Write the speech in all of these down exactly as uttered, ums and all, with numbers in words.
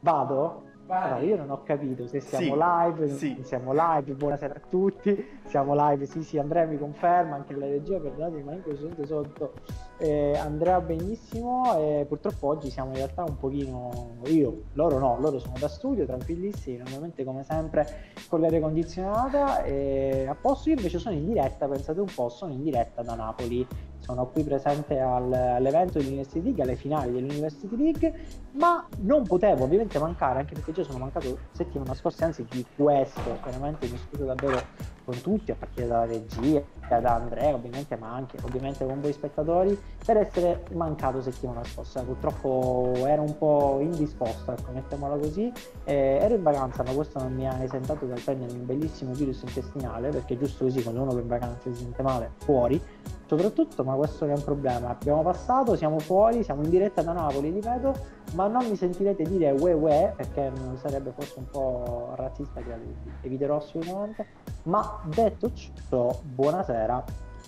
Vado? Allora, io non ho capito se siamo sì, live, sì. siamo live, buonasera a tutti, siamo live, sì sì, Andrea mi conferma, anche la regia, perdonatemi ma in questo momento sotto eh, Andrea benissimo, e purtroppo oggi siamo in realtà un pochino, io, loro no, loro sono da studio, tranquillissimi, normalmente come sempre con l'aria condizionata, e a posto io invece sono in diretta, pensate un po', sono in diretta da Napoli. Sono qui presente al, all'evento dell'University League, alle finali dell'University League, ma non potevo ovviamente mancare, anche perché io sono mancato settimana scorsa, anzi di questo, veramente mi scuso davvero con tutti, a partire dalla regia, da Andrea ovviamente, ma anche ovviamente con voi spettatori, per essere mancato settimana scorsa. Purtroppo ero un po' indisposta, mettiamola così, eh, ero in vacanza, ma questo non mi ha esentato dal prendere un bellissimo virus intestinale, perché giusto così quando uno per vacanza si sente male fuori, soprattutto, ma questo non è un problema, abbiamo passato, siamo fuori, siamo in diretta da Napoli, ripeto, ma non mi sentirete dire we we, perché non sarebbe forse un po' razzista, che eviterò assolutamente, ma detto ciò, buonasera,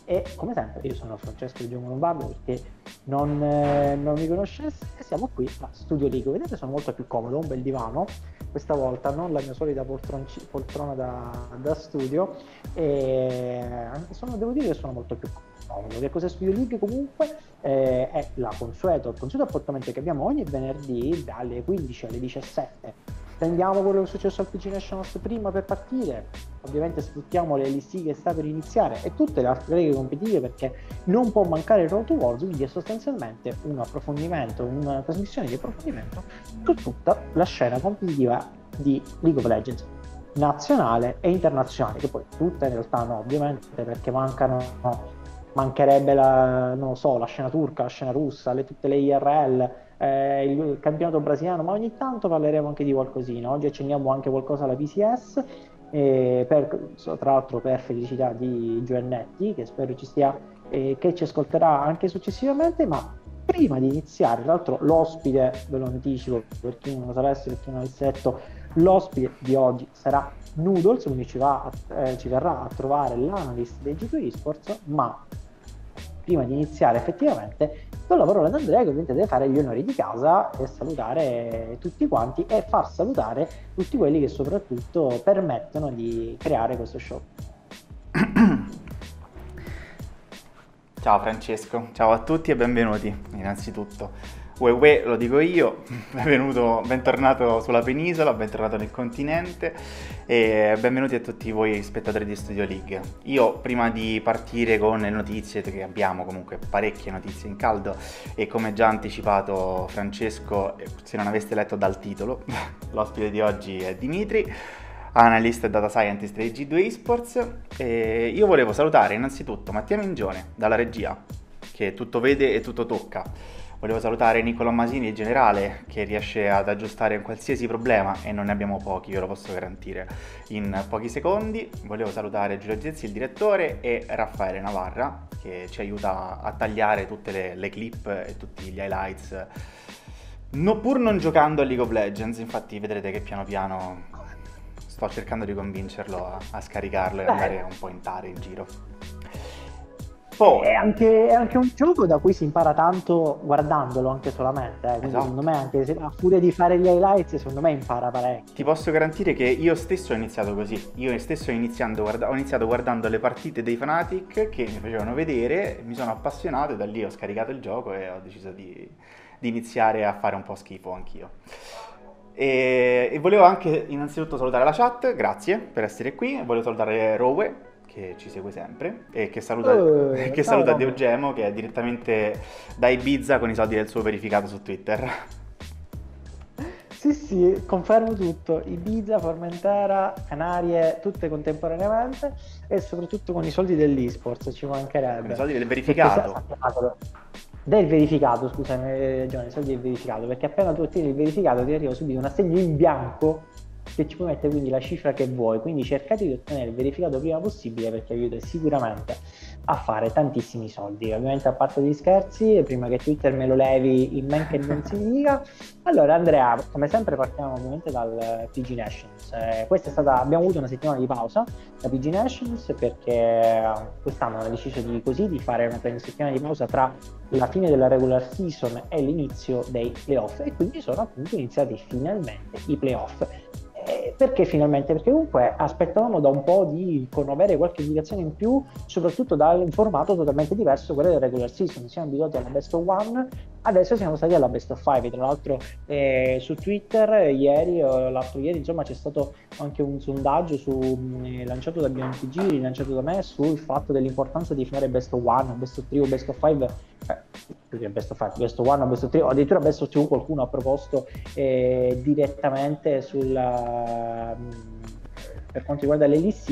e come sempre io sono Francesco di Lombardo, perché non, eh, non mi conoscesse, e siamo qui a Studio League, vedete sono molto più comodo, un bel divano, questa volta non la mia solita poltrona da, da studio, e sono, devo dire che sono molto più comodo. Che cos'è Studio League? Comunque eh, è la consueto, il consueto appuntamento che abbiamo ogni venerdì dalle quindici alle diciassette. Prendiamo quello che è successo al P G Nationals prima per partire, ovviamente sfruttiamo le L E C che sta per iniziare e tutte le altre leghe competitive, perché non può mancare il Road to Worlds, quindi è sostanzialmente un approfondimento, una trasmissione di approfondimento su tutta la scena competitiva di League of Legends nazionale e internazionale, che poi tutte in realtà no, ovviamente, perché mancano... No, mancherebbe la, non lo so, la scena turca, la scena russa, le, tutte le I R L, eh, il, il campionato brasiliano, ma ogni tanto parleremo anche di qualcosina. Oggi accendiamo anche qualcosa alla P C S, eh, per, tra l'altro per felicità di Giovannetti, che spero ci stia, eh, che ci ascolterà anche successivamente. Ma prima di iniziare, tra l'altro l'ospite, ve lo anticipo per chi non lo sapesse, per chi non è il setto, l'ospite di oggi sarà Noodles, quindi ci, va a, eh, ci verrà a trovare l'analyst dei G due Esports, ma prima di iniziare effettivamente do la parola ad Andrea, che ovviamente deve fare gli onori di casa e salutare tutti quanti e far salutare tutti quelli che soprattutto permettono di creare questo show. Ciao Francesco, ciao a tutti e benvenuti innanzitutto. Uè uè, lo dico io, benvenuto, bentornato sulla penisola, bentornato nel continente e benvenuti a tutti voi spettatori di Studio League. Io prima di partire con le notizie, che abbiamo comunque parecchie notizie in caldo e come già anticipato Francesco, se non aveste letto dal titolo, l'ospite di oggi è Dimitri, analista e data scientist di G due Esports, e io volevo salutare innanzitutto Mattia Mingione dalla regia, che tutto vede e tutto tocca. Volevo salutare Nicola Masini, il generale, che riesce ad aggiustare qualsiasi problema, e non ne abbiamo pochi, ve lo posso garantire, in pochi secondi. Volevo salutare Giulio Gezzi, il direttore, e Raffaele Navarra, che ci aiuta a tagliare tutte le, le clip e tutti gli highlights, no, pur non giocando a League of Legends. Infatti vedrete che piano piano sto cercando di convincerlo a, a scaricarlo e andare un po' in tare in giro. È anche, è anche un gioco da cui si impara tanto guardandolo, anche solamente, eh. Quindi esatto. Secondo me anche se, a furia di fare gli highlights, secondo me impara parecchio. Ti posso garantire che io stesso ho iniziato così, io stesso ho iniziato, guarda, ho iniziato guardando le partite dei Fnatic che mi facevano vedere, mi sono appassionato e da lì ho scaricato il gioco e ho deciso di, di iniziare a fare un po' schifo anch'io. E, e volevo anche innanzitutto salutare la chat, grazie per essere qui, volevo salutare Rogue, che ci segue sempre e che saluta, uh, che saluta Deogemo, che è direttamente da Ibiza con i soldi del suo verificato su Twitter. Sì sì, confermo tutto, Ibiza, Formentera, Canarie, tutte contemporaneamente e soprattutto con i soldi dell'eSports, ci mancherebbe. Con i soldi del verificato. Del verificato, scusami, hai ragione, i soldi del verificato, perché appena tu ottieni il verificato ti arriva subito un assegno in bianco che ci puoi mettere quindi la cifra che vuoi, quindi cercate di ottenere il verificato prima possibile perché aiuta sicuramente a fare tantissimi soldi. Ovviamente a parte gli scherzi, prima che Twitter me lo levi in men che non si dica. Allora Andrea, come sempre partiamo ovviamente dal P G Nationals, eh, questa è stata, abbiamo avuto una settimana di pausa da P G Nationals perché quest'anno hanno deciso di così di fare una, una settimana di pausa tra la fine della regular season e l'inizio dei playoff, e quindi sono appunto iniziati finalmente i playoff. Perché finalmente? Perché comunque aspettavamo da un po' di avere qualche indicazione in più, soprattutto da un formato totalmente diverso, quello del regular season. Siamo abituati alla best of one, adesso siamo stati alla best of five. Tra l'altro eh, su Twitter ieri, l'altro ieri insomma, c'è stato anche un sondaggio su, eh, lanciato da B M T G, rilanciato da me, sul fatto dell'importanza di fare best of one, best of three o best of five, eh, best of five, best of one, best of three o addirittura best of two. Qualcuno ha proposto eh, direttamente sulla, per quanto riguarda l'L E C.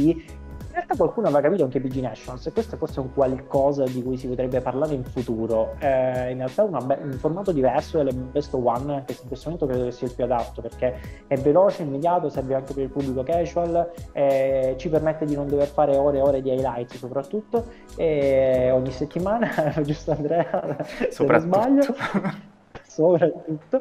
In realtà qualcuno aveva capito anche P G Nationals, e questo è forse un qualcosa di cui si potrebbe parlare in futuro. Eh, in realtà una be- un formato diverso delle Best of One, che in questo momento credo che sia il più adatto, perché è veloce, immediato, serve anche per il pubblico casual, eh, ci permette di non dover fare ore e ore di highlights soprattutto, eh, ogni settimana, giusto Andrea? Se non sbaglio. Soprattutto.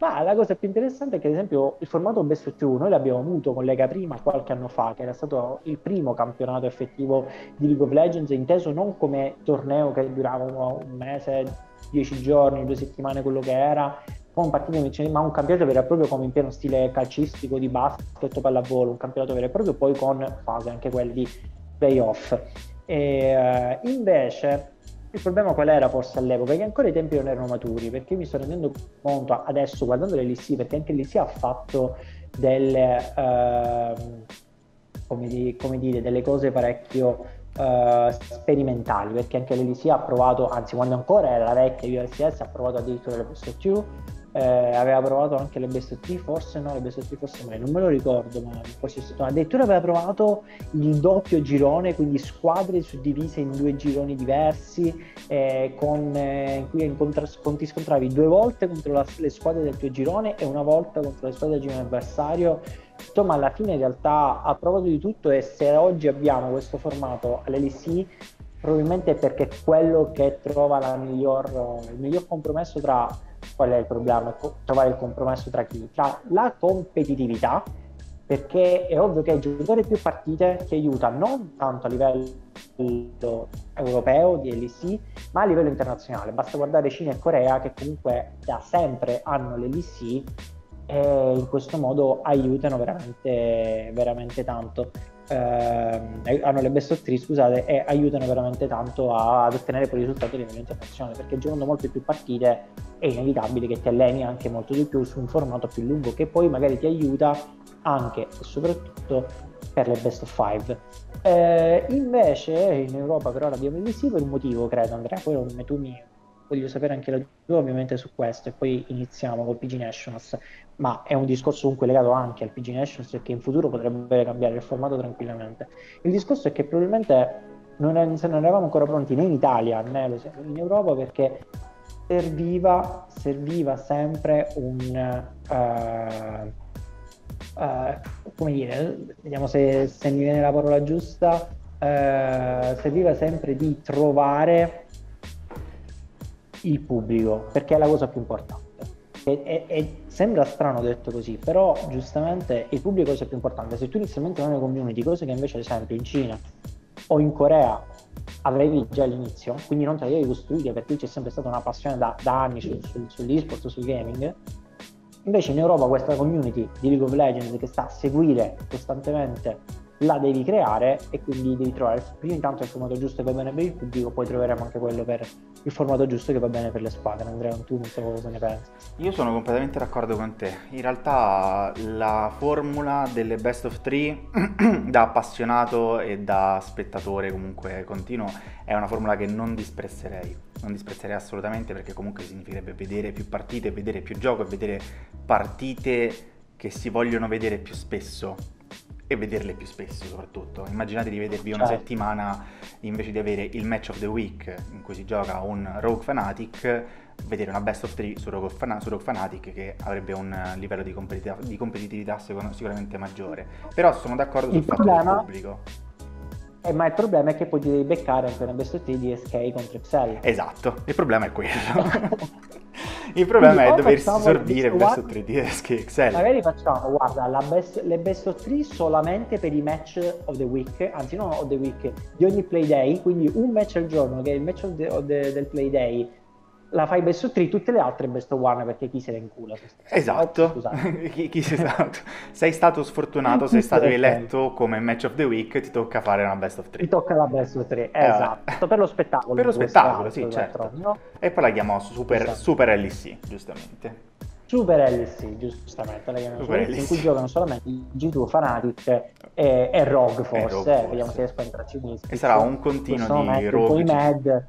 Ma la cosa più interessante è che ad esempio il formato Best of Two noi l'abbiamo avuto con Lega Prima qualche anno fa, che era stato il primo campionato effettivo di League of Legends, inteso non come torneo che durava un mese, dieci giorni, due settimane, quello che era, con partite vincenti, ma un campionato vero e proprio come in pieno stile calcistico, di basket o pallavolo, un campionato vero e proprio poi con fase anche quelli di playoff. E uh, invece il problema qual era forse all'epoca? Che ancora i tempi non erano maturi, perché io mi sto rendendo conto adesso guardando l'L E C, perché anche l'L E C ha fatto delle, eh, come, di, come dire, delle cose parecchio eh, sperimentali, perché anche l'L E C ha provato, anzi quando ancora era la vecchia U S S, ha provato addirittura le Best of Two, eh, aveva provato anche le Best of Three, forse no, le Best of Three forse mai, non me lo ricordo, ma forse addirittura aveva provato il doppio girone, quindi squadre suddivise in due gironi diversi, eh, con, eh, in cui incontra, ti scontravi due volte contro la, le squadre del tuo girone e una volta contro le squadre del girone avversario. Insomma, alla fine in realtà ha provato di tutto, e se oggi abbiamo questo formato all'L E C probabilmente è perché è quello che trova la miglior, il miglior compromesso tra... Qual è il problema? Trovare il compromesso tra chi? Tra la competitività, perché è ovvio che il giocatore più partite ti aiuta non tanto a livello europeo di L E C, ma a livello internazionale. Basta guardare Cina e Corea, che comunque da sempre hanno l'L E C, e in questo modo aiutano veramente, veramente tanto. Eh, hanno le best of three, scusate, e aiutano veramente tanto a, ad ottenere poi risultati a livello internazionale, perché giocando molte più partite è inevitabile che ti alleni anche molto di più su un formato più lungo, che poi magari ti aiuta anche e soprattutto per le best of five. Eh, invece in Europa per ora abbiamo il sì per un motivo, credo Andrea, poi come tu mi voglio sapere anche la tua ovviamente su questo, e poi iniziamo col P G Nationals, ma è un discorso comunque legato anche al P G Nationals, perché in futuro potrebbe cambiare il formato tranquillamente. Il discorso è che probabilmente non eravamo ancora pronti né in Italia né in Europa, perché serviva, serviva sempre un uh, uh, come dire, vediamo se, se mi viene la parola giusta, uh, serviva sempre di trovare il pubblico, perché è la cosa più importante. E, e, e sembra strano detto così, però giustamente il pubblico è la cosa più importante. Se tu inizialmente non hai community, cose che invece ad esempio in Cina o in Corea avevi già all'inizio, quindi non te l'avevi costruita, perché c'è sempre stata una passione da, da anni su, su, sull'eSport, sul gaming. Invece in Europa questa community di League of Legends che sta a seguire costantemente la devi creare, e quindi devi trovare prima intanto il formato giusto che va bene per il pubblico, poi troveremo anche quello per il formato giusto che va bene per le squadre. Andrea, tu non so cosa ne pensi. Io sono completamente d'accordo con te. In realtà la formula delle best of three da appassionato e da spettatore comunque continuo è una formula che non disprezzerei. Non disprezzerei assolutamente, perché comunque significherebbe vedere più partite, vedere più gioco e vedere partite che si vogliono vedere più spesso. e vederle più spesso soprattutto. Immaginate di vedervi una settimana, invece di avere il match of the week in cui si gioca un Rogue Fnatic, vedere una best of three su Rogue, su Rogue Fnatic, che avrebbe un livello di competitività, di competitività sicuramente maggiore. Però sono d'accordo sul fatto del pubblico. Eh, ma il problema è che poi ti devi beccare anche una best of three di S K contro X L. Esatto, il problema è quello. Il problema è doversi sorbire il best of three di S K e X L. Magari facciamo, guarda, la best, le best of three solamente per i match of the week, anzi non of the week, di ogni play day, quindi un match al giorno che è il match of the, of the, del play day. La fai best of three, tutte le altre best of one, perché chi se ne incula. Esatto. Scusate. chi, chi sei stato? Sei stato sfortunato, sei stato eletto come match of the week, ti tocca fare una best of three. Ti tocca la best of three, eh, esatto. Per lo spettacolo. Per lo spettacolo, sì, certo. No? E poi la chiamo Super, esatto. Super L E C, giustamente. Super L E C, giustamente, la chiamiamo Super L E C, in cui giocano solamente G due, Fnatic e, e Rogue, forse. Vediamo se riesco a entrarci in Misfits. E sarà un continuo di Rogue. Mad.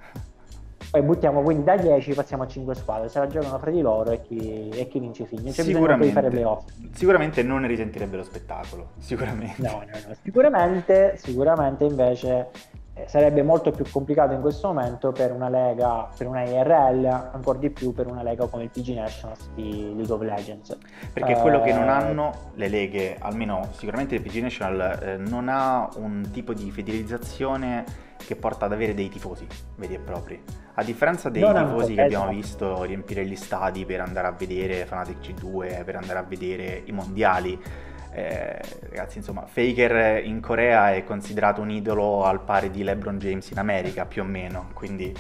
Poi buttiamo, quindi da dieci passiamo a cinque squadre, se la giocano fra di loro e chi, e chi vince i figli. Cioè sicuramente, fare playoff. Sicuramente non ne risentirebbe lo spettacolo, sicuramente. No, no, no. Sicuramente, sicuramente invece eh, sarebbe molto più complicato in questo momento per una lega, per una I R L, ancora di più per una lega come il P G Nationals di League of Legends. Perché eh, quello che non hanno le leghe, almeno sicuramente il P G National eh, non ha un tipo di fidelizzazione che porta ad avere dei tifosi veri e propri, a differenza dei non tifosi che abbiamo visto riempire gli stadi per andare a vedere Fnatic G due, per andare a vedere i mondiali. Eh, ragazzi, insomma, Faker in Corea è considerato un idolo al pari di LeBron James in America, più o meno, quindi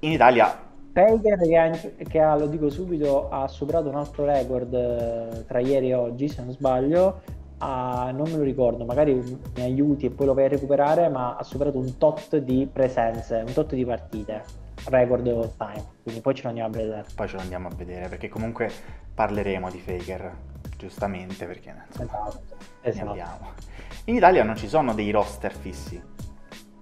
in Italia Faker che, anche, che ha, lo dico subito, ha superato un altro record tra ieri e oggi, se non sbaglio. Ah, non me lo ricordo, magari mi aiuti e poi lo vai a recuperare, ma ha superato un tot di presenze, un tot di partite, record all time, quindi poi ce lo andiamo a vedere. Poi ce lo andiamo a vedere, perché comunque parleremo di Faker, giustamente, perché insomma, esatto, esatto. Andiamo. In Italia non ci sono dei roster fissi,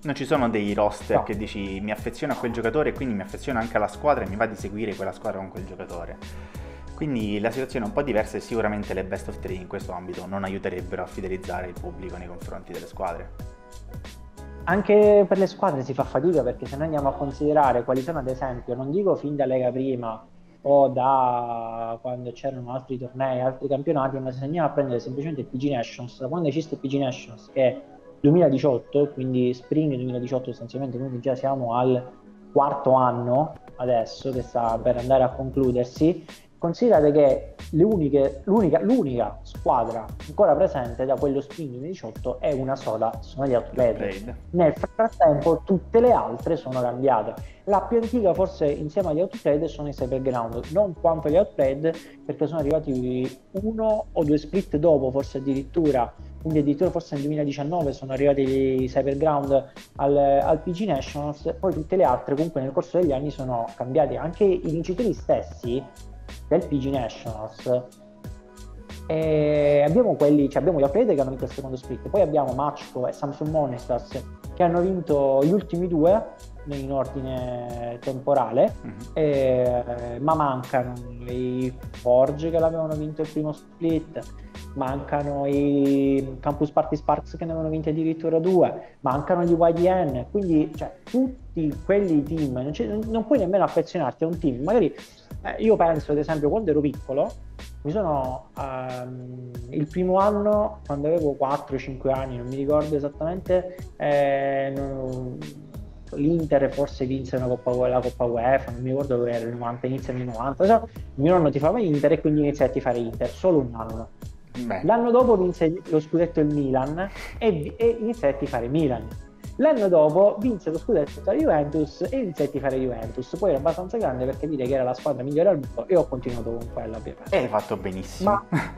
non ci sono dei roster no. che dici mi affeziono a quel giocatore e quindi mi affeziono anche alla squadra e mi va di seguire quella squadra con quel giocatore. Quindi la situazione è un po' diversa e sicuramente le best of three in questo ambito non aiuterebbero a fidelizzare il pubblico nei confronti delle squadre. Anche per le squadre si fa fatica, perché se noi andiamo a considerare quali sono, ad esempio, non dico fin da Lega Prima o da quando c'erano altri tornei, altri campionati, ma se andiamo a prendere semplicemente il P G Nations, da quando esiste il P G Nations, che è duemiladiciotto, quindi spring duemiladiciotto sostanzialmente, quindi già siamo al quarto anno adesso che sta per andare a concludersi. Considerate che le uniche, l'unica, l'unica squadra ancora presente da quello spring diciotto è una sola, sono gli Outplayed. Nel frattempo tutte le altre sono cambiate. La più antica forse insieme agli Outplayed sono i Cyberground, non quanto gli Outplayed, perché sono arrivati uno o due split dopo, forse addirittura, quindi addirittura forse nel duemiladiciannove sono arrivati i Cyberground al, al P G Nationals, poi tutte le altre comunque nel corso degli anni sono cambiate, anche i vincitori stessi del P G Nationals. E abbiamo quelli, cioè abbiamo gli Outplayed che hanno vinto il secondo split, poi abbiamo Machu e Samsung Morning Stars che hanno vinto gli ultimi due in ordine temporale, mm-hmm. e, ma mancano i Forge che l'avevano vinto il primo split, mancano i Campus Party Sparks che ne avevano vinti addirittura due, mancano gli Y D N, quindi cioè, tutti quelli team, non, non puoi nemmeno affezionarti a un team. Magari eh, io penso, ad esempio, quando ero piccolo, mi sono um, il primo anno, quando avevo quattro o cinque anni, non mi ricordo esattamente, eh, non, l'Inter forse vinse una Coppa, la Coppa UEFA, non mi ricordo dove era, il novanta, inizio del novanta, so, mio nonno tifava Inter e quindi iniziai a tifare Inter, solo un anno. Beh. L'anno dopo vinse lo scudetto il Milan e, e iniziai a tifare Milan. L'anno dopo vinse lo scudetto la Juventus e iniziai a tifare Juventus. Poi era abbastanza grande per capire che era la squadra migliore al mondo e ho continuato con quella. E hai fatto benissimo. Ma...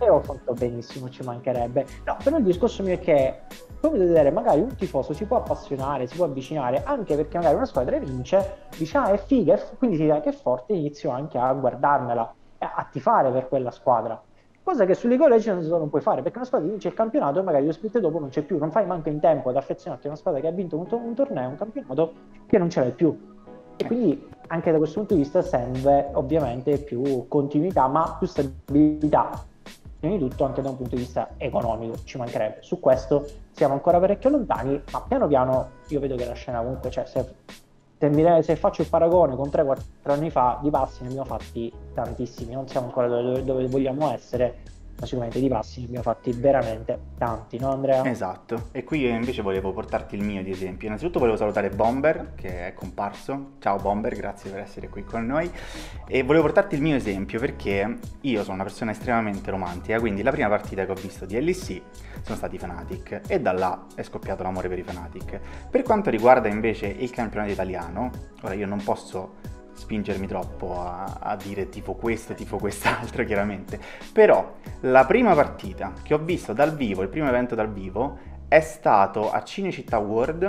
e ho fatto benissimo, ci mancherebbe. No, però il discorso mio è che, come potete vedere, magari un tifoso si può appassionare, si può avvicinare, anche perché magari una squadra vince, dice ah è figa, quindi si dà che è forte, inizio anche a guardarmela, a tifare per quella squadra. Cosa che sulle college non puoi fare, perché una squadra vince il campionato e magari lo split dopo non c'è più, non fai manco in tempo ad affezionarti a una squadra che ha vinto un, to- un torneo, un campionato che non ce l'hai più. E quindi anche da questo punto di vista serve ovviamente più continuità, ma più stabilità. prima di tutto anche da un punto di vista economico, ci mancherebbe. Su questo siamo ancora parecchio lontani, ma piano piano io vedo che la scena comunque, cioè se, se, mi, se faccio il paragone con tre quattro anni fa, di passi ne abbiamo fatti tantissimi, non siamo ancora dove, dove vogliamo essere, ma sicuramente di passi ne abbiamo fatti veramente tanti, no Andrea? Esatto, e qui io invece volevo portarti il mio di esempio. Innanzitutto volevo salutare Bomber, che è comparso. Ciao Bomber, grazie per essere qui con noi. E volevo portarti il mio esempio perché io sono una persona estremamente romantica, quindi la prima partita che ho visto di L E C sono stati Fnatic, e da là è scoppiato l'amore per i Fnatic. Per quanto riguarda invece il campionato italiano, ora io non posso spingermi troppo a, a dire tipo questo, tipo quest'altro, chiaramente, però la prima partita che ho visto dal vivo, il primo evento dal vivo, è stato a Cinecittà World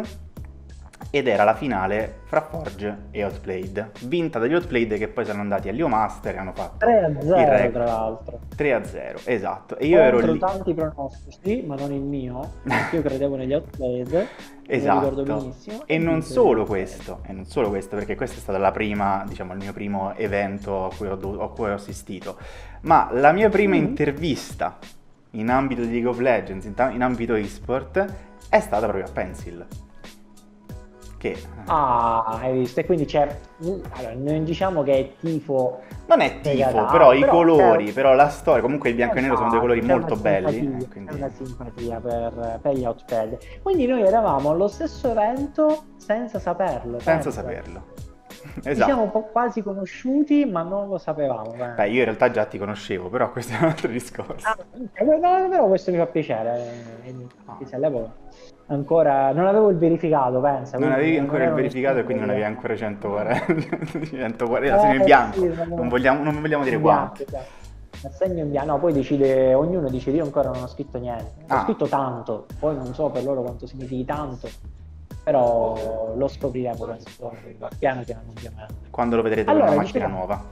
ed era la finale fra Forge e Outplayed, vinta dagli Outplayed, che poi sono andati all'Io Master e hanno fatto tre a zero, tra l'altro tre a zero, esatto, e io contro ero lì tanti pronostici, ma non il mio, io credevo negli Outplayed. Esatto, e non solo questo, e non solo questo, perché questa è stata la prima, diciamo, il mio primo evento a cui ho, a cui ho assistito, ma la mia prima mm-hmm. intervista in ambito di League of Legends, in, in ambito eSport, è stata proprio a Pencil. Che... Ah, hai visto, e quindi c'è, allora, non diciamo che è tifo... Non è tifo, legalà, però, però i colori, per... però la storia, comunque il bianco e il nero sono due colori molto belli. Eh, quindi... È una simpatia per, per gli Outplayed. Quindi noi eravamo allo stesso evento senza saperlo. Senza penso. saperlo. Esatto. Ci siamo un po' quasi conosciuti, ma non lo sapevamo. Beh. Beh, io in realtà già ti conoscevo, però questo è un altro discorso. Ah, però questo mi fa piacere, ah. all'epoca ancora non avevo il verificato, pensa. Non avevi ancora non il verificato e quindi non avevi ancora centoquaranta, centoquaranta, eh, segno in bianco, sì, non, non, vogliamo, non vogliamo dire bianco, quanti. Cioè, segno in bianco, no, poi decide, ognuno dice io ancora non ho scritto niente, ah. ho scritto tanto, poi non so per loro quanto significhi tanto, però lo scopriremo piano piano ovviamente. Quando lo vedrete allora, con una macchina diciamo... nuova.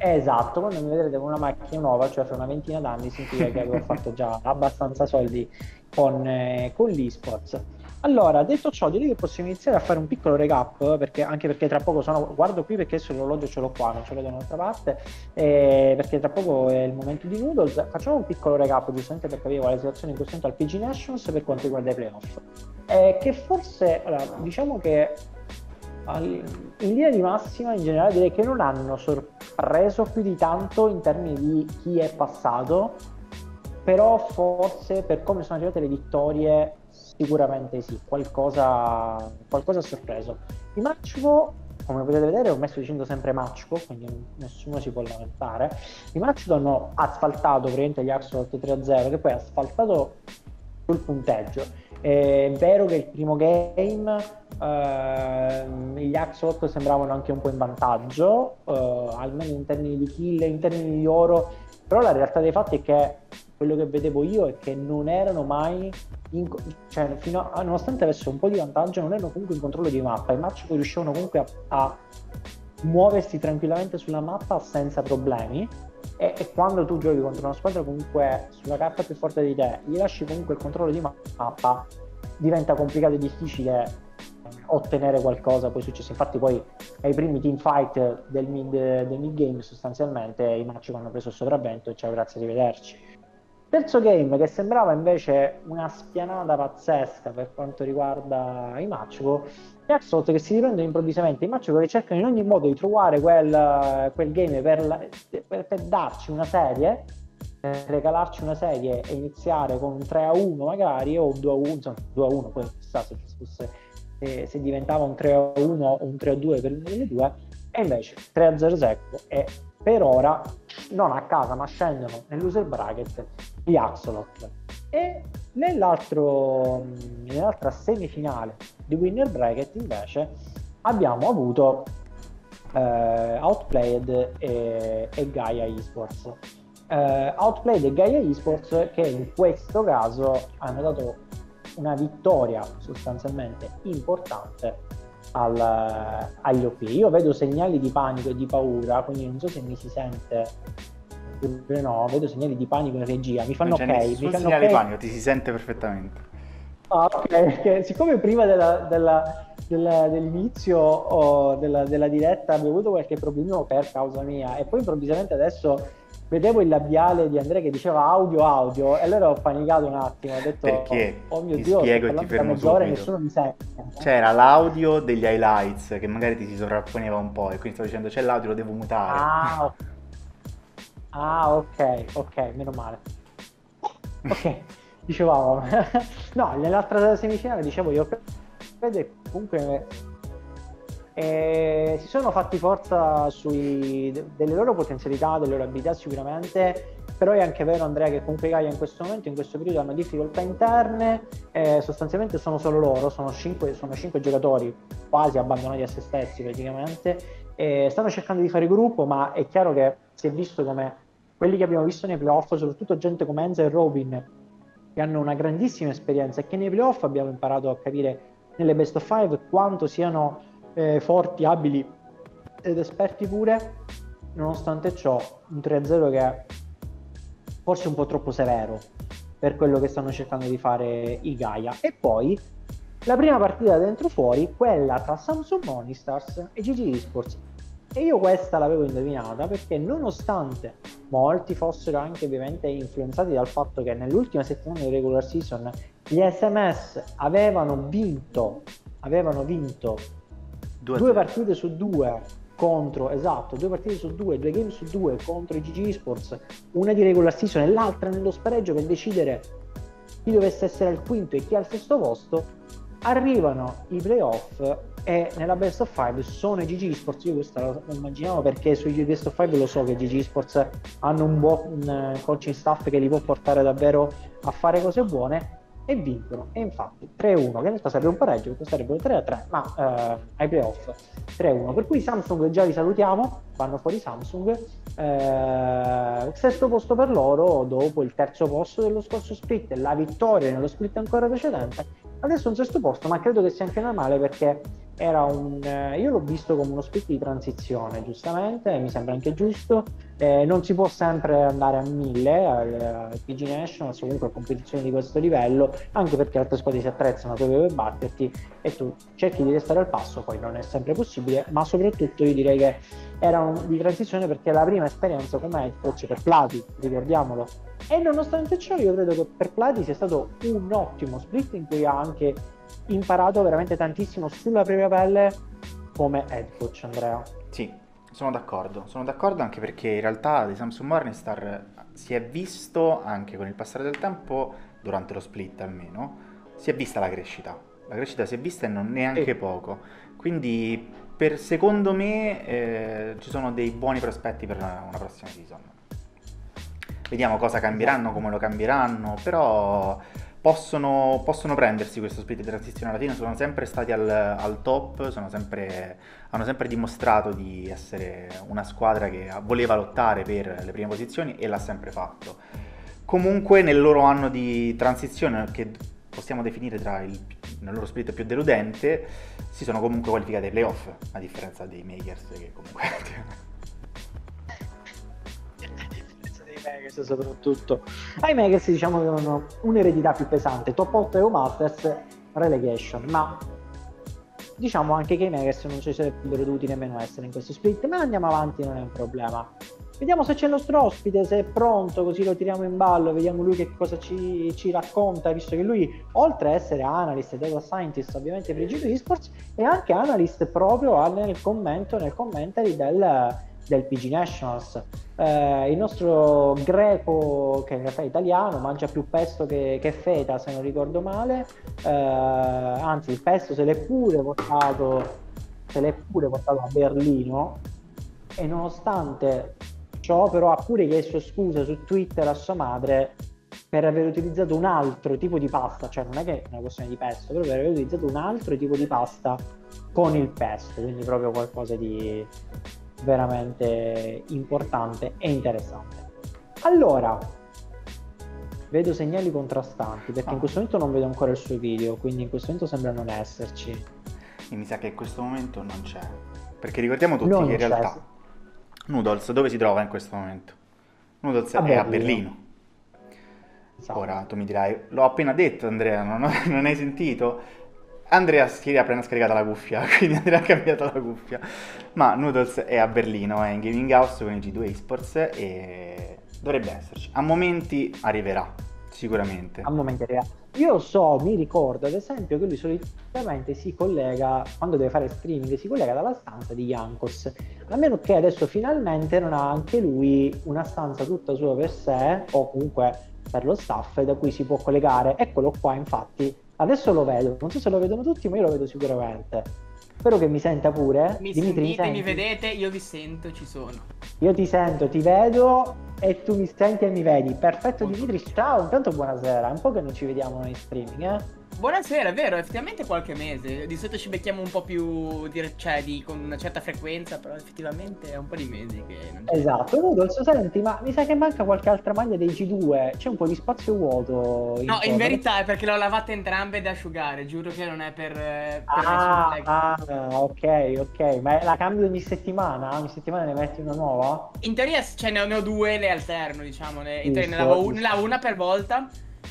Esatto, quando mi vedrete con una macchina nuova, cioè fra una ventina d'anni, significa che avevo fatto già abbastanza soldi con, eh, con l'eSports. Allora, detto ciò, direi che possiamo iniziare a fare un piccolo recap, perché, anche perché tra poco sono, guardo qui perché l'orologio ce l'ho qua, non ce l'ho da un'altra parte, eh, perché tra poco è il momento di Noodles. Facciamo un piccolo recap, giustamente per capire quale situazione in questo momento al P G Nationals per quanto riguarda i playoff. Eh, che forse, allora, diciamo che in linea di massima in generale direi che non hanno sorpreso più di tanto in termini di chi è passato, però forse per come sono arrivate le vittorie sicuramente sì, qualcosa, qualcosa ha sorpreso. I Machu, come potete vedere ho messo dicendo sempre Machu, quindi nessuno si può lamentare, i Machu hanno asfaltato praticamente gli Axolotl tre a zero, che poi ha asfaltato sul punteggio. È vero che il primo game eh, gli Axolotl sembravano anche un po' in vantaggio, eh, almeno in termini di kill, in termini di oro, però la realtà dei fatti è che quello che vedevo io è che non erano mai in, cioè, fino a, nonostante avessero un po' di vantaggio non erano comunque in controllo di mappa. I match riuscivano comunque a, a muoversi tranquillamente sulla mappa senza problemi, e, e quando tu giochi contro una squadra comunque sulla carta più forte di te, gli lasci comunque il controllo di mappa, diventa complicato e difficile ottenere qualcosa poi successo. Infatti poi ai primi team fight del mid, del mid game sostanzialmente i match hanno preso il sopravvento e ciao, grazie, arrivederci. Terzo game che sembrava invece una spianata pazzesca per quanto riguarda i Machu, gli Axolotl che si riprendono improvvisamente, i Machu che cercano in ogni modo di trovare quel, quel game per, la, per, per darci una serie, per regalarci una serie e iniziare con un tre a uno magari o un due a uno, insomma due a uno, poi chissà se, fosse, se, se diventava un tre a uno o un tre a due per l'una delle due, e invece tre a zero secco e per ora non a casa ma scendono nell'user bracket di Axolotl. E nell'altro, nell'altra semifinale di winner bracket invece abbiamo avuto eh, Outplayed e, e Gaia Esports. eh, Outplayed e Gaia Esports che in questo caso hanno dato una vittoria sostanzialmente importante Al, agli O P. Io vedo segnali di panico e di paura, quindi non so se mi si sente oppure no, vedo segnali di panico in regia, mi fanno ok, mi fanno segnali okay. Di panico, ti si sente perfettamente. Ah, ok, perché siccome prima della, della, della, dell'inizio oh, della, della diretta abbiamo avuto qualche problema per causa mia e poi improvvisamente adesso vedevo il labiale di Andrea che diceva audio audio e allora ho panicato un attimo, ho detto perché oh mio ti Dio, spiego e ti fermo subito, nessuno mi sente. C'era l'audio degli highlights che magari ti si sovrapponeva un po' e quindi stavo dicendo c'è l'audio, lo devo mutare. Ah, ok, ah, okay, ok, meno male. Ok, dicevamo no, nell'altra semifinale dicevo io vede comunque eh, si sono fatti forza sui delle loro potenzialità, delle loro abilità sicuramente, però è anche vero Andrea che comunque Gaia in questo momento, in questo periodo hanno difficoltà interne, eh, sostanzialmente sono solo loro, sono cinque, sono cinque giocatori quasi abbandonati a se stessi praticamente, eh, stanno cercando di fare gruppo, ma è chiaro che si è visto come quelli che abbiamo visto nei playoff, soprattutto gente come Enza e Robin che hanno una grandissima esperienza e che nei playoff abbiamo imparato a capire nelle best of five quanto siano eh, forti, abili ed esperti pure. Nonostante ciò un tre a zero che è forse un po' troppo severo per quello che stanno cercando di fare i Gaia. E poi la prima partita dentro fuori, quella tra Samsung Morning Stars e G G Esports, e io questa l'avevo indovinata perché nonostante molti fossero anche ovviamente influenzati dal fatto che nell'ultima settimana di regular season gli S M S avevano vinto avevano vinto due, due partite su due contro, esatto, due partite su due, due game su due contro i G G Esports, una di regular season e l'altra nello spareggio per decidere chi dovesse essere al quinto e chi al sesto posto, arrivano i playoff e nella best of five sono i G G Esports. Io questa la immaginavo perché sui best of five lo so che i G G Esports hanno un buon coaching staff che li può portare davvero a fare cose buone, e vincono, e infatti tre a uno, che in realtà sarebbe un pareggio perché sarebbero tre a tre, ma eh, ai playoff tre a uno, per cui Samsung già li salutiamo, vanno fuori Samsung, eh, sesto posto per loro dopo il terzo posto dello scorso split, la vittoria nello split ancora precedente, adesso un sesto posto, ma credo che sia anche normale perché era un eh, io l'ho visto come uno split di transizione, giustamente, mi sembra anche giusto, eh, non si può sempre andare a mille al, al P G Nationals, comunque a competizioni di questo livello, anche perché le altre squadre si attrezzano per batterti e tu cerchi di restare al passo, poi non è sempre possibile, ma soprattutto io direi che era un, di transizione perché è la prima esperienza come head coach per Plati, ricordiamolo, e nonostante ciò io credo che per Plati sia stato un ottimo split in cui ha anche imparato veramente tantissimo sulla propria pelle come head coach. Andrea, sì, sono d'accordo, sono d'accordo anche perché in realtà di Samsung Morningstar si è visto anche con il passare del tempo, durante lo split almeno si è vista la crescita, la crescita si è vista e non neanche sì. poco, quindi per secondo me eh, ci sono dei buoni prospetti per una, una prossima season, vediamo cosa cambieranno, come lo cambieranno, però Possono, possono prendersi questo split di transizione, alla fine sono sempre stati al, al top, sono sempre, hanno sempre dimostrato di essere una squadra che voleva lottare per le prime posizioni e l'ha sempre fatto. Comunque nel loro anno di transizione, che possiamo definire tra il, nel loro split più deludente, si sono comunque qualificati ai playoff, a differenza dei Makers che comunque... Makers soprattutto ai Makers diciamo che hanno un'eredità più pesante, top otto E U Masters, relegation, ma diciamo anche che i Makers non ci sarebbero dovuti nemmeno essere in questo split, ma andiamo avanti, non è un problema, vediamo se c'è il nostro ospite, se è pronto, così lo tiriamo in ballo, vediamo lui che cosa ci, ci racconta, visto che lui oltre a essere analyst e data scientist ovviamente per i G due Esports è anche analyst proprio nel commento, nel commentary del del P G Nationals, eh, il nostro greco che in realtà è italiano, mangia più pesto che, che feta se non ricordo male, eh, anzi il pesto se l'è pure portato se l'è pure portato a Berlino, e nonostante ciò però ha pure chiesto scusa su Twitter a sua madre per aver utilizzato un altro tipo di pasta, cioè non è che è una questione di pesto, però per aver utilizzato un altro tipo di pasta con il pesto, quindi proprio qualcosa di veramente importante e interessante. Allora, vedo segnali contrastanti perché ah. in questo momento non vedo ancora il suo video, quindi in questo momento sembra non esserci e mi sa che in questo momento non c'è, perché ricordiamo tutti non che in realtà Noodles dove si trova in questo momento? Noodles a è Berlino. a Berlino esatto. Ora tu mi dirai, l'ho appena detto Andrea, non, ho, non hai sentito? Andrea si è appena scaricata la cuffia, quindi Andrea ha cambiato la cuffia. Ma Noodles è a Berlino, è in Gaming House con il G due Esports e dovrebbe esserci. A momenti arriverà, sicuramente. A momenti arriverà. Io so, mi ricordo ad esempio che lui solitamente si collega, quando deve fare streaming, si collega dalla stanza di Jankos. A meno che adesso finalmente non ha anche lui una stanza tutta sua per sé, o comunque per lo staff, da cui si può collegare. Eccolo qua, infatti. Adesso lo vedo, non so se lo vedono tutti, ma io lo vedo sicuramente. Spero che mi senta pure. Mi Dimitri, sentite, mi, mi vedete, io vi sento, ci sono. Io ti sento, ti vedo e tu mi senti e mi vedi. Perfetto, buongiorno. Dimitri, ciao, intanto buonasera. È un po' che non ci vediamo nei streaming, eh? Buonasera, è vero, effettivamente qualche mese. Di solito ci becchiamo un po' più di, cioè, di, con una certa frequenza, però effettivamente è un po' di mesi che non c'è. Esatto, Noodles, senti, ma mi sa che manca qualche altra maglia dei G due. C'è un po' di spazio vuoto. In no, in verità è perché l'ho lavata entrambe da asciugare, giuro che non è per... per ah, ah, ok, ok. Ma la cambio ogni settimana? Ogni settimana ne metti una nuova? In teoria cioè, ne, ho, ne ho due, le alterno, diciamo. Ne, in teoria ne lavo un, una per volta.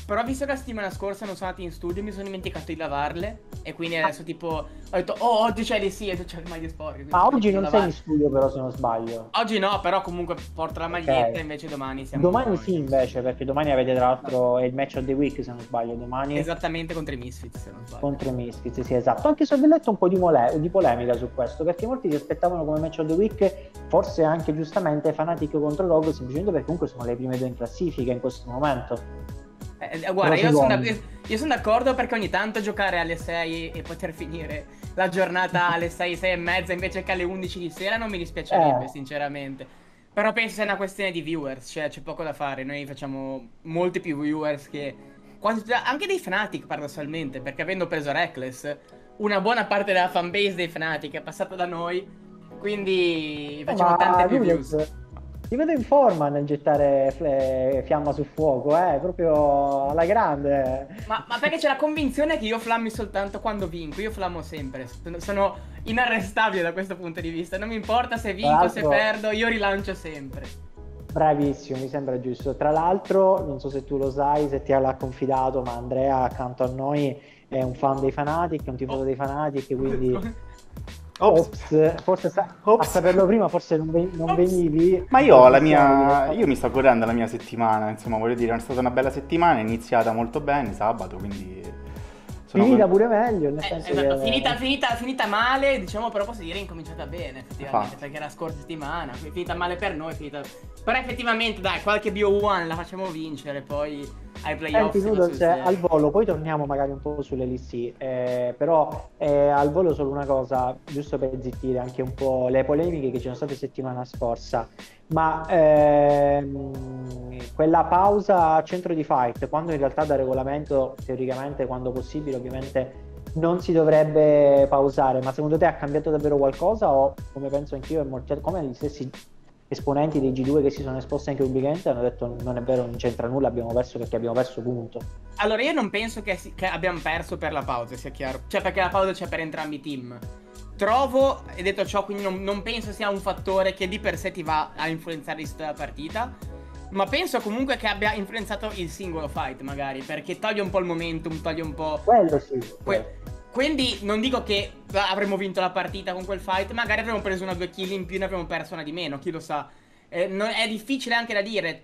Però visto che la settimana scorsa non sono andato in studio, mi sono dimenticato di lavarle. E quindi adesso tipo ho detto, oh, oggi c'è le sì, oggi c'è le maglie sporche. Ma oggi non sei in studio però, se non sbaglio. Oggi no, però comunque porto la maglietta, okay. Invece domani siamo... Domani sì, invece, perché domani avete tra l'altro ah. il match of the week, se non sbaglio, domani. Esattamente, contro i Misfits, se non sbaglio. Contro i Misfits, sì, esatto. Anche se ho letto un po' di, mole di polemica su questo, perché molti si aspettavano come match of the week, forse anche giustamente, Fnatic contro Rogue, semplicemente perché comunque sono le prime due in classifica in questo momento. Eh, guarda, io sono d'accordo perché ogni tanto giocare alle sei e poter finire la giornata alle sei, sei e mezza invece che alle undici di sera non mi dispiacerebbe, eh. sinceramente. Però penso sia una questione di viewers, cioè c'è poco da fare. Noi facciamo molti più viewers che quasi, anche dei Fnatic paradossalmente, perché avendo preso Rekkles, una buona parte della fanbase dei Fnatic è passata da noi, quindi facciamo Ma tante più views. Ti vedo in forma nel gettare fiamma sul fuoco, eh, proprio alla grande. Ma, ma perché c'è la convinzione che io flammi soltanto quando vinco, io flammo sempre. Sono inarrestabile da questo punto di vista, non mi importa se vinco, se perdo, io rilancio sempre. Bravissimo, mi sembra giusto. Tra l'altro, non so se tu lo sai, se ti l'ha confidato, ma Andrea accanto a noi è un fan dei Fnatic, è un tifoso oh. dei Fnatic, quindi... Ops, forse sa Ops. a saperlo prima forse non, ve non venivi. Ma io ho la mia, io mi sto correndo la mia settimana, insomma, voglio dire, è stata una bella settimana, è iniziata molto bene sabato, quindi sono finita con... pure meglio, nel eh, senso esatto. che... finita, finita, finita male, diciamo, però posso dire incominciata bene effettivamente, ah. perché era la scorsa settimana, finita male per noi, finita... però effettivamente dai, qualche B O uno la facciamo vincere, poi ai playoff. Senti, al volo, poi torniamo magari un po' sull'L E C, eh, però eh, al volo solo una cosa, giusto per zittire anche un po' le polemiche che ci sono state settimana scorsa, ma ehm, quella pausa a centro di fight, quando in realtà da regolamento, teoricamente, quando possibile, ovviamente non si dovrebbe pausare, ma secondo te ha cambiato davvero qualcosa o, come penso anch'io, come gli stessi esponenti dei G due che si sono esposti anche un weekend hanno detto non è vero, non c'entra nulla, abbiamo perso perché abbiamo perso, punto. Allora io non penso che, si, che abbiamo perso per la pausa, sia chiaro, cioè perché la pausa c'è per entrambi i team, trovo, e detto ciò, quindi non, non penso sia un fattore che di per sé ti va a influenzare il della partita, ma penso comunque che abbia influenzato il singolo fight magari, perché toglie un po' il momentum, toglie un po' quello sì que quindi non dico che avremmo vinto la partita con quel fight, magari avremmo preso una due kill in più e ne avremmo perso una di meno, chi lo sa. Eh, non, è difficile anche da dire.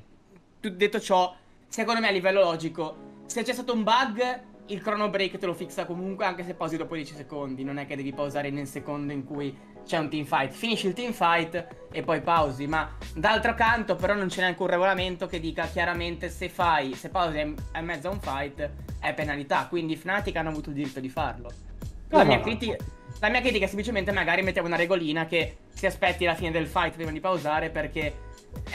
Detto ciò, secondo me a livello logico, se c'è stato un bug, il chrono break te lo fixa comunque, anche se pausi dopo dieci secondi, non è che devi pausare nel secondo in cui c'è un team fight. Finisci il team fight e poi pausi, ma d'altro canto però non c'è neanche un regolamento che dica chiaramente se fai, se pausi a mezzo a un fight è penalità, quindi Fnatic hanno avuto il diritto di farlo. La mia, critica, la mia critica è semplicemente magari mettiamo una regolina che si aspetti la fine del fight prima di pausare, perché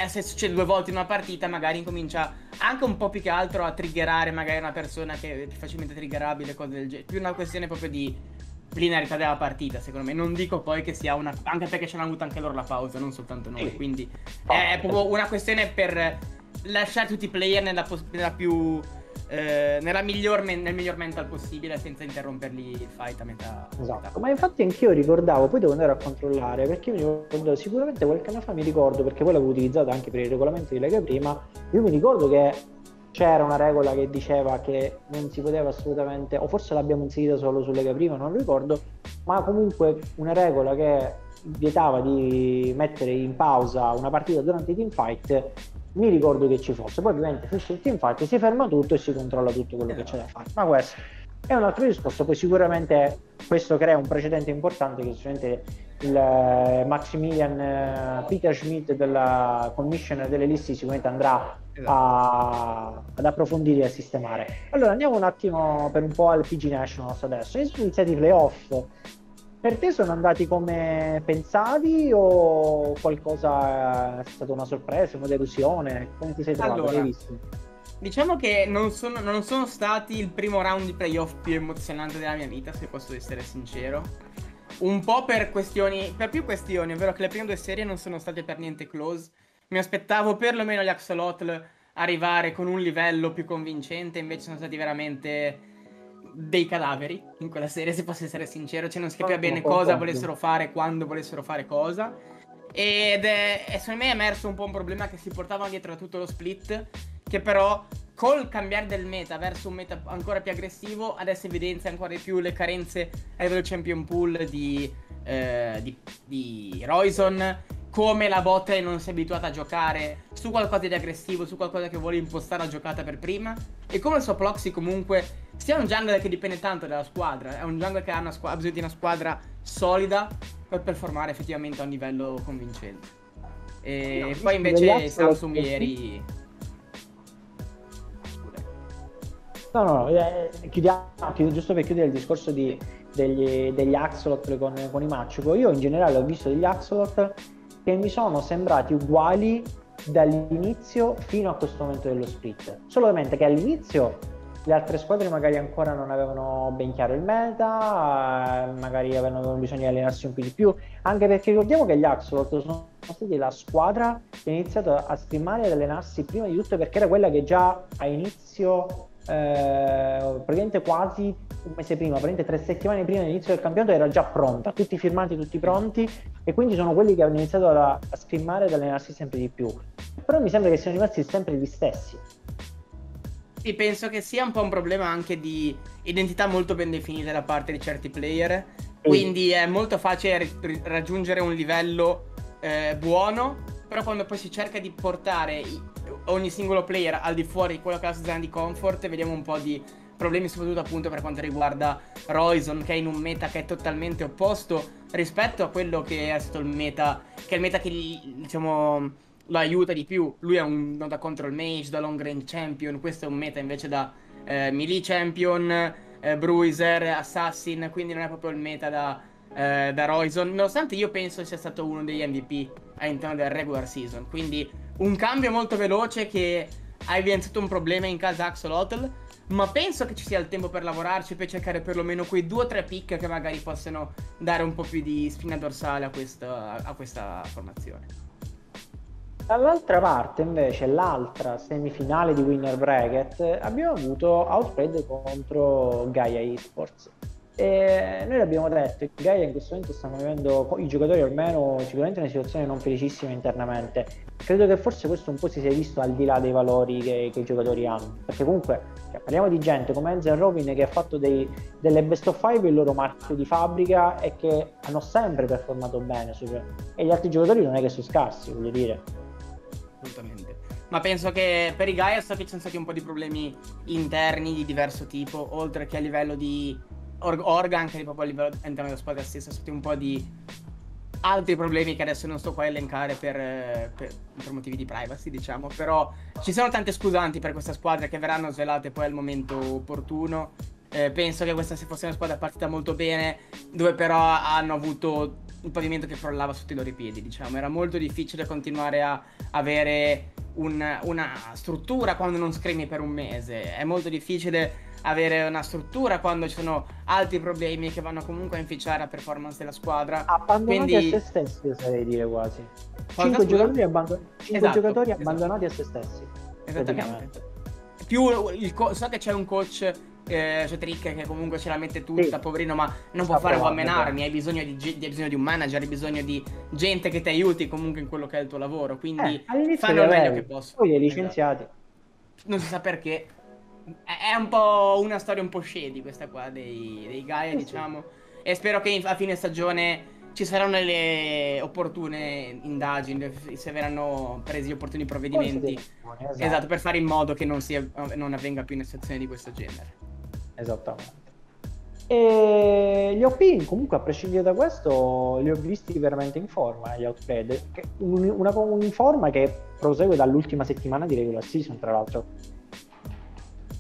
se succede due volte in una partita magari incomincia anche un po' più che altro a triggerare magari una persona che è più facilmente triggerabile, cose del genere, più una questione proprio di linearità della partita, secondo me. Non dico poi che sia una, anche perché ce l'hanno avuta anche loro la pausa, non soltanto noi, quindi è, è proprio una questione per lasciare tutti i player nella, nella più Nella miglior nel miglior mental possibile, senza interromperli il fight a metà. Esatto, metà. Ma infatti anch'io ricordavo, poi devo andare a controllare, perché io mi ricordo, sicuramente qualche anno fa mi ricordo, perché poi l'avevo utilizzata anche per il regolamento di Lega prima, io mi ricordo che c'era una regola che diceva che non si poteva assolutamente, o forse l'abbiamo inserita solo su Lega Prima, non ricordo, ma comunque una regola che vietava di mettere in pausa una partita durante i teamfight. Mi ricordo che ci fosse, poi ovviamente finisce il teamfight, si ferma tutto e si controlla tutto quello che c'è da fare, ma questo è un altro discorso. Poi sicuramente questo crea un precedente importante che sicuramente il Maximilian Peter Schmidt della commission delle liste sicuramente andrà a, ad approfondire e a sistemare. Allora andiamo un attimo per un po' al P G Nationals adesso. Sono iniziati i playoff, per te sono andati come pensavi o qualcosa è stata una sorpresa, una delusione? Come ti sei trovato? Allora, diciamo che non sono, non sono stati il primo round di playoff più emozionante della mia vita, se posso essere sincero. Un po' per questioni, per più questioni, ovvero che le prime due serie non sono state per niente close. Mi aspettavo perlomeno gli Axolotl arrivare con un livello più convincente, invece sono stati veramente dei cadaveri in quella serie, se posso essere sincero. Cioè non si capiva bene cosa volessero fare, quando volessero fare cosa. Ed è, è secondo me è emerso un po' un problema che si portavano dietro da tutto lo split, che però col cambiare del meta verso un meta ancora più aggressivo adesso evidenzia ancora di più le carenze a livello champion pool di, eh, di, di Roison, come la bot non si è abituata a giocare su qualcosa di aggressivo, su qualcosa che vuole impostare la giocata per prima, e come il suo Ploxy comunque sia un jungle che dipende tanto dalla squadra, è un jungle che ha, una squ- ha bisogno di una squadra solida per performare effettivamente a un livello convincente. E no, poi invece Samsung ieri... No, no, no, eh, chiudiamo, chiudo, giusto per chiudere il discorso di, degli, degli Axolotl con, con i Machu. Io in generale ho visto degli Axolotl che mi sono sembrati uguali dall'inizio fino a questo momento dello split, solamente che all'inizio le altre squadre magari ancora non avevano ben chiaro il meta, magari avevano bisogno di allenarsi un po' di più, anche perché ricordiamo che gli Axolotl sono stati la squadra che ha iniziato a streamare e ad allenarsi prima di tutto, perché era quella che già a inizio, eh, praticamente quasi un mese prima, praticamente tre settimane prima dell'inizio del campionato era già pronta, tutti firmati, tutti pronti, e quindi sono quelli che hanno iniziato a, a streamare e ad allenarsi sempre di più. Però mi sembra che siano rimasti sempre gli stessi. Sì, penso che sia un po' un problema anche di identità molto ben definita da parte di certi player, quindi è molto facile r- raggiungere un livello eh, buono, però quando poi si cerca di portare i- ogni singolo player al di fuori di quello che è la sua zona di comfort, vediamo un po' di problemi, soprattutto appunto per quanto riguarda Roison, che è in un meta che è totalmente opposto rispetto a quello che è stato il meta, che è il meta che diciamo... lo aiuta di più. Lui è un da control mage, da long range champion, questo è un meta invece da eh, melee champion, eh, bruiser, assassin, quindi non è proprio il meta da, eh, da Roison, nonostante io penso sia stato uno degli M V P all'interno del regular season. Quindi un cambio molto veloce che ha evidenziato un problema in casa Axolotl, ma penso che ci sia il tempo per lavorarci, per cercare perlomeno quei due o tre pick che magari possono dare un po' più di spina dorsale a questa, a questa formazione. Dall'altra parte invece, l'altra semifinale di Winner Bracket, abbiamo avuto Outplayed contro Gaia Esports. E noi l'abbiamo detto, Gaia in questo momento sta muovendo i giocatori almeno sicuramente in una situazione non felicissima internamente. Credo che forse questo un po' si sia visto al di là dei valori che, che i giocatori hanno, perché comunque cioè, parliamo di gente come Enzo e Robin che ha fatto dei, delle best of five il loro marchio di fabbrica e che hanno sempre performato bene, cioè, e gli altri giocatori non è che sono scarsi, voglio dire. Assolutamente. Ma penso che per i Gaia so che ci sono stati un po' di problemi interni di diverso tipo, oltre che a livello di org, org anche proprio a livello all'interno della squadra stessa, sono stati un po' di altri problemi che adesso non sto qua a elencare per, per, per motivi di privacy, diciamo. Però ci sono tante scusanti per questa squadra che verranno svelate poi al momento opportuno. Eh, penso che questa fosse una squadra partita molto bene, dove però hanno avuto un pavimento che crollava sotto i loro piedi, diciamo. Era molto difficile continuare a avere un, una struttura quando non scrimi per un mese, è molto difficile avere una struttura quando ci sono altri problemi che vanno comunque a inficiare la performance della squadra. Abbandonati quindi... a se stessi, oserei dire quasi. Cinque giocatori, abbandon... Cinque esatto, giocatori esatto. abbandonati a se stessi. Esattamente. Più il co- so che c'è un coach... Eh, c'è Trick che comunque ce la mette tutta, sì. poverino, ma non può fare one man army. Hai bisogno di, hai bisogno di un manager, hai bisogno di gente che ti aiuti comunque in quello che è il tuo lavoro. Quindi eh, fanno il meglio che possono. Poi li licenziati. non si sa perché. È un po' una storia un po' shady questa qua dei, dei Gaia, diciamo. E spero che a fine stagione ci saranno le opportune indagini, se verranno presi gli opportuni provvedimenti. Esatto. Esatto, per fare in modo che non, sia, non avvenga più una situazione di questo genere. Esattamente. E gli O P comunque, a prescindere da questo, li ho visti veramente in forma, gli Outplayed. Una, una forma che prosegue dall'ultima settimana di regular season, tra l'altro.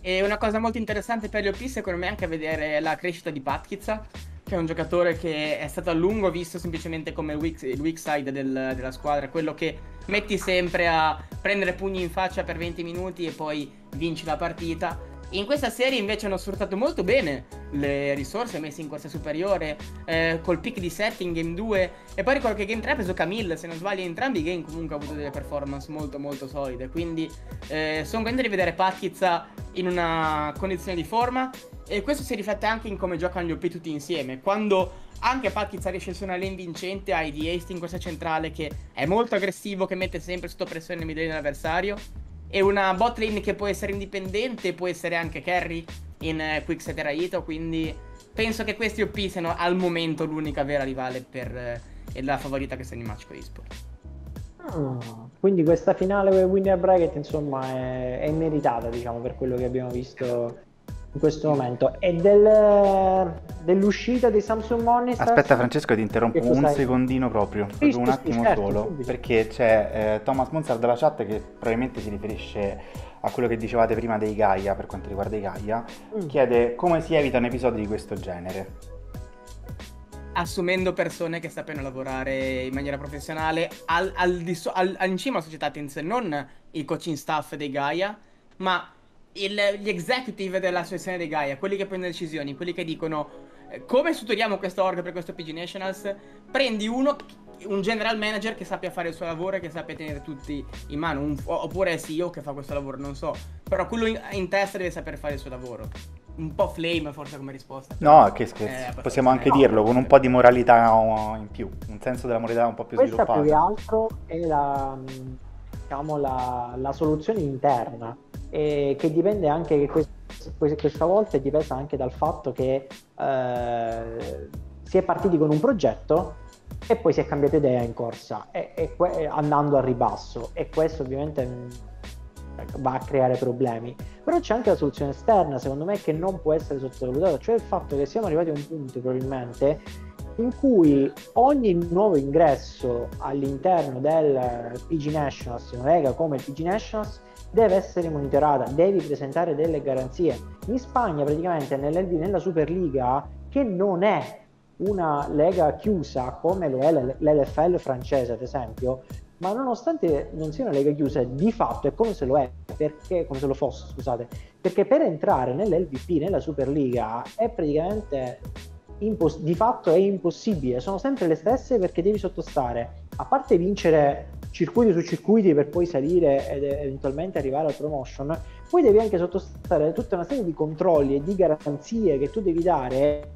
E una cosa molto interessante per gli O P, secondo me, è anche vedere la crescita di Patchizza, che è un giocatore che è stato a lungo visto semplicemente come il weak, il weak side del, della squadra, quello che metti sempre a prendere pugni in faccia per venti minuti e poi vinci la partita. In questa serie invece hanno sfruttato molto bene le risorse messe in corsa superiore, eh, col pick di sette in game due, e poi ricordo che game tre ha preso Camille, se non sbaglio, entrambi i game comunque ha avuto delle performance molto molto solide, quindi eh, sono contento di vedere Patchizza in una condizione di forma. E questo si riflette anche in come giocano gli O P tutti insieme. Quando anche Patchizza riesce su una lane vincente, hai di Ace in questa centrale che è molto aggressivo, che mette sempre sotto pressione il mid lane dell'avversario, e una bot lane che può essere indipendente, può essere anche carry in Quixote e Raito. Quindi penso che questi O P siano al momento l'unica vera rivale per, e la favorita che sono in Match Esports. Oh, quindi questa finale winner bracket insomma è, è meritata, diciamo, per quello che abbiamo visto in questo momento. E del, dell'uscita dei Samsung Morning Stars. Aspetta Francesco, ti interrompo un stai... secondino proprio, sì, proprio sì, un attimo certo, solo subito. Perché c'è eh, Thomas Monzar dalla chat che probabilmente si riferisce a quello che dicevate prima dei Gaia, per quanto riguarda i Gaia. mm. Chiede come si evitano episodi di questo genere. Assumendo persone che sappiano lavorare in maniera professionale al, al di so, al, in cima alla società Teams, non il coaching staff dei Gaia, ma Il, gli executive della associazione dei Gaia, quelli che prendono decisioni, quelli che dicono eh, come strutturiamo questa org per questo P G Nationals. Prendi uno, un general manager che sappia fare il suo lavoro e che sappia tenere tutti in mano, un, oppure il C E O che fa questo lavoro, non so, però quello in, in testa deve saper fare il suo lavoro. Un po' flame forse come risposta. No, che scherzo, eh, possiamo anche no, dirlo, con un po' di moralità in più, un senso della moralità un po' più questa sviluppata. Questa più che altro è la, diciamo, la, la soluzione interna. E che dipende anche, che quest questa volta è dipesa anche dal fatto che eh, si è partiti con un progetto e poi si è cambiata idea in corsa, e, e andando al ribasso, e questo ovviamente mh, va a creare problemi. Però c'è anche la soluzione esterna, secondo me, che non può essere sottovalutata, cioè il fatto che siamo arrivati a un punto probabilmente in cui ogni nuovo ingresso all'interno del P G Nationals, una lega come il P G Nationals, deve essere monitorata, devi presentare delle garanzie. In Spagna praticamente nella Superliga, che non è una lega chiusa come lo è l'L F L francese ad esempio, ma nonostante non sia una lega chiusa di fatto è come se lo è, perché come se lo fosse, scusate, perché per entrare nell'L V P, nella Superliga, è praticamente di fatto è impossibile, sono sempre le stesse, perché devi sottostare, a parte vincere circuiti su circuiti per poi salire ed eventualmente arrivare alla promotion, poi devi anche sottostare tutta una serie di controlli e di garanzie che tu devi dare,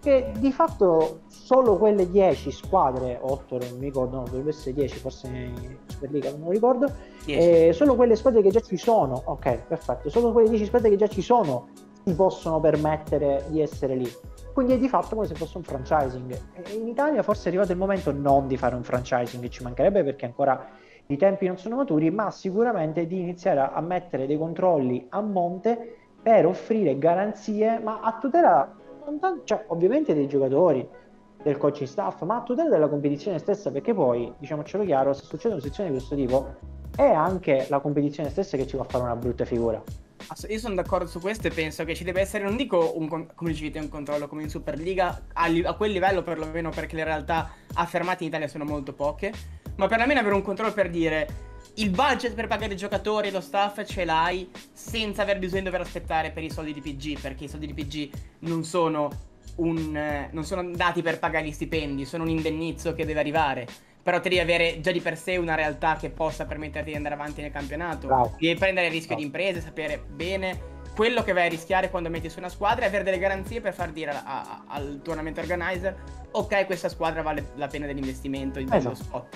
che di fatto solo quelle dieci squadre, otto non mi ricordo, no, dovrebbe essere dieci forse in Superliga, non mi ricordo, eh, solo quelle squadre che già ci sono, ok perfetto, solo quelle dieci squadre che già ci sono si possono permettere di essere lì. Quindi è di fatto come se fosse un franchising. E in Italia forse è arrivato il momento non di fare un franchising, ci mancherebbe, perché ancora i tempi non sono maturi, ma sicuramente di iniziare a mettere dei controlli a monte per offrire garanzie, ma a tutela non tanto, cioè, ovviamente dei giocatori, del coaching staff, ma a tutela della competizione stessa, perché poi, diciamocelo chiaro, se succede una situazione di questo tipo è anche la competizione stessa che ci va a fare una brutta figura. Io sono d'accordo su questo e penso che ci deve essere, non dico un, come dicevete, un controllo come in Superliga, a, a quel livello perlomeno, perché le realtà affermate in Italia sono molto poche, ma perlomeno avere un controllo per dire il budget per pagare i giocatori e lo staff ce l'hai, senza aver bisogno di dover aspettare per i soldi di P G, perché i soldi di P G non sono, un, non sono dati per pagare gli stipendi, sono un indennizzo che deve arrivare. Però te devi avere già di per sé una realtà che possa permetterti di andare avanti nel campionato. Bravo. Devi prendere il rischio Bravo. di imprese, sapere bene quello che vai a rischiare quando metti su una squadra e avere delle garanzie per far dire a, a, al tournament organizer ok, questa squadra vale la pena dell'investimento, dello esatto. spot.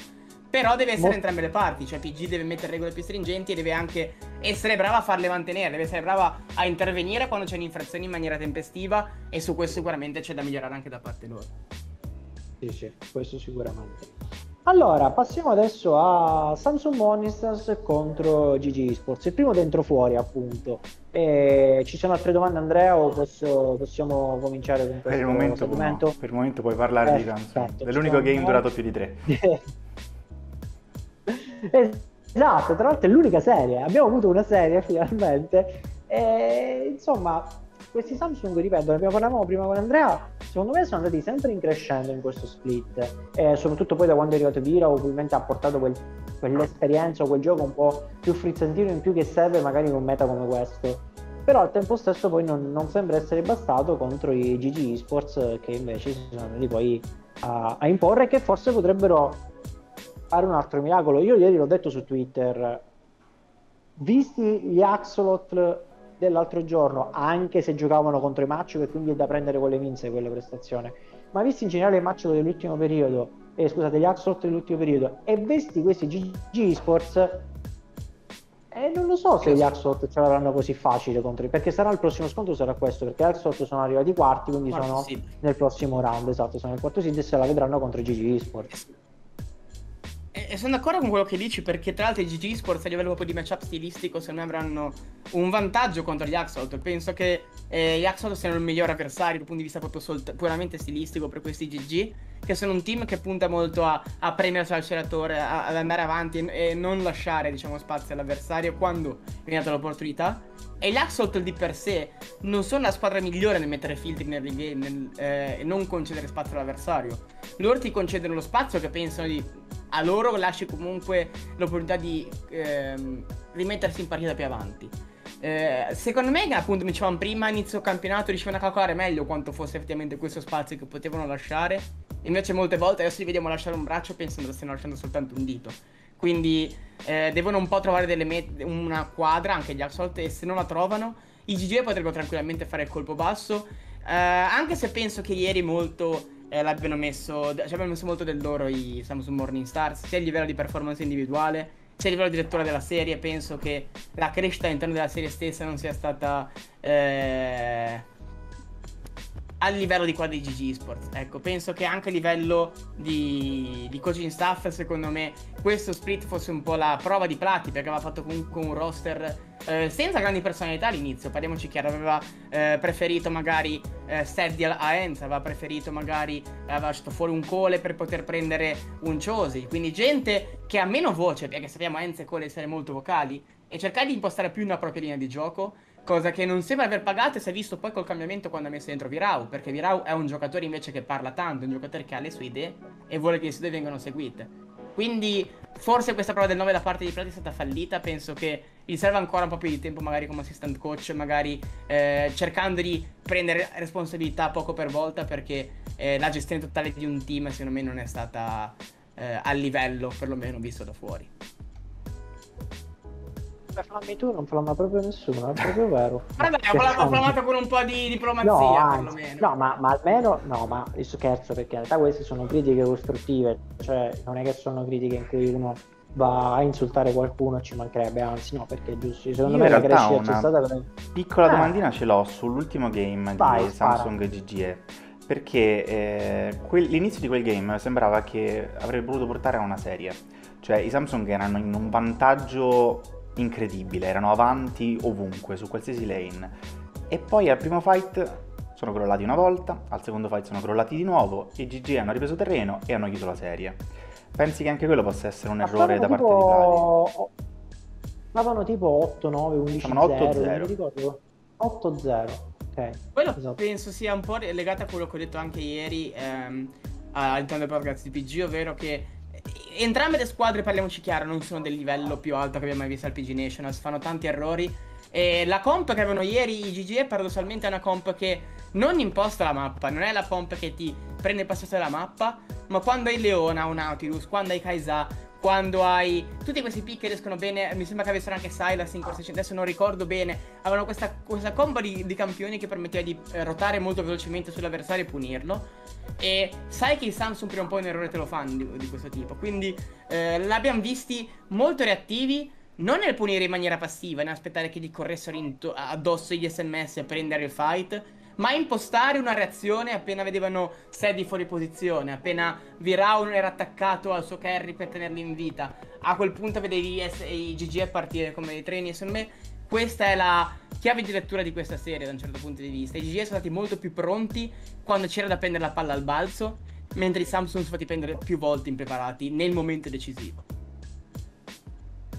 Però deve essere entrambe le parti, cioè P G deve mettere regole più stringenti e deve anche essere brava a farle mantenere, deve essere brava a intervenire quando c'è un'infrazione in maniera tempestiva, e su questo sicuramente c'è da migliorare anche da parte loro. Sì, sì, questo sicuramente. Allora, passiamo adesso a Samsung Morning Stars contro G G Esports, il primo dentro fuori appunto. E ci sono altre domande, Andrea, o posso, possiamo cominciare con questo per il momento, segmento? No. Per il momento puoi parlare eh, di Samsung, certo, è l'unico game no. durato più di tre. Esatto, tra l'altro è l'unica serie, abbiamo avuto una serie finalmente e insomma questi Samsung, ripeto, ne abbiamo parlato prima con Andrea, secondo me sono andati sempre in crescendo in questo split, e soprattutto poi da quando è arrivato Vira, ovviamente ha portato quel, quell'esperienza o quel gioco un po' più frizzantino in più che serve magari in un meta come questo, però al tempo stesso poi non, non sembra essere bastato contro i G G Esports, che invece si sono andati poi a, a imporre, che forse potrebbero fare un altro miracolo. Io ieri l'ho detto su Twitter, visti gli Axolotl dell'altro giorno, anche se giocavano contro i Machu, che quindi è da prendere con le minze quelle prestazioni, ma visti in generale i Machu dell'ultimo periodo, eh, scusate, gli Axolotl dell'ultimo periodo, e visti questi G G Esports, eh, non lo so se gli Axolotl ce l'avranno così facile contro, perché sarà il prossimo scontro, sarà questo, perché gli Axolotl sono arrivati quarti, quindi quarto sono seed. Nel prossimo round, esatto, sono il quarto seed e se la vedranno contro i G G Esports. E sono d'accordo con quello che dici, perché tra l'altro i G G Esports a livello proprio di matchup stilistico secondo me avranno un vantaggio contro gli Axolotl. Penso che eh, gli Axolotl siano il miglior avversario dal punto di vista proprio puramente stilistico per questi G G, che sono un team che punta molto a, a premersi al ceratore, ad andare avanti e, e non lasciare, diciamo, spazio all'avversario quando viene data l'opportunità. E gli Axolotl di per sé non sono la squadra migliore nel mettere filtri nel game, nel, eh, e non concedere spazio all'avversario. Loro ti concedono lo spazio che pensano di... a loro lasci comunque l'opportunità di ehm, rimettersi in partita più avanti. Eh, secondo me, appunto, mi dicevano prima, inizio campionato riuscivano a calcolare meglio quanto fosse effettivamente questo spazio che potevano lasciare, invece molte volte adesso li vediamo lasciare un braccio pensando che stiano lasciando soltanto un dito. Quindi eh, devono un po' trovare delle met- una quadra, anche gli Axolotl, e se non la trovano i G G potrebbero tranquillamente fare il colpo basso, eh, anche se penso che ieri molto... Eh, l'abbiano messo, ci abbiamo messo molto del loro i Samsung Morning Stars, sia a livello di performance individuale, sia a livello di lettura della serie. Penso che la crescita all'interno della serie stessa non sia stata eh, a livello di qua dei G G Esports. Ecco, penso che anche a livello di, di coaching staff, secondo me, questo split fosse un po' la prova di Plati, perché aveva fatto comunque un roster... Eh, senza grandi personalità all'inizio, parliamoci chiaro, aveva eh, preferito magari eh, Serdi a Enza, aveva preferito magari, aveva lasciato fuori un Cole per poter prendere un Chosi, quindi gente che ha meno voce, perché sappiamo Enza e Cole essere molto vocali, e cercare di impostare più una propria linea di gioco, cosa che non sembra aver pagato e si è visto poi col cambiamento quando ha messo dentro Virau, perché Virau è un giocatore invece che parla tanto, è un giocatore che ha le sue idee e vuole che le sue idee vengano seguite. Quindi forse questa prova del nove da parte di Plati è stata fallita, penso che gli serve ancora un po' più di tempo magari come assistant coach, magari eh, cercando di prendere responsabilità poco per volta, perché eh, la gestione totale di un team secondo me non è stata eh, a livello, perlomeno visto da fuori. Beh, flammi tu, non flamma proprio nessuno, è proprio vero. Vabbè, ho flammato con un po' di diplomazia, no, anzi, perlomeno. No, ma, ma almeno, no, ma io scherzo, perché in realtà queste sono critiche costruttive, cioè non è che sono critiche in cui uno va a insultare qualcuno, ci mancherebbe, anzi no, perché è giusto, secondo io me la crescita c'è stata per... Piccola eh. domandina ce l'ho sull'ultimo game Vai, di Samsung G G E, perché eh, quel, l'inizio di quel game sembrava che avrebbe voluto portare a una serie, cioè i Samsung erano in un vantaggio incredibile, erano avanti ovunque, su qualsiasi lane, e poi al primo fight sono crollati una volta, al secondo fight sono crollati di nuovo, i G G hanno ripreso terreno e hanno chiuso la serie. Pensi che anche quello possa essere un errore da parte tipo... di Plati? Ma vanno tipo otto nove, undici zero, otto zero, ok. Quello esatto. Penso sia un po' legato a quello che ho detto anche ieri ehm, all'interno del podcast di P G, ovvero che entrambe le squadre, parliamoci chiaro, non sono del livello più alto che abbiamo mai visto al P G Nationals, fanno tanti errori, e la comp che avevano ieri i G G E paradossalmente è una comp che non imposta la mappa, non è la comp che ti prende il passaggio della mappa, ma quando hai Leona o Nautilus, quando hai Kai'Sa, quando hai tutti questi pick che riescono bene. Mi sembra che avessero anche Silas in corsa, adesso non ricordo bene. Avevano questa, questa combo di, di campioni che permetteva di eh, rotare molto velocemente sull'avversario e punirlo. E sai che i Samsung prima o poi un errore te lo fanno di, di questo tipo. Quindi eh, l'abbiamo visti molto reattivi, non nel punire in maniera passiva, nel aspettare che gli corressero addosso gli sms e prendere il fight, ma impostare una reazione appena vedevano Sedi fuori posizione, appena Virao non era attaccato al suo carry per tenerli in vita. A quel punto vedevi i G G a partire come dei treni. Secondo me questa è la chiave di lettura di questa serie da un certo punto di vista. I G G sono stati molto più pronti quando c'era da prendere la palla al balzo, mentre i Samsung sono stati prendere più volte impreparati nel momento decisivo.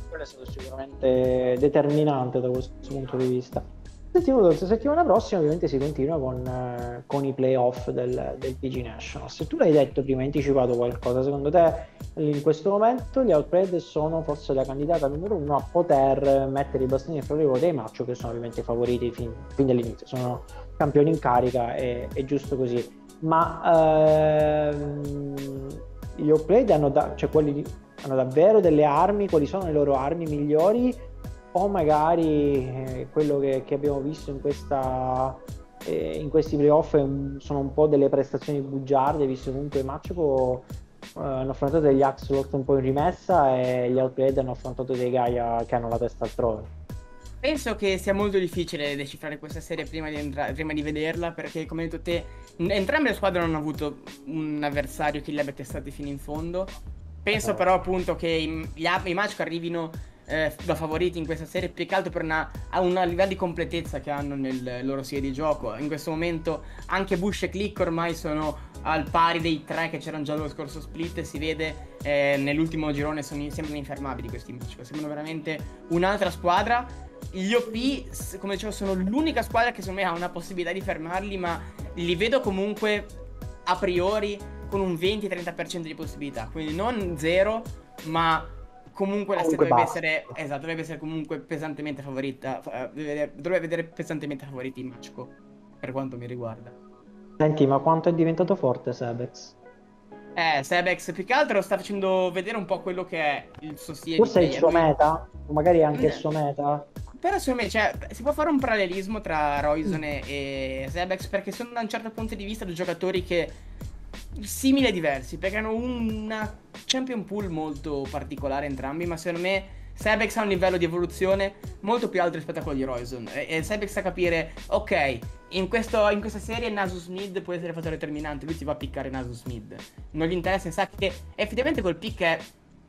Quello è stato sicuramente determinante da questo punto di vista. La settimana prossima ovviamente si continua con, eh, con i playoff del, del P G Nationals. Se tu l'hai detto prima, hai anticipato qualcosa, secondo te in questo momento gli Outplayed sono forse la candidata numero uno a poter mettere i bastoni in fuori dei Machu, che sono ovviamente favoriti fin, fin dall'inizio, sono campioni in carica e è giusto così, ma ehm, gli Outplayed hanno, da, cioè quelli, hanno davvero delle armi? Quali sono le loro armi migliori? O magari eh, quello che, che abbiamo visto in, questa, eh, in questi playoff sono un po' delle prestazioni bugiarde, visto comunque i match eh, hanno affrontato degli Axolotl un po' in rimessa e gli Outplayed hanno affrontato dei Gaia che hanno la testa altrove. Penso che sia molto difficile decifrare questa serie prima di, prima di vederla, perché come hai detto te entrambe le squadre non hanno avuto un avversario che li abbia testati fino in fondo. Penso eh. però appunto che i, i match arrivino Eh, da favoriti in questa serie, più che altro per una, una livello di completezza che hanno nel loro stile di gioco. In questo momento anche Bush e Click ormai sono al pari dei tre che c'erano già lo scorso split, e si vede eh, nell'ultimo girone sono sempre infermabili questi match. Sembrano veramente un'altra squadra. Gli O P, come dicevo, sono l'unica squadra che secondo me ha una possibilità di fermarli, ma li vedo comunque a priori con un venti trenta per cento di possibilità, quindi non zero, ma comunque la serie dovrebbe essere, esatto, dovrebbe essere comunque pesantemente favorita. Dovrebbe vedere pesantemente favoriti in Machu, per quanto mi riguarda. Senti, ma quanto è diventato forte Sebex? Eh, Sebex più che altro sta facendo vedere un po' quello che è il suo stile. Forse è il suo meta, o magari anche mm. il suo meta. Però secondo me, cioè, si può fare un parallelismo tra Roisone mm. e Sebex, perché sono da un certo punto di vista due giocatori che simili e diversi, perché hanno una champion pool molto particolare entrambi, ma secondo me Sebex ha un livello di evoluzione molto più alto rispetto a quello di Roison, e, e Sebex sa capire, ok, in, questo, in questa serie Nasus mid può essere fattore determinante, lui si va a piccare Nasus mid, non gli interessa, sa che effettivamente quel pick è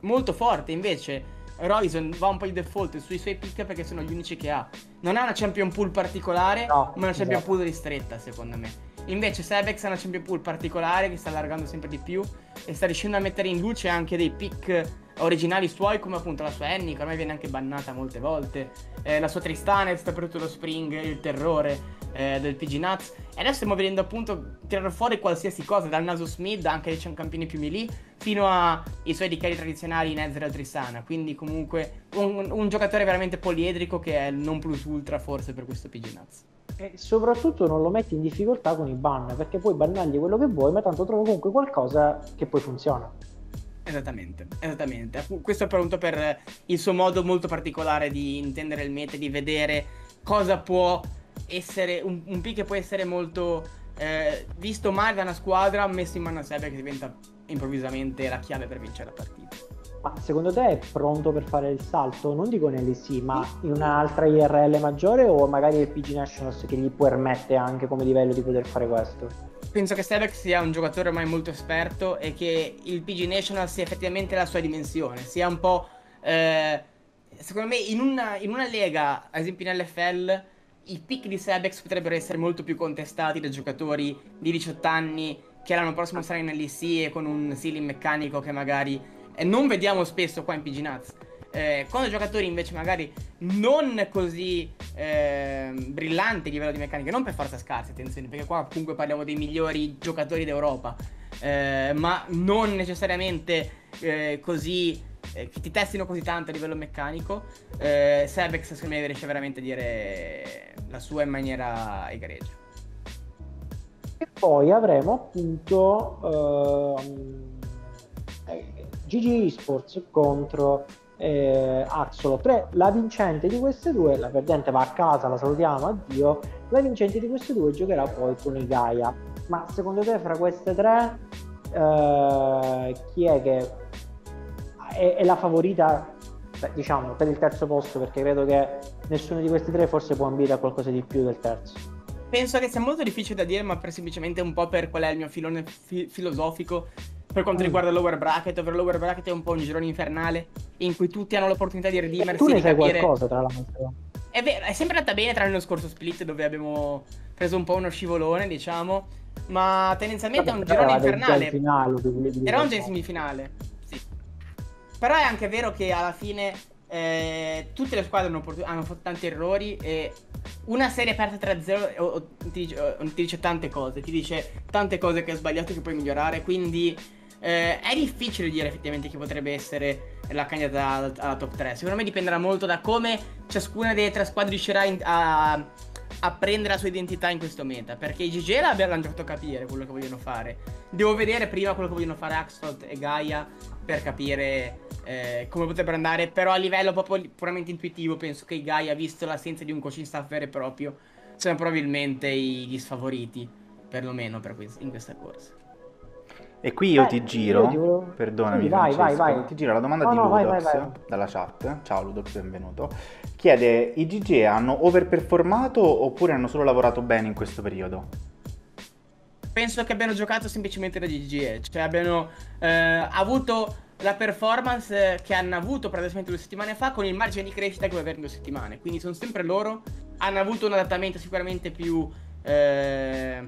molto forte. Invece Roison va un po' di default sui suoi pick perché sono gli unici che ha, non ha una champion pool particolare, no, ma una champion esatto. pool ristretta secondo me. Invece Sebex ha una champion pool particolare che sta allargando sempre di più e sta riuscendo a mettere in luce anche dei pick originali suoi, come appunto la sua Annie, che ormai viene anche bannata molte volte, eh, la sua Tristana, soprattutto lo Spring, il terrore eh, del P G Nuts. E adesso stiamo vedendo appunto tirare fuori qualsiasi cosa, dal Nasus mid, anche dei campioni più melee, fino ai suoi decari tradizionali in Ezreal Tristana. Quindi comunque un, un giocatore veramente poliedrico, che è il non plus ultra forse per questo P G Nuts. E soprattutto non lo metti in difficoltà con i ban, perché puoi bannargli quello che vuoi, ma tanto trovo comunque qualcosa che poi funziona. Esattamente, esattamente. Questo è appunto per il suo modo molto particolare di intendere il meta, di vedere cosa può essere un, un pick che può essere molto eh, visto male da una squadra, messo in mano a sé, che diventa improvvisamente la chiave per vincere la partita. Ma secondo te è pronto per fare il salto? Non dico nelle sì, ma in un'altra I R L maggiore, o magari il P G Nationals che gli permette anche come livello di poter fare questo? Penso che Sebex sia un giocatore ormai molto esperto e che il P G Nationals sia effettivamente la sua dimensione, sia un po'... Eh, secondo me in una, in una lega, ad esempio in L F L, i pick di Sebex potrebbero essere molto più contestati da giocatori di diciotto anni che l'anno prossimo saranno in L E C e con un ceiling meccanico che magari... E non vediamo spesso qua in P G Nuts. Eh, quando giocatori invece magari non così eh, brillanti a livello di meccanica, non per forza scarsi, attenzione, perché qua comunque parliamo dei migliori giocatori d'Europa, eh, ma non necessariamente eh, così eh, che ti testino così tanto a livello meccanico, eh, Sebex secondo me riesce veramente a dire la sua in maniera egregia. E poi avremo appunto... Uh... G G Esports contro eh, Axolotl. La vincente di queste due, la perdente va a casa, la salutiamo, addio. La vincente di queste due giocherà poi con i Gaia. Ma secondo te fra queste tre eh, chi è che è, è la favorita, beh, diciamo, per il terzo posto? Perché credo che nessuno di questi tre forse può ambire a qualcosa di più del terzo. Penso che sia molto difficile da dire, ma per semplicemente un po' per qual è il mio filone fi filosofico per quanto riguarda il lower bracket, ovvero il lower bracket è un po' un girone infernale in cui tutti hanno l'opportunità di redimersi. E tu ne sai capire... qualcosa, tra l'altro. È vero, è sempre andata bene tranne lo scorso split dove abbiamo preso un po' uno scivolone, diciamo, ma tendenzialmente vabbè, è un girone infernale. Finale, era un già in semifinale, sì. Però è anche vero che alla fine eh, tutte le squadre hanno, hanno fatto tanti errori e... Una serie aperta tre a zero ti, ti dice tante cose, ti dice tante cose che hai sbagliato e che puoi migliorare, quindi eh, è difficile dire effettivamente chi potrebbe essere la candidata alla top tre. Secondo me dipenderà molto da come ciascuna delle tre squadre riuscirà in, a, a prendere la sua identità in questo meta, perché i G G l'hanno già fatto capire quello che vogliono fare. Devo vedere prima quello che vogliono fare Axolotl e Gaia per capire... Eh, come potrebbero andare, però a livello proprio puramente intuitivo penso che i Gaia, visto l'assenza di un coaching staff vero e proprio, siano probabilmente gli sfavoriti, perlomeno per quest in questa corsa. E qui io Beh, ti giro, io ti... perdonami, sì, vai, vai, vai. Ti giro la domanda oh, di no, Ludox vai, vai. dalla chat. Ciao Ludox, benvenuto. Chiede: i G G hanno overperformato oppure hanno solo lavorato bene in questo periodo? Penso che abbiano giocato semplicemente da G G, cioè abbiano eh, avuto la performance che hanno avuto praticamente due settimane fa con il margine di crescita che vuoi avere in due settimane, quindi sono sempre loro, hanno avuto un adattamento sicuramente più eh,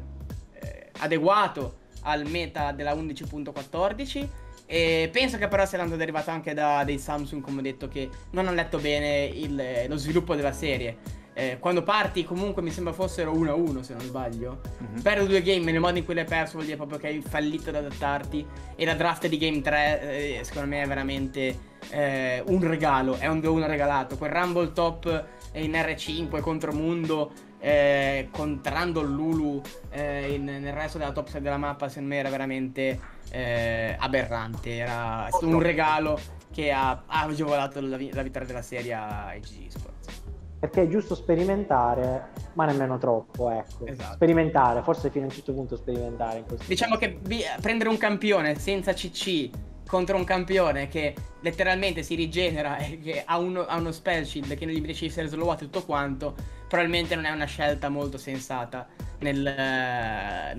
adeguato al meta della undici punto quattordici e penso che però sia andato derivato anche da dei Samsung, come ho detto, che non hanno letto bene il, lo sviluppo della serie. Eh, quando parti comunque mi sembra fossero uno a uno se non sbaglio. Mm-hmm. Perdere due game nel modo in cui l'hai perso vuol dire proprio che hai fallito ad adattarti. E la draft di game tre eh, secondo me è veramente eh, un regalo, è un due a uno regalato. Quel Rumble top in R cinque contro Mundo eh, contrando Lulu eh, in, nel resto della top sei della mappa, secondo me era veramente eh, aberrante. Era stato un regalo che ha, ha agevolato la, la vittoria della serie a G G Esports. Perché è giusto sperimentare, ma nemmeno troppo, ecco. Esatto. Sperimentare, forse fino a un certo punto sperimentare. In diciamo che prendere un campione senza C C contro un campione che letteralmente si rigenera e che ha uno, ha uno spell shield che non gli riesce a essere slowato tutto quanto, probabilmente non è una scelta molto sensata nel,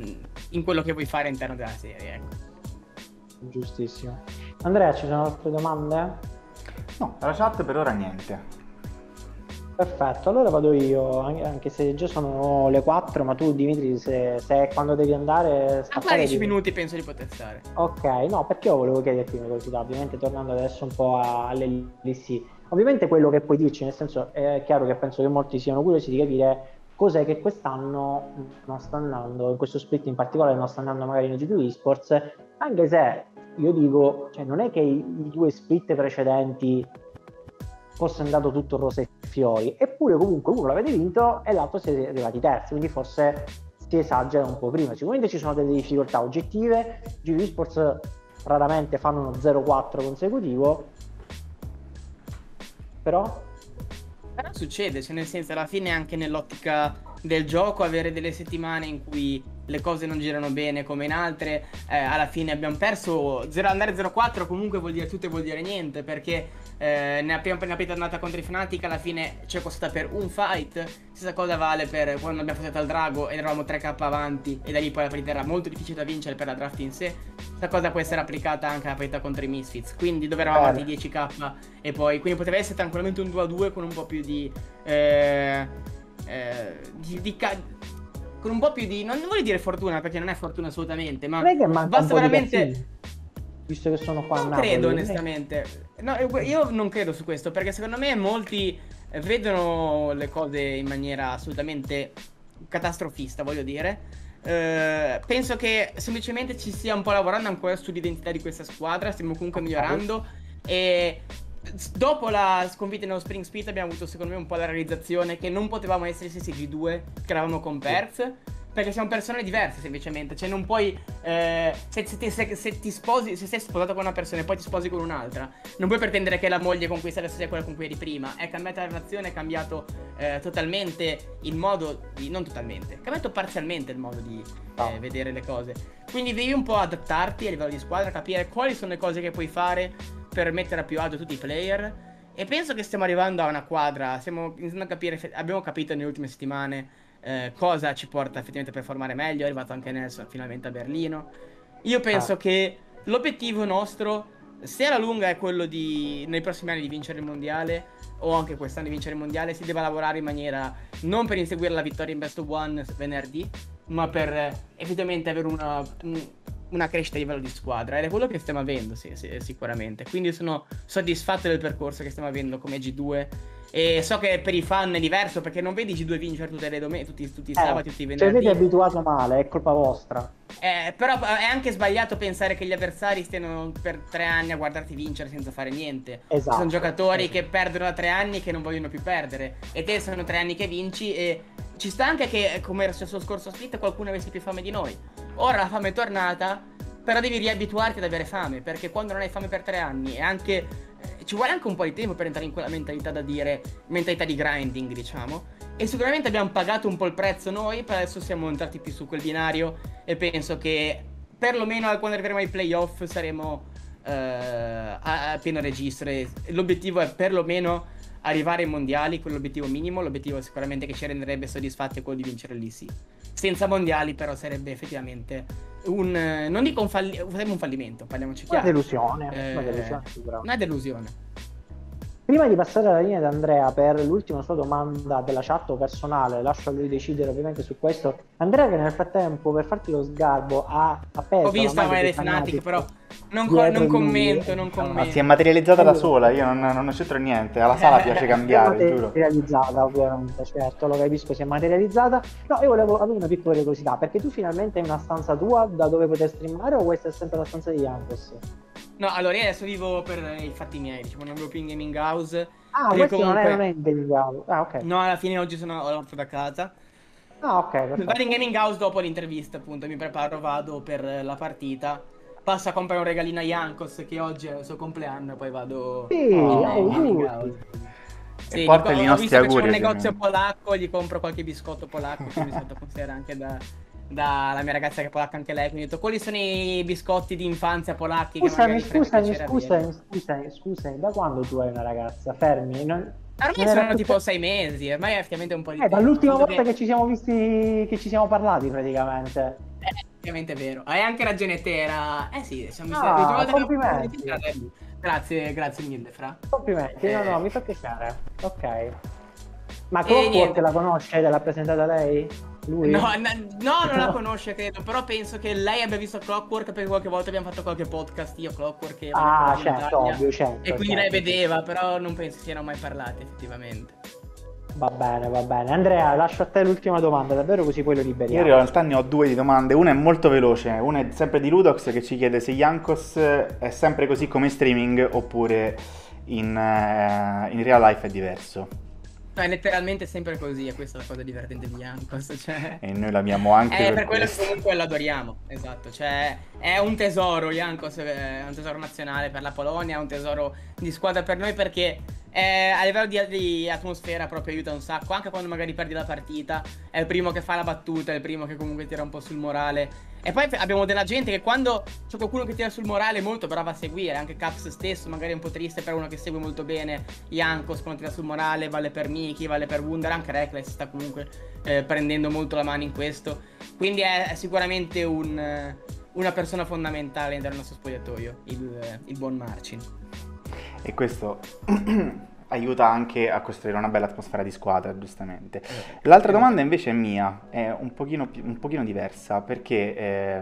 in quello che vuoi fare all'interno della serie, ecco. Giustissimo. Andrea, ci sono altre domande? No, alla chat per ora niente. Perfetto, allora vado io, anche se già sono le quattro, ma tu Dimitri se, se quando devi andare... Ancora dieci minuti penso di poter stare. Ok, no, perché io volevo chiederti una curiosità, ovviamente tornando adesso un po' all'L C. Ovviamente quello che puoi dirci, nel senso è chiaro che penso che molti siano curiosi di capire cos'è che quest'anno non sta andando, in questo split in particolare non sta andando magari in G due Esports, anche se io dico, cioè non è che i, i due split precedenti fosse andato tutto rose e fiori, eppure comunque uno l'avete vinto e l'altro siete arrivati terzi, quindi forse si esagera un po' prima. Sicuramente ci sono delle difficoltà oggettive, G due Esports raramente fanno uno zero quattro consecutivo, però... Però succede, cioè nel senso alla fine anche nell'ottica del gioco avere delle settimane in cui le cose non girano bene come in altre, eh, alla fine abbiamo perso, zero, andare zero quattro comunque vuol dire tutto e vuol dire niente, perché eh, ne abbiamo appena andata contro i Fnatic, alla fine ci è costata per un fight, stessa cosa vale per quando abbiamo fatto al Drago ed eravamo tre K avanti e da lì poi la partita era molto difficile da vincere per la draft in sé, questa cosa può essere applicata anche alla partita contro i Misfits, quindi dove eravamo avanti dieci K e poi, quindi poteva essere tranquillamente un due a due con un po' più di... Eh, eh, di, di con un po' più di... non voglio dire fortuna, perché non è fortuna assolutamente, ma basta veramente... Visto che sono qua... Non credo, onestamente. No, io non credo su questo, perché secondo me molti vedono le cose in maniera assolutamente catastrofista, voglio dire. Eh, penso che semplicemente ci stia un po' lavorando ancora sull'identità di questa squadra, stiamo comunque migliorando, e... Dopo la sconfitta nello Spring Split abbiamo avuto secondo me un po' la realizzazione che non potevamo essere i stessi G due che eravamo con Perth, perché siamo persone diverse semplicemente. Cioè non puoi eh, se, se, ti, se, se ti sposi, se sei sposato con una persona e poi ti sposi con un'altra, non puoi pretendere che la moglie con cui sei adesso sia quella con cui eri prima. È cambiata la relazione, è cambiato eh, totalmente il modo di, non totalmente, è cambiato parzialmente il modo di no. eh, vedere le cose. Quindi devi un po' adattarti a livello di squadra, capire quali sono le cose che puoi fare per mettere a più agio tutti i player. E penso che stiamo arrivando a una quadra, stiamo iniziando a capire, abbiamo capito nelle ultime settimane eh, cosa ci porta effettivamente a performare meglio. È arrivato anche Nelson finalmente a Berlino. Io penso ah. che l'obiettivo nostro, se alla lunga è quello di, nei prossimi anni, di vincere il mondiale, o anche quest'anno di vincere il mondiale, si deve lavorare in maniera, non per inseguire la vittoria in best of one venerdì, ma per eh, effettivamente avere una... Un, una crescita a livello di squadra, ed è quello che stiamo avendo, sì, sì, sicuramente. Quindi sono soddisfatto del percorso che stiamo avendo come G due, e so che per i fan è diverso, perché non vedi G due vincere tutte le domeniche, tutti, tutti i sabati, eh, tutti i venerdì. Se siete abituato male, è colpa vostra. Eh, però è anche sbagliato pensare che gli avversari stiano per tre anni a guardarti vincere senza fare niente. Esatto. Sono giocatori esatto. che perdono da tre anni, che non vogliono più perdere, e te sono tre anni che vinci, e ci sta anche che, come era successo lo scorso split, qualcuno avesse più fame di noi. Ora la fame è tornata, però devi riabituarti ad avere fame, perché quando non hai fame per tre anni e anche eh, ci vuole anche un po' di tempo per entrare in quella mentalità, da dire mentalità di grinding, diciamo. E sicuramente abbiamo pagato un po' il prezzo noi, però adesso siamo entrati più su quel binario, e penso che perlomeno quando arriveremo ai playoff saremo eh, a, a pieno registro. L'obiettivo è perlomeno arrivare ai mondiali, quell'obiettivo minimo. L'obiettivo sicuramente che ci renderebbe soddisfatti è quello di vincere l'E C. Senza mondiali però sarebbe effettivamente un, non dico un, falli- sarebbe un fallimento, parliamoci chiaro, una delusione, eh, una delusione una delusione. Prima di passare alla linea di Andrea per l'ultima sua domanda della chat personale, lascio a lui decidere ovviamente su questo. Andrea, che nel frattempo, per farti lo sgarbo, ha appena... Ho visto magari Fnatic, però non, co- non commento, non commento. Ma si è materializzata da sola, io non, non c'entro niente, alla sala piace cambiare, giuro. Si è materializzata, ovviamente, certo, lo capisco, si è materializzata. No, io volevo avere una piccola curiosità, perché tu finalmente hai una stanza tua da dove poter streamare, o questa è sempre la stanza di Jankos? No, allora io adesso vivo per eh, i fatti miei, diciamo, non vivo più in gaming house. Ah, questo comunque... non è, non è in gaming house. Ah, ok. No, alla fine oggi sono ho lavorato da casa. Ah, ok. Perfetto. Vado in gaming house dopo l'intervista, appunto, mi preparo, vado per la partita. Passo a comprare un regalino a Jankos, che oggi è il suo compleanno, poi vado... Sì, oh, auguri. Sì, e porta gli nostri auguri. Ho visto che c'è un negozio polacco, gli compro qualche biscotto polacco, che mi è stato consigliato anche da... dalla mia ragazza che è polacca anche lei, quindi ho detto quelli sono i biscotti di infanzia polacchi. Scusami, che scusami, scusami, scusami, scusami, da quando tu hai una ragazza? Fermi, non... Ormai non sono tipo sei mesi, ormai è effettivamente un po' di eh, tempo. Dall'ultima volta che... che ci siamo visti, che ci siamo parlati praticamente. Eh, effettivamente è vero, hai anche ragione te, era... Eh sì, siamo ah, stati... complimenti. Grazie, grazie mille, Fra. Complimenti, eh... no, no, mi fa piacere, ok. Ma Coppo te la conosce, te l'ha presentata lei? Lui? No, no, no, non la conosce, credo, però penso che lei abbia visto Clockwork, perché qualche volta abbiamo fatto qualche podcast, io Clockwork e... Ah, certo, ovvio, certo. E quindi certo. Lei vedeva, però non penso siano mai parlate, effettivamente. Va bene, va bene. Andrea, lascio a te l'ultima domanda, davvero, così poi lo liberiamo. Io in realtà ne ho due di domande, una è molto veloce, una è sempre di Ludox, che ci chiede se Jankos è sempre così come streaming oppure in, uh, in real life è diverso. No, è letteralmente sempre così, e questa è la cosa divertente di Jankos, cioè... E noi l'amiamo anche eh, per, per quello questo. Che comunque lo adoriamo, esatto, cioè è un tesoro Jankos, è un tesoro nazionale per la Polonia, è un tesoro di squadra per noi, perché è, a livello di, di atmosfera proprio aiuta un sacco, anche quando magari perdi la partita, è il primo che fa la battuta, è il primo che comunque tira un po' sul morale. E poi abbiamo della gente che quando c'è qualcuno che tira sul morale è molto brava a seguire, anche Caps stesso magari è un po' triste per uno che segue molto bene Jankos quando tira sul morale, vale per Miki, vale per Wunder, anche Rekkles sta comunque eh, prendendo molto la mano in questo, quindi è, è sicuramente un, una persona fondamentale del nostro spogliatoio, il, il buon Marcin, e questo aiuta anche a costruire una bella atmosfera di squadra, giustamente. L'altra domanda invece è mia, è un pochino, un pochino diversa, perché eh,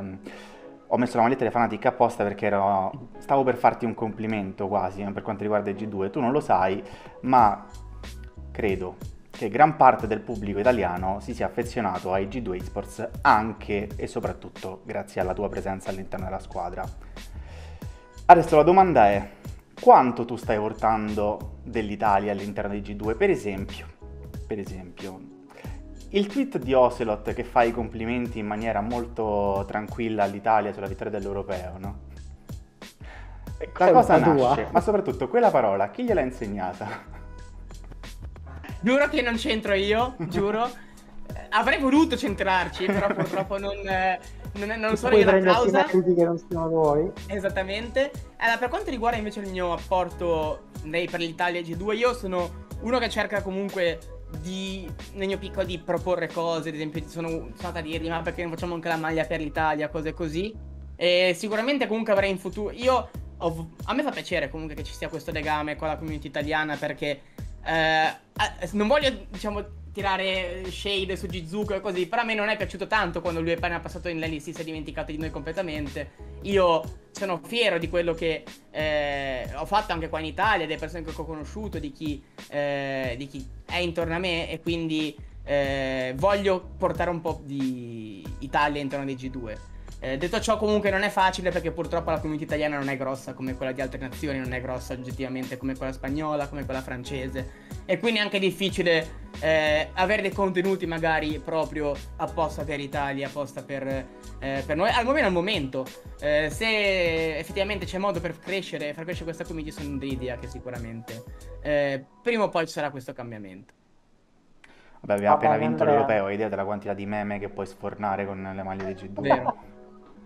ho messo la maglietta della Fnatic apposta perché ero, stavo per farti un complimento quasi per quanto riguarda il G due. Tu non lo sai, ma credo che gran parte del pubblico italiano si sia affezionato ai G due Esports anche e soprattutto grazie alla tua presenza all'interno della squadra. Adesso la domanda è: quanto tu stai portando dell'Italia all'interno dei G due? Per esempio, per esempio, Il tweet di Ocelot che fa i complimenti in maniera molto tranquilla all'Italia sulla vittoria dell'Europeo, no? La cosa nasce, tua. Ma soprattutto quella parola, chi gliel'ha insegnata? Giuro che non c'entro io, giuro. Avrei voluto centrarci, però purtroppo non, non, non sono io la causa. Critiche non siamo voi. Esattamente. Allora, per quanto riguarda invece il mio apporto nei, per l'Italia G due, io sono uno che cerca comunque di, nel mio piccolo, di proporre cose. Ad esempio sono stata a dirgli ma perché non facciamo anche la maglia per l'Italia, cose così. E sicuramente comunque avrei in futuro, io ov... a me fa piacere comunque che ci sia questo legame con la community italiana, perché eh, non voglio, diciamo, tirare shade su Jizuko e così, però a me non è piaciuto tanto quando lui è appena passato in L E C, si è dimenticato di noi completamente. Io sono fiero di quello che eh, ho fatto anche qua in Italia, delle persone che ho conosciuto, di chi, eh, di chi è intorno a me, e quindi eh, voglio portare un po' di Italia intorno ai G due. Eh, detto ciò, comunque non è facile, perché purtroppo la community italiana non è grossa come quella di altre nazioni, non è grossa oggettivamente come quella spagnola, come quella francese, e quindi è anche difficile eh, avere dei contenuti magari proprio apposta per l'Italia, apposta per, eh, per noi, almeno al momento. Eh, se effettivamente c'è modo per crescere, per crescere questa community, sono dell'idea che sicuramente eh, prima o poi ci sarà questo cambiamento. Vabbè, abbiamo Papà, appena vinto l'Europeo, hai idea della quantità di meme che puoi sfornare con le maglie di G due? Vero.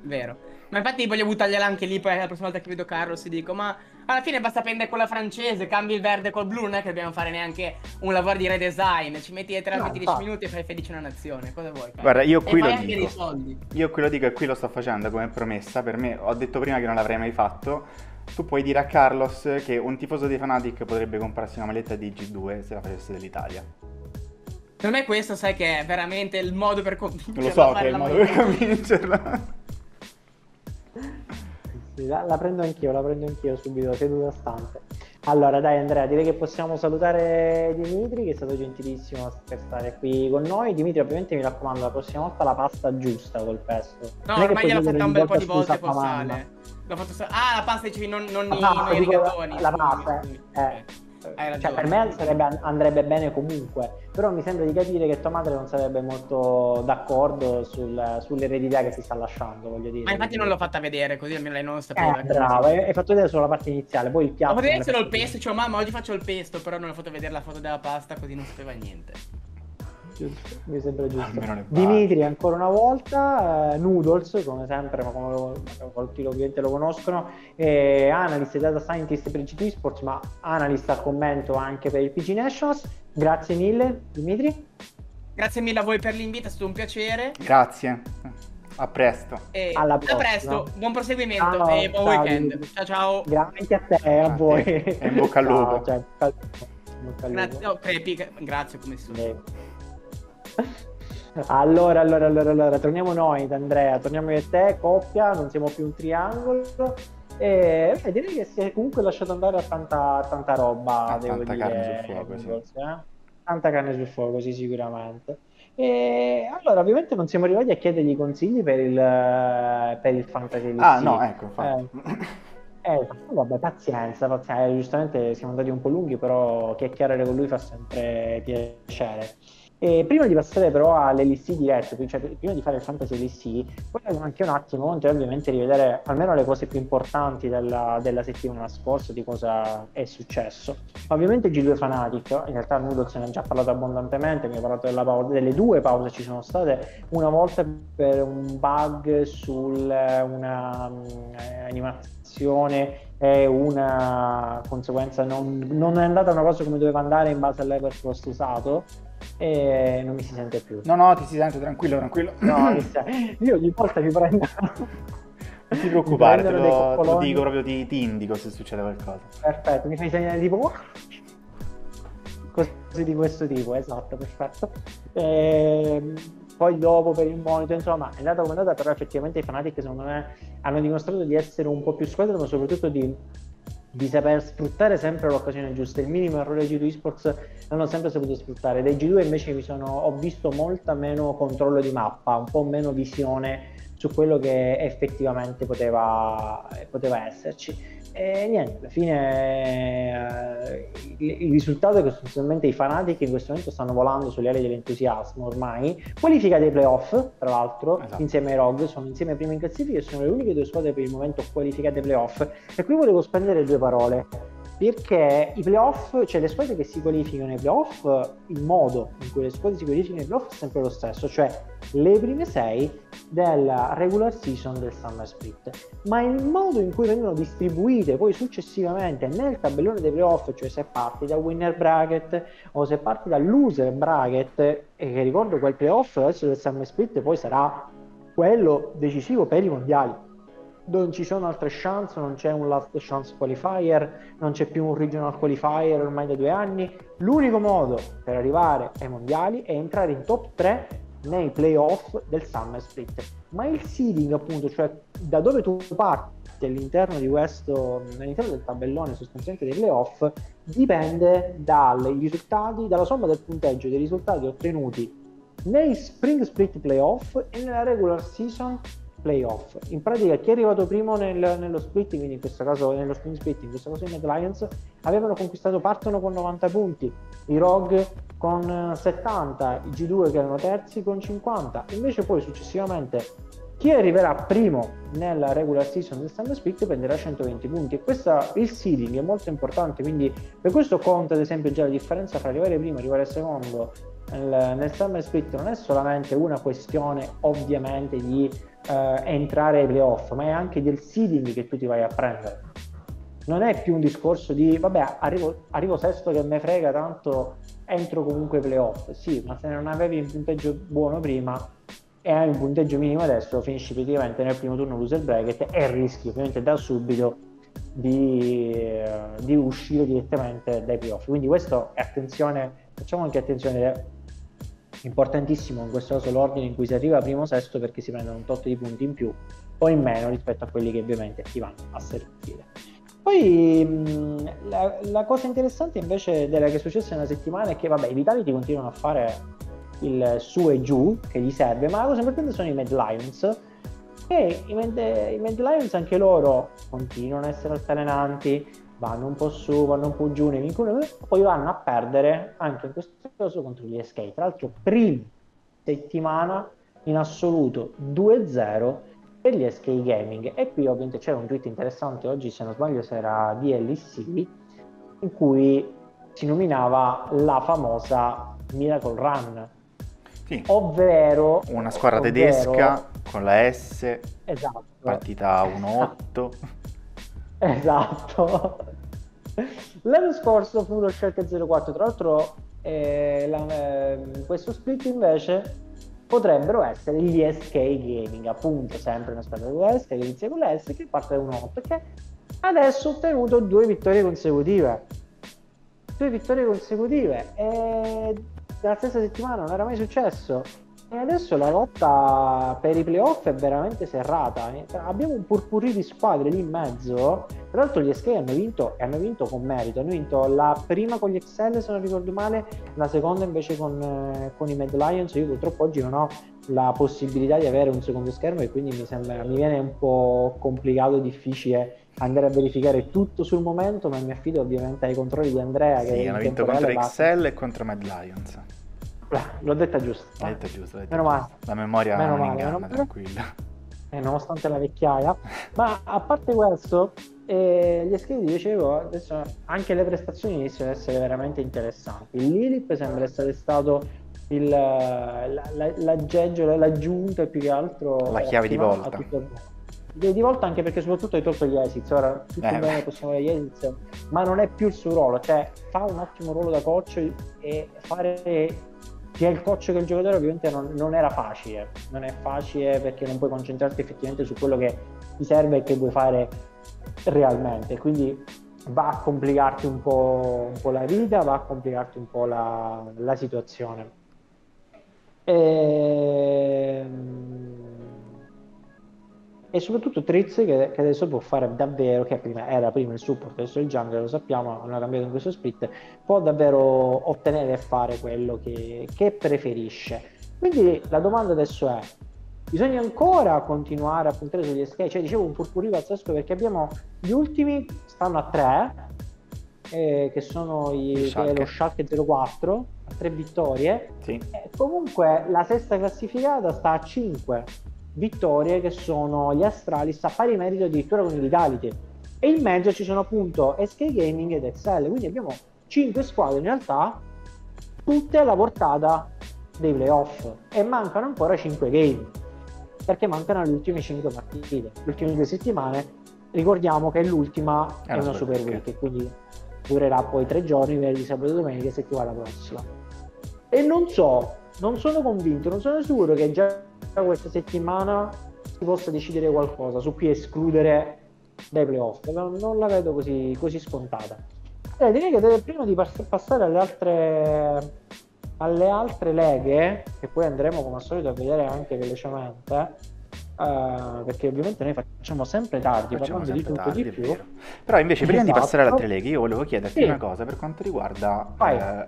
Vero, ma infatti voglio buttargliela anche lì, poi la prossima volta che vedo Carlos dico ma alla fine basta prendere quella francese, cambi il verde col blu, non è che dobbiamo fare neanche un lavoro di redesign, ci metti dietro no, dieci minuti e fai felice una nazione, cosa vuoi? Cara? Guarda, io qui e lo dico, dei soldi. Io qui lo dico e qui lo sto facendo come promessa, per me, ho detto prima che non l'avrei mai fatto, tu puoi dire a Carlos che un tifoso di Fnatic potrebbe comprarsi una maglietta di G due se la facesse dell'Italia. Per me questo, sai che è veramente il modo per convincerla. Lo so che è il modo per convincerla. La, la prendo anch'io, la prendo anch'io subito, seduta stante. Allora dai Andrea, direi che possiamo salutare Dimitri, che è stato gentilissimo per stare qui con noi. Dimitri, ovviamente mi raccomando, la prossima volta la pasta giusta col pesto. No, non ormai gliel'ho fatta un bel po' di volte col sale. L'ho fatto sal ah, la pasta dicevi, non, non, la pasta, non dico, i rigatoni. La pasta, eh. eh. Hai cioè per me sarebbe, andrebbe bene comunque, però mi sembra di capire che tua madre non sarebbe molto d'accordo sul, sull'eredità che si sta lasciando, voglio dire. Ma infatti non l'ho fatta vedere, così almeno lei non lo sapeva. Eh, bravo, hai fatto vedere solo la parte iniziale, poi il piatto. Ho fatto vedere solo il pesto, dicevo mamma oggi faccio il pesto, però non ho fatto vedere la foto della pasta, così non sapeva niente. Mi sembra giusto. Dimitri ancora una volta, eh, Noodles come sempre, ma come molti ovviamente lo conoscono, eh, analyst e data scientist per G due Esports, ma analista al commento anche per il P G Nationals. Grazie mille Dimitri. Grazie mille a voi per l'invito, è stato un piacere. Grazie, a presto. E alla prossima. A presto, buon proseguimento ciao, e buon ciao, weekend. Dimitri. Ciao ciao. Grazie a te e a voi. E in bocca al lupo. Ciao, cioè, bocca al lupo. Grazie, oh, crepi, grazie come si sono. Allora, allora, allora, allora, torniamo noi da Andrea, torniamo io e te, coppia, non siamo più un triangolo e beh, direi che si è comunque lasciato andare a tanta, tanta roba, a devo tanta dire. Carne sul fuoco, sì. eh? Tanta carne sul fuoco, sì, sicuramente. E allora, ovviamente non siamo arrivati a chiedergli consigli per il, per il Fantasy L C. Ah, no, ecco, infatti. Eh. Eh, vabbè, pazienza, pazienza, eh, giustamente siamo andati un po' lunghi, però chiacchierare con lui fa sempre piacere. E prima di passare però all'L C diretto, cioè prima di fare il Fantasy L C, volevo anche un attimo ovviamente rivedere almeno le cose più importanti della, della settimana scorsa, di cosa è successo. Ovviamente G due Fnatic, in realtà Noodles ne ha già parlato abbondantemente, mi ha parlato della pausa, delle due pause ci sono state, una volta per un bug su una eh, animazione e una conseguenza, non, non è andata una cosa come doveva andare in base all'Everfrost usato. E non mi si sente più. No, no, ti si sente tranquillo, tranquillo. No, mi sa... io ogni volta mi prendo. Non ti preoccupare, te lo, te lo dico proprio, ti, ti indico se succede qualcosa. Perfetto, mi fai segnare tipo cose di questo tipo, esatto, perfetto. E poi dopo per il monitor, insomma, è andata come è andata, però effettivamente i Fnatic secondo me hanno dimostrato di essere un po' più squadra, ma soprattutto di... di saper sfruttare sempre l'occasione giusta. Il minimo errore dei G due Esports l'hanno sempre saputo sfruttare. Dei G due invece mi sono, ho visto molta meno controllo di mappa, un po' meno visione su quello che effettivamente poteva, poteva esserci. E niente, alla fine eh, il, il risultato è che sostanzialmente i Fnatic in questo momento stanno volando sulle ali dell'entusiasmo ormai, qualifica dei playoff tra l'altro, esatto, insieme ai Rogue, sono insieme ai primi in classifica e sono le uniche due squadre per il momento qualificate ai playoff. E qui volevo spendere due parole, perché i playoff, cioè le squadre che si qualificano ai playoff, il modo in cui le squadre si qualificano ai playoff è sempre lo stesso, cioè le prime sei della regular season del Summer Split, ma il modo in cui vengono distribuite poi successivamente nel tabellone dei playoff, cioè se parti da winner bracket o se parti da loser bracket, e che ricordo quel playoff adesso del Summer Split poi sarà quello decisivo per i mondiali. Non ci sono altre chance, non c'è un last chance qualifier, non c'è più un regional qualifier ormai da due anni. L'unico modo per arrivare ai mondiali è entrare in top tre nei playoff del Summer Split. Ma il seeding, appunto, cioè da dove tu parti all'interno di questo, all'interno del tabellone sostanzialmente dei playoff, dipende dai risultati, dalla somma del punteggio dei risultati ottenuti nei Spring Split playoff e nella regular season playoff. In pratica chi è arrivato primo nel, nello split, quindi in questo caso nello spring split, in questo caso i Mad Lions avevano conquistato, partono con novanta punti, i Rogue con settanta, i G due che erano terzi con cinquanta, invece poi successivamente chi arriverà primo nella regular season del Summer Split prenderà centoventi punti. E questa, il seeding è molto importante, quindi per questo conta ad esempio già la differenza fra arrivare primo e arrivare secondo nel, nel Summer Split. Non è solamente una questione ovviamente di Uh, entrare ai playoff, ma è anche del seeding che tu ti vai a prendere. Non è più un discorso di vabbè arrivo, arrivo sesto che me frega tanto, entro comunque ai playoff. Sì, ma se non avevi un punteggio buono prima e hai un punteggio minimo adesso, finisci praticamente nel primo turno loser bracket e rischi ovviamente da subito di, uh, di uscire direttamente dai playoff. Quindi questo è attenzione, facciamo anche attenzione, importantissimo in questo caso l'ordine in cui si arriva primo sesto, perché si prendono un tot di punti in più o in meno rispetto a quelli che ovviamente ti vanno a servire. Poi la, la cosa interessante invece della che è successa nella settimana è che vabbè i Vitality continuano a fare il su e giù che gli serve, ma la cosa importante sono i Mad Lions, e i Mad, i Mad Lions anche loro continuano ad essere altalenanti, vanno un po' su, vanno un po' giù, poi vanno a perdere anche in questo caso contro gli S K, tra l'altro prima settimana in assoluto due zero per gli S K Gaming. E qui ovviamente c'era un tweet interessante oggi, se non sbaglio se era di L E C, in cui si nominava la famosa Miracle Run, sì, ovvero una squadra ovvero, tedesca con la S, esatto, partita uno otto. Esatto. L'anno scorso fu lo Schalke zero quattro, tra l'altro eh, la, eh, questo split invece potrebbero essere gli S K Gaming, appunto sempre una squadra con S, che inizia con la S, che parte da uno otto, che adesso ha ottenuto due vittorie consecutive, due vittorie consecutive e la stessa settimana non era mai successo. E adesso la lotta per i playoff è veramente serrata, abbiamo un purpurri di squadre lì in mezzo. Tra l'altro gli S K hanno vinto, e hanno vinto con merito, hanno vinto la prima con gli X L se non ricordo male, la seconda invece con, eh, con i Mad Lions. Io purtroppo oggi non ho la possibilità di avere un secondo schermo e quindi mi sembra, mi viene un po' complicato, difficile andare a verificare tutto sul momento, ma mi affido ovviamente ai controlli di Andrea. Sì, che hanno vinto contro X L e contro Mad Lions. L'ho detta giusta. L'ho detta giusta. L'ho detta meno male. La memoria meno non male, inganna, meno tranquilla. Eh, nonostante la vecchiaia. Ma a parte questo, eh, gli escritti, dicevo, adesso anche le prestazioni iniziano ad essere veramente interessanti. L'I L I P sembra essere stato il, la, la, l'aggeggio, l'aggiunta più che altro... La chiave di volta. Di volta anche perché soprattutto hai tolto gli Asics, ora tutti eh, bene possiamo avere gli Asics, ma non è più il suo ruolo, cioè fa un ottimo ruolo da coach e fare... sia il coach che il giocatore ovviamente non, non era facile, non è facile perché non puoi concentrarti effettivamente su quello che ti serve e che vuoi fare realmente, quindi va a complicarti un po', un po' la vita, va a complicarti un po' la, la situazione. E... e soprattutto Tritz che, che adesso può fare davvero, che prima era prima il support, adesso il jungle, lo sappiamo, hanno cambiato in questo split, può davvero ottenere e fare quello che, che preferisce. Quindi la domanda adesso è: Bisogna ancora continuare a puntare sugli S K, cioè dicevo un purpurì pazzesco, perché abbiamo gli ultimi, stanno a tre, eh, che sono i, che lo Schalke zero quattro, a tre vittorie, sì. E comunque la sesta classificata sta a cinque vittorie, che sono gli Astralis, a pari merito addirittura con i Vitality, e in mezzo ci sono appunto S K Gaming ed X L, quindi abbiamo cinque squadre in realtà tutte alla portata dei playoff, e mancano ancora cinque game, perché mancano le ultime cinque partite, le ultime due settimane. Ricordiamo che l'ultima è, è una Super Week, e quindi durerà poi tre giorni, venerdì, sabato e domenica, settimana prossima. E non so, non sono convinto, non sono sicuro che già questa settimana si possa decidere qualcosa su chi escludere dai playoff, non la vedo così, così scontata. Eh, direi che deve, prima di pass passare alle altre, alle altre leghe, che poi andremo come al solito a vedere anche velocemente, Uh, perché ovviamente noi facciamo sempre tardi, facciamo sempre di tutto tardi, di più. Però invece prima esatto. di passare alle altre leghe io volevo chiederti sì. una cosa per quanto riguarda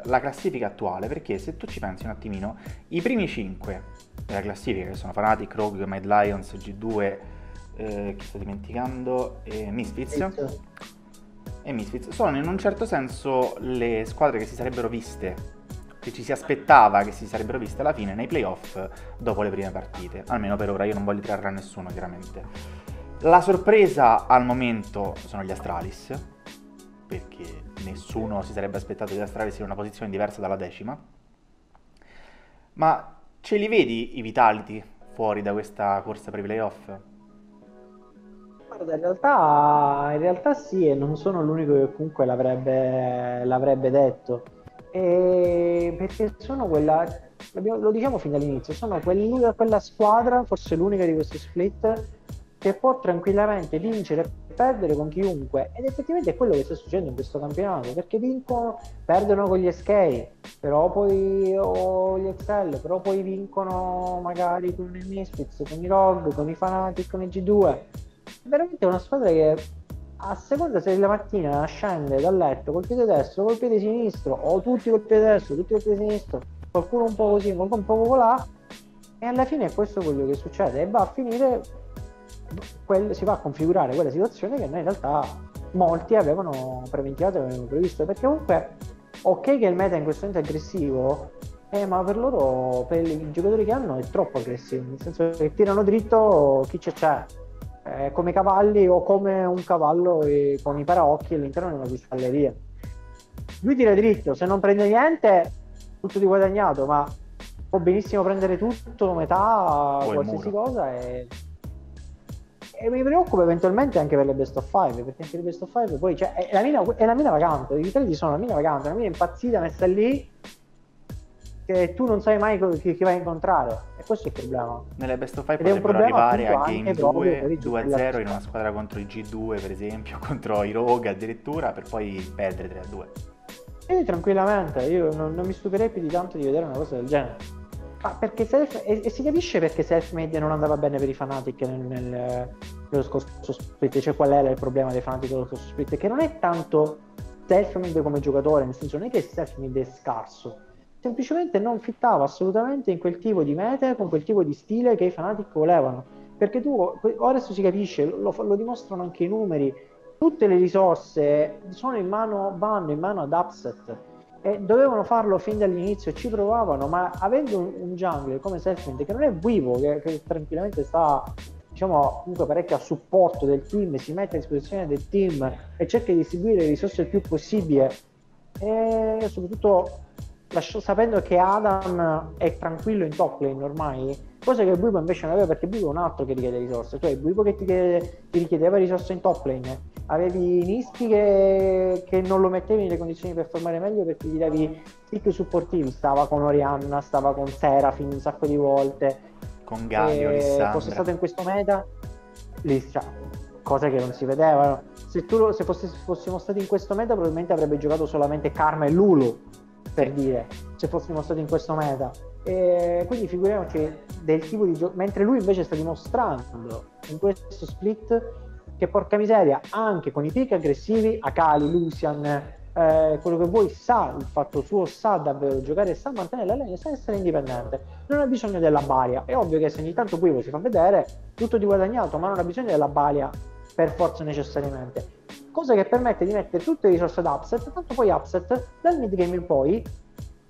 eh, la classifica attuale, perché se tu ci pensi un attimino i primi cinque della classifica, che sono Fnatic, Rogue, Mad Lions, G due, eh, che sto dimenticando, e Misfits sì. e Misfits sono in un certo senso le squadre che si sarebbero viste, che ci si aspettava che si sarebbero viste alla fine nei playoff dopo le prime partite, almeno per ora. Io non voglio tirare a nessuno, chiaramente. La sorpresa al momento sono gli Astralis, perché nessuno si sarebbe aspettato gli Astralis in una posizione diversa dalla decima, ma ce li vedi i Vitality fuori da questa corsa per i playoff? Guarda, in realtà, in realtà sì, e non sono l'unico che comunque l'avrebbe l'avrebbe detto. E perché sono quella, lo diciamo fin dall'inizio, sono quella, quella squadra, forse l'unica di questi split, che può tranquillamente vincere e perdere con chiunque, ed effettivamente è quello che sta succedendo in questo campionato, perché vincono, perdono con gli S K, però poi o gli X L, però poi vincono magari con i Misfits, con i Rogue, con i Fnatic, con i G due. È veramente una squadra che a seconda se la mattina scende dal letto col piede destro, col piede sinistro, o tutti col piede destro, tutti col piede sinistro, qualcuno un po' così, qualcuno un po' colà, e alla fine è questo quello che succede, e va a finire, quel, si va a configurare quella situazione che noi in realtà molti avevano preventivato e avevano previsto, perché comunque ok che il meta in questo momento è aggressivo, eh, ma per loro, per i giocatori che hanno, è troppo aggressivo, nel senso che tirano dritto chi c'è c'è. Eh, come cavalli o come un cavallo eh, con i paraocchi all'interno di una cristalleria. Lui tira dritto, se non prende niente tutto di guadagnato, ma può benissimo prendere tutto, metà, o qualsiasi cosa, e... e mi preoccupa eventualmente anche per le best of five, perché anche le best of five poi cioè, è, la mina, è la mina vacante, i vitali sono la mina vacante, la mina impazzita messa lì che tu non sai mai chi, chi vai a incontrare, e questo è il problema. Nelle best of five potrebbero arrivare a game due a zero in una squadra contro i G due, per esempio, contro i Rogue addirittura, per poi perdere tre a due. E tranquillamente, io non, non mi stupirei più di tanto di vedere una cosa del genere. Ah, perché self, e, e si capisce perché Selfmade non andava bene per i Fnatic nel, nel, nello scorso split, cioè qual era il problema dei Fnatic nello scorso split, che non è tanto Selfmade come giocatore, nel senso non è che Selfmade è scarso, semplicemente non fittava assolutamente in quel tipo di meta, con quel tipo di stile che i Fnatic volevano, perché tu, adesso si capisce, lo, lo dimostrano anche i numeri, tutte le risorse sono in mano, vanno in mano ad Upset, e dovevano farlo fin dall'inizio, ci provavano, ma avendo un, un jungler come Selfmade, che non è vivo, che, che tranquillamente sta, diciamo, comunque parecchio a supporto del team, si mette a disposizione del team e cerca di distribuire le risorse il più possibile, e soprattutto sapendo che Adam è tranquillo in top lane ormai, cosa che Buipo invece non aveva, perché Buipo è un altro che richiede risorse, cioè Buipo che ti, chiede, ti richiedeva risorse in top lane, avevi Niski che, che non lo mettevi nelle condizioni per formare meglio, perché gli davi pick supportivi, stava con Orianna, stava con Serafin un sacco di volte, con Gaio, Lissandra, fosse stato in questo meta lì, cioè, cosa che non si vedevano, se, tu, se, fosse, se fossimo stati in questo meta probabilmente avrebbe giocato solamente Karma e Lulu, per dire, se fossimo stati in questo meta, e quindi figuriamoci del tipo di gioco, mentre lui invece sta dimostrando in questo split che porca miseria, anche con i pick aggressivi, Akali, Lucian, eh, quello che vuoi, sa il fatto suo, sa davvero giocare, sa mantenere la linea, sa essere indipendente, non ha bisogno della balia. È ovvio che se ogni tanto qui si fa vedere tutto di guadagnato, ma non ha bisogno della balia per forza necessariamente, cosa che permette di mettere tutte le risorse ad upset, tanto poi upset dal mid game in poi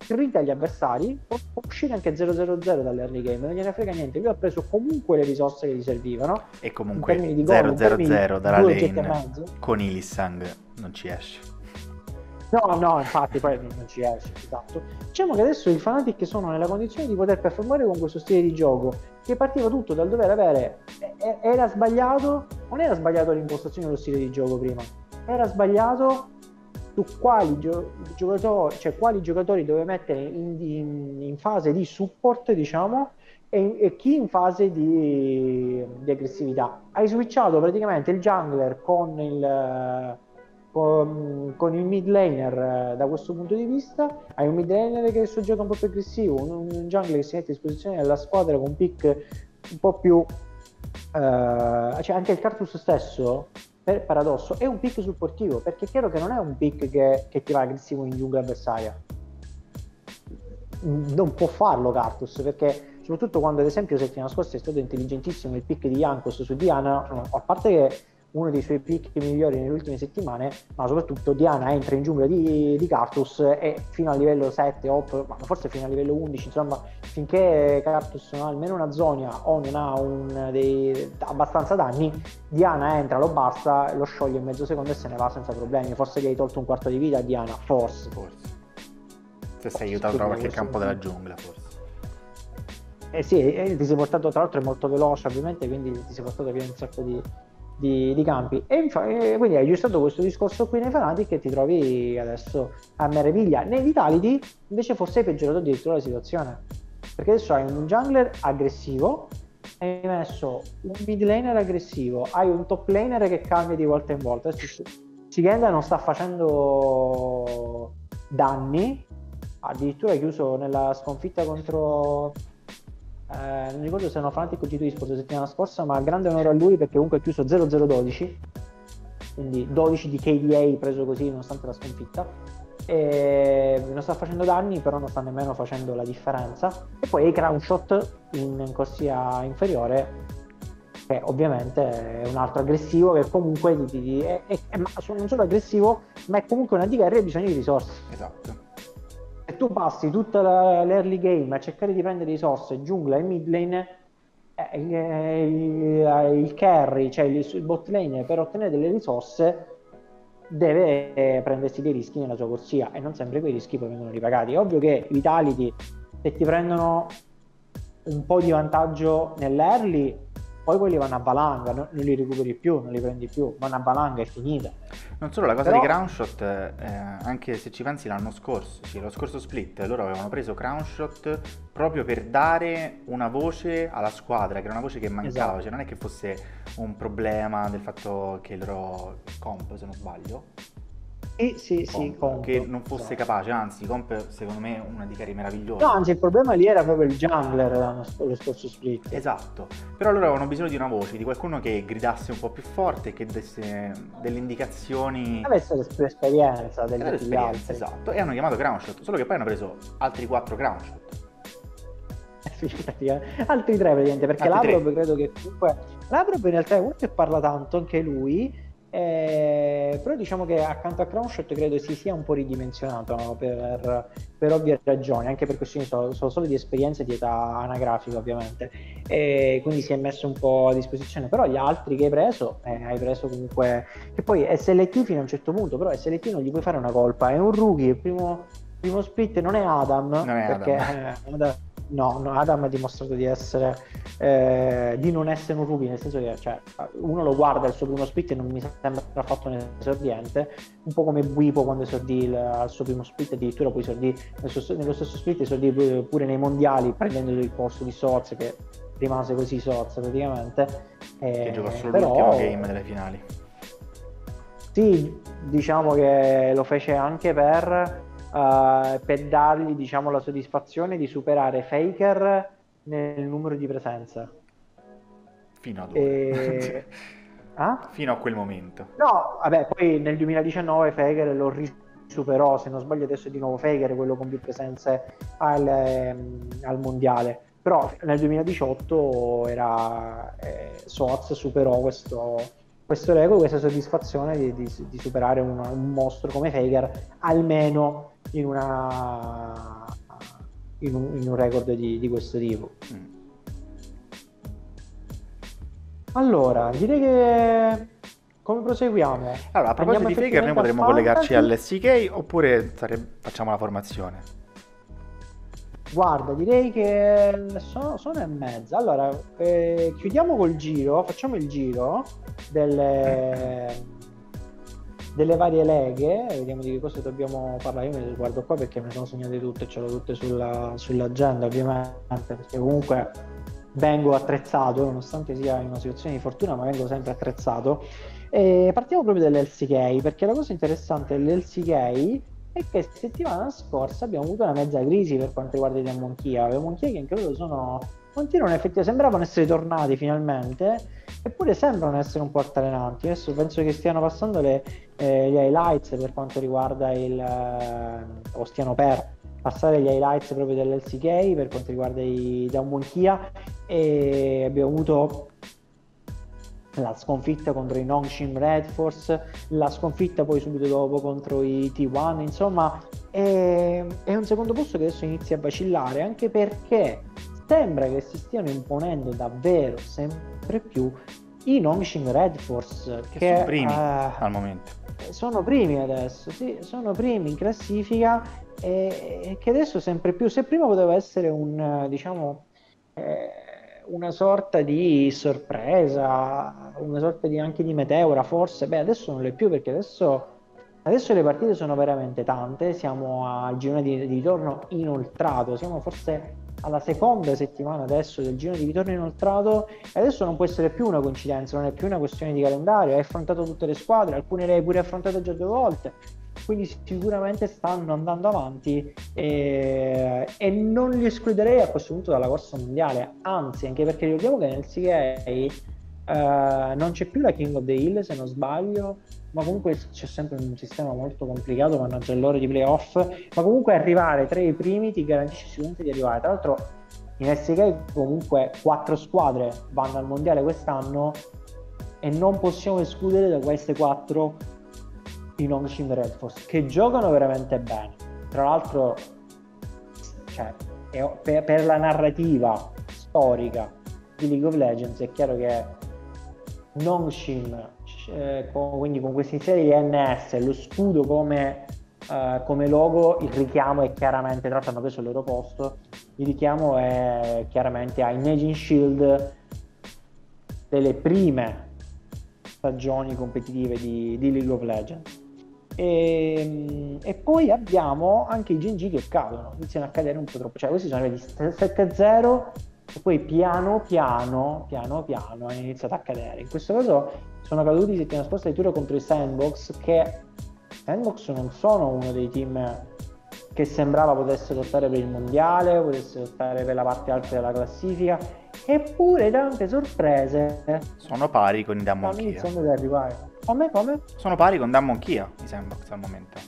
grida agli avversari, può uscire anche zero zero zero dall'early game, non gliene frega niente. Lui ha preso comunque le risorse che gli servivano e comunque zero zero zero dalla lane con Ilissang non ci esce. No, no, infatti poi non ci esce, esatto. Diciamo che adesso i Fnatic sono nella condizione di poter performare con questo stile di gioco che partiva tutto dal dover avere, era sbagliato, non era sbagliato l'impostazione dello stile di gioco prima, era sbagliato su quali, gio giocatori, cioè quali giocatori dove mettere in, in, in fase di support, diciamo, e, e chi in fase di, di aggressività. Hai switchato praticamente il jungler con il, con, con il mid laner. Da questo punto di vista hai un mid laner che è suo gioco un po' più aggressivo, un, un jungler che si mette a disposizione della squadra con pick un po' più eh, cioè anche il Karthus stesso, per paradosso, è un pick supportivo, perché è chiaro che non è un pick che, che ti va aggressivo in giungla avversaria, non può farlo Karthus, perché soprattutto quando ad esempio settimana scorsa è stato intelligentissimo il pick di Jankos su Diana, a parte che è uno dei suoi pick migliori nelle ultime settimane, ma soprattutto Diana entra in giungla di, di Karthus e fino a livello sette otto, ma forse fino a livello undici, insomma finché Karthus non ha almeno una zona o non ha un dei, abbastanza danni, Diana entra, lo basta, lo scioglie in mezzo secondo e se ne va senza problemi. Forse gli hai tolto un quarto di vita a Diana, forse forse se sei aiutato da qualche campo della giungla, forse. Eh sì, eh, ti sei portato, tra l'altro è molto veloce ovviamente, quindi ti sei portato via un sacco di Di, di campi e, e quindi hai aggiustato questo discorso qui nei Fnatic che ti trovi adesso a meraviglia. Nei Vitality invece forse hai peggiorato addirittura la situazione, perché adesso hai un jungler aggressivo, hai messo un mid laner aggressivo, hai un top laner che cambia di volta in volta. Adesso Shigenda non sta facendo danni, addirittura è chiuso nella sconfitta contro... Eh, non ricordo se erano Fnatic o G due Esports la settimana scorsa, ma grande onore a lui perché comunque ha chiuso zero zero dodici, quindi dodici di K D A preso così nonostante la sconfitta, e non sta facendo danni però non sta nemmeno facendo la differenza. E poi hai crown shot in corsia inferiore che ovviamente è un altro aggressivo che comunque di, di, è, è, è, non solo aggressivo ma è comunque una D K R e ha bisogno di risorse. Esatto. Tu passi tutta l'early game a cercare di prendere risorse, giungla e mid lane, eh, il, il carry, cioè il, il bot lane per ottenere delle risorse deve eh, prendersi dei rischi nella sua corsia e non sempre quei rischi poi vengono ripagati. È ovvio che Vitality, se ti prendono un po' di vantaggio nell'early, poi quelli vanno a valanga, non li recuperi più, non li prendi più, vanno a valanga, è finita. Non solo la cosa. Però... di Crownshot, eh, anche se ci pensi l'anno scorso, sì, lo scorso split, loro avevano preso Crownshot proprio per dare una voce alla squadra, che era una voce che mancava, esatto. Cioè non è che fosse un problema del fatto che il loro comp, se non sbaglio, e sì, comp, sì, comp, che non fosse esatto. Capace, anzi comp secondo me una di carri meravigliosa. No, anzi il problema lì era proprio il jungler lo scorso split. Esatto, però loro avevano bisogno di una voce, di qualcuno che gridasse un po' più forte, che desse delle indicazioni, avesse l'esperienza degli altri. Esatto, e hanno chiamato Crownshot, solo che poi hanno preso altri quattro Crownshot, altri tre praticamente, perché Lavrov credo che comunque Lavrov in realtà è uno che parla tanto anche lui. Eh, però diciamo che accanto a Crownshot credo si sia un po' ridimensionato, no? per, per ovvie ragioni, anche per questioni solo, solo, solo di esperienza e di età anagrafica ovviamente, e quindi si è messo un po' a disposizione. Però gli altri che hai preso eh, hai preso comunque, che poi S L T fino a un certo punto, però S L T non gli puoi fare una colpa, è un rookie, il primo, primo split non è Adam, non è perché Adam. Eh, Adam, no, no, Adam ha dimostrato di essere eh, di non essere un rookie, nel senso che cioè, uno lo guarda il suo primo split e non mi sembra affatto un esordiente, un po' come Bwipo quando esordì il, al suo primo split, addirittura poi esordì nel suo, nello stesso split esordì pure nei mondiali prendendo il posto di Sorz, che rimase così Sorz praticamente, eh, che giocò solo però... l'ultimo game delle finali. Sì, diciamo che lo fece anche per Uh, per dargli diciamo la soddisfazione di superare Faker nel numero di presenze fino a dove? E... ah? Fino a quel momento no, vabbè, poi nel duemiladiciannove Faker lo superò, se non sbaglio adesso è di nuovo Faker quello con più presenze al, al mondiale, però nel duemiladiciotto era eh, Soaz superò questo, questo record, questa soddisfazione di, di, di superare una, un mostro come Faker almeno in, una, in, un, in un record di, di questo tipo. Mm. Allora, direi che come proseguiamo? Allora, a proposito di Faker, noi potremmo collegarci all'L C K oppure facciamo la formazione? Guarda, direi che sono, sono e mezza. Allora, eh, chiudiamo col giro, facciamo il giro delle, delle varie leghe, vediamo di che cosa dobbiamo parlare. Io me le guardo qua perché me le sono segnate tutte, ce l'ho tutte sulla, sull'agenda ovviamente, perché comunque vengo attrezzato, nonostante sia in una situazione di fortuna, ma vengo sempre attrezzato. E partiamo proprio dell'L C K, perché la cosa interessante dell'L C K è che settimana scorsa abbiamo avuto una mezza crisi per quanto riguarda i Demon KiA. I Demon KiA che in credo sono, continuano effettivamente, sembravano essere tornati finalmente, eppure sembrano essere un po' altalenanti. Adesso penso che stiano passando le, eh, gli highlights per quanto riguarda il eh, o stiano per passare gli highlights proprio dell'L C K per quanto riguarda i Demon KiA, e abbiamo avuto la sconfitta contro i Nongshim Red Force, la sconfitta poi subito dopo contro i T uno, insomma è, è un secondo posto che adesso inizia a vacillare, anche perché sembra che si stiano imponendo davvero sempre più i Nongshim Red Force, che, che sono primi uh, al momento, sono primi adesso, sì, sono primi in classifica, e, e che adesso sempre più, se prima poteva essere un diciamo eh, una sorta di sorpresa, una sorta di anche di meteora forse, beh adesso non l'è più, perché adesso, adesso le partite sono veramente tante, siamo al girone di, di ritorno inoltrato, siamo forse alla seconda settimana adesso del girone di ritorno inoltrato, e adesso non può essere più una coincidenza, non è più una questione di calendario, hai affrontato tutte le squadre, alcune le hai pure affrontate già due volte, quindi sicuramente stanno andando avanti, e, e non li escluderei a questo punto dalla corsa mondiale, anzi, anche perché ricordiamo che nel C K uh, non c'è più la King of the Hill se non sbaglio, ma comunque c'è sempre un sistema molto complicato, mannaggia l'ora di playoff, ma comunque arrivare tra i primi ti garantisce sicuramente di arrivare, tra l'altro in S K comunque quattro squadre vanno al mondiale quest'anno e non possiamo escludere da queste quattro i Nongshim Red Force, che giocano veramente bene, tra l'altro cioè, per, per la narrativa storica di League of Legends è chiaro che Nongshim eh, con, quindi con questa serie di N S, lo scudo come, eh, come logo, il richiamo è chiaramente, tra l'altro hanno preso il loro posto, il richiamo è chiaramente a Imagine Shield delle prime stagioni competitive di, di League of Legends. E, e poi abbiamo anche i G G che cadono, iniziano a cadere un po' troppo, cioè questi sono arrivati sette a zero e poi piano piano piano piano hanno iniziato a cadere, in questo caso sono caduti settimana scorsa di turno contro i Sandbox, che Sandbox non sono uno dei team che sembrava potesse lottare per il mondiale, potesse lottare per la parte alta della classifica, eppure tante sorprese sono pari con i Damon KiA, come, come? sono pari con Damon KiA i Sandbox al momento,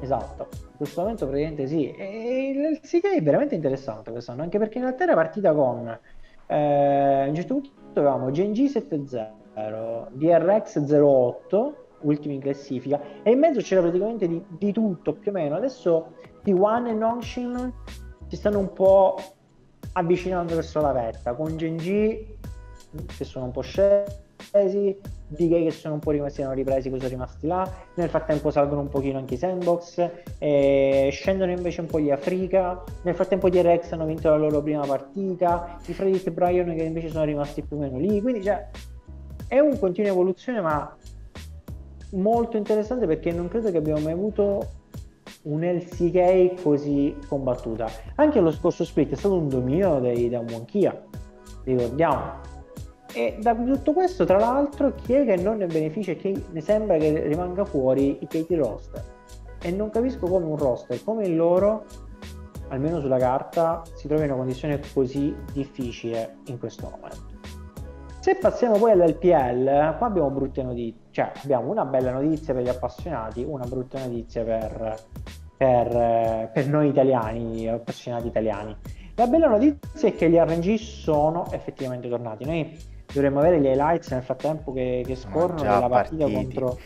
esatto, in questo momento praticamente sì, e l'L C K è veramente interessante quest'anno, anche perché in realtà era partita con eh, a un certo punto avevamo G N G sette zero, D R X zero otto ultimi in classifica, e in mezzo c'era praticamente di, di tutto più o meno. Adesso T uno e Nongshim si stanno un po' avvicinando verso la vetta, con G N G che sono un po' scesi, D K che sono un po' rimasti, hanno ripresi, sono rimasti là, nel frattempo salgono un pochino anche i Sandbox, e scendono invece un po' gli Africa, nel frattempo gli R X hanno vinto la loro prima partita, i Freddy e Brian che invece sono rimasti più o meno lì, quindi cioè è un continuo evoluzione, ma molto interessante, perché non credo che abbiamo mai avuto un L C K così combattuta. Anche lo scorso split è stato un dominio dei Demon KiA, ricordiamo, e da tutto questo tra l'altro chi è che non ne beneficia e chi ne sembra che rimanga fuori? I K T roster, e non capisco come un roster come il loro, almeno sulla carta, si trovi in una condizione così difficile in questo momento. Se passiamo poi all'L P L, qua abbiamo brutte notizie, cioè abbiamo una bella notizia per gli appassionati, una brutta notizia per, per, per noi italiani, appassionati italiani. La bella notizia è che gli R N G sono effettivamente tornati. Noi dovremmo avere gli highlights nel frattempo che, che scorrono della partita partiti. contro...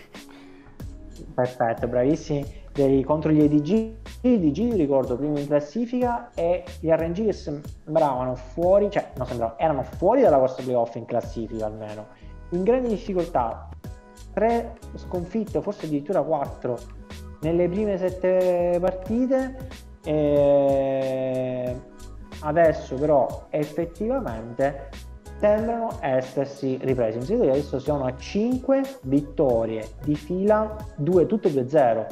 Perfetto, bravissimi. Dei, contro gli E D G, E D G ricordo prima in classifica, e gli R N G che sembravano fuori, cioè non sembravano, erano fuori dalla corsa playoff in classifica almeno, in grande difficoltà, tre sconfitte, forse addirittura quattro nelle prime sette partite, e adesso però effettivamente sembrano essersi ripresi, in serio adesso siamo a cinque vittorie di fila, due, tutte due zero,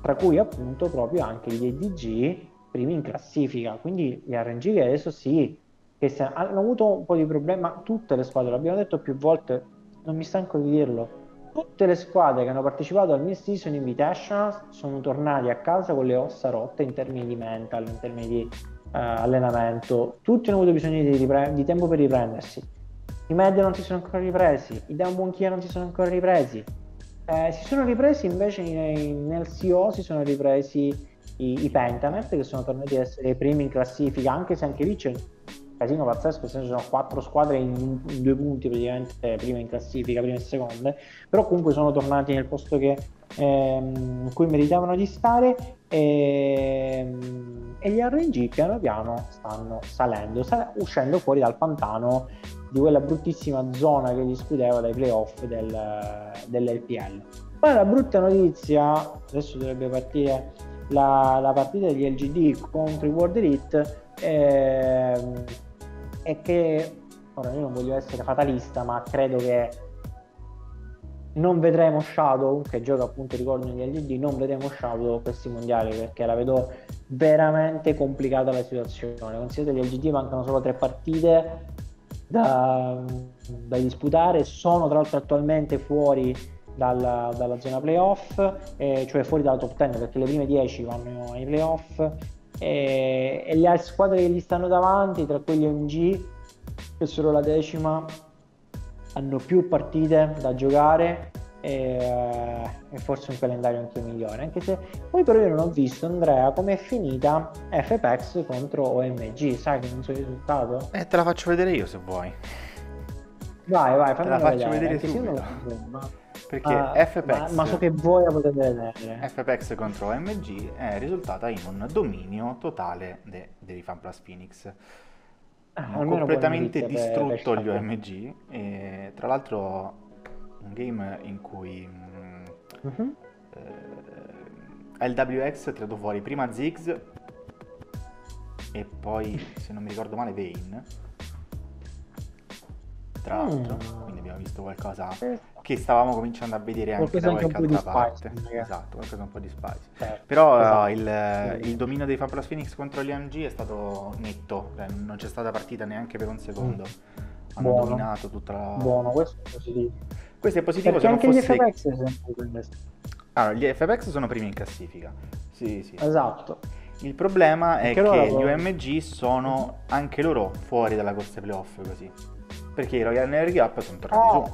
tra cui appunto proprio anche gli E D G primi in classifica. Quindi gli R N G che adesso sì, che hanno avuto un po' di problema tutte le squadre, l'abbiamo detto più volte, non mi stanco di dirlo, tutte le squadre che hanno partecipato al Mid-Season Invitational sono tornate a casa con le ossa rotte in termini di mental, in termini di uh, allenamento, tutti hanno avuto bisogno di, di tempo per riprendersi, i media non si sono ancora ripresi, i down KiA non si sono ancora ripresi. Eh, si sono ripresi invece nei, nel C O, si sono ripresi i, i Pentanet, che sono tornati ad essere i primi in classifica, anche se anche lì c'è un casino pazzesco, nel senso sono quattro squadre in, in due punti praticamente, prima in classifica, prima e seconda, però comunque sono tornati nel posto che, ehm, in cui meritavano di stare, e, e gli R N G piano piano stanno salendo, sta, uscendo fuori dal pantano di quella bruttissima zona che discuteva dai playoff del, dell'L P L. Poi la brutta notizia, adesso dovrebbe partire la, la partita degli L G D contro i World Elite, eh, è che, ora io non voglio essere fatalista, ma credo che non vedremo Shadow, che gioca appunto ricordo gli L G D, non vedremo Shadow questi mondiali, perché la vedo veramente complicata la situazione. Considerate gli L G D mancano solo tre partite Da, da disputare, sono tra l'altro attualmente fuori dalla, dalla zona playoff, eh, cioè fuori dalla top dieci, perché le prime dieci vanno ai playoff, eh, e le altre squadre che gli stanno davanti, tra cui gli O M G che sono la decima, hanno più partite da giocare e, e forse un calendario anche migliore, anche se poi però io non ho visto, Andrea, come è finita F P X contro O M G, sai che non so il risultato? Eh, te la faccio vedere io se vuoi. Vai, vai, te la faccio vedere, vedere subito, non... perché ah, F P X, ma, ma so che voi la potete vedere. F P X contro O M G è risultata in un dominio totale de, dei Fan Plus Phoenix. Ah, completamente distrutto per, per gli O M G, e tra l'altro un game in cui mh, uh-huh. eh, L W X ha tirato fuori prima Ziggs e poi, se non mi ricordo male, Vayne, tra l'altro, mm. quindi abbiamo visto qualcosa che stavamo cominciando a vedere anche da qualche altra parte, esatto, qualcosa un po' di spice, certo. Però esatto. il, sì. il dominio dei Fan Plus Phoenix contro gli O M G è stato netto, cioè, non c'è stata partita neanche per un secondo, mm. hanno Buono. dominato tutta la... Buono, questo è positivo. Questo è positivo, perché se anche non fosse... gli F P X sono... Allora, gli F P X sono primi in classifica. Sì, sì. Esatto. Il problema è che, che gli O M G sono anche loro fuori dalla corsa playoff, così. Perché i Royal Never Give Up sono tornati oh. su.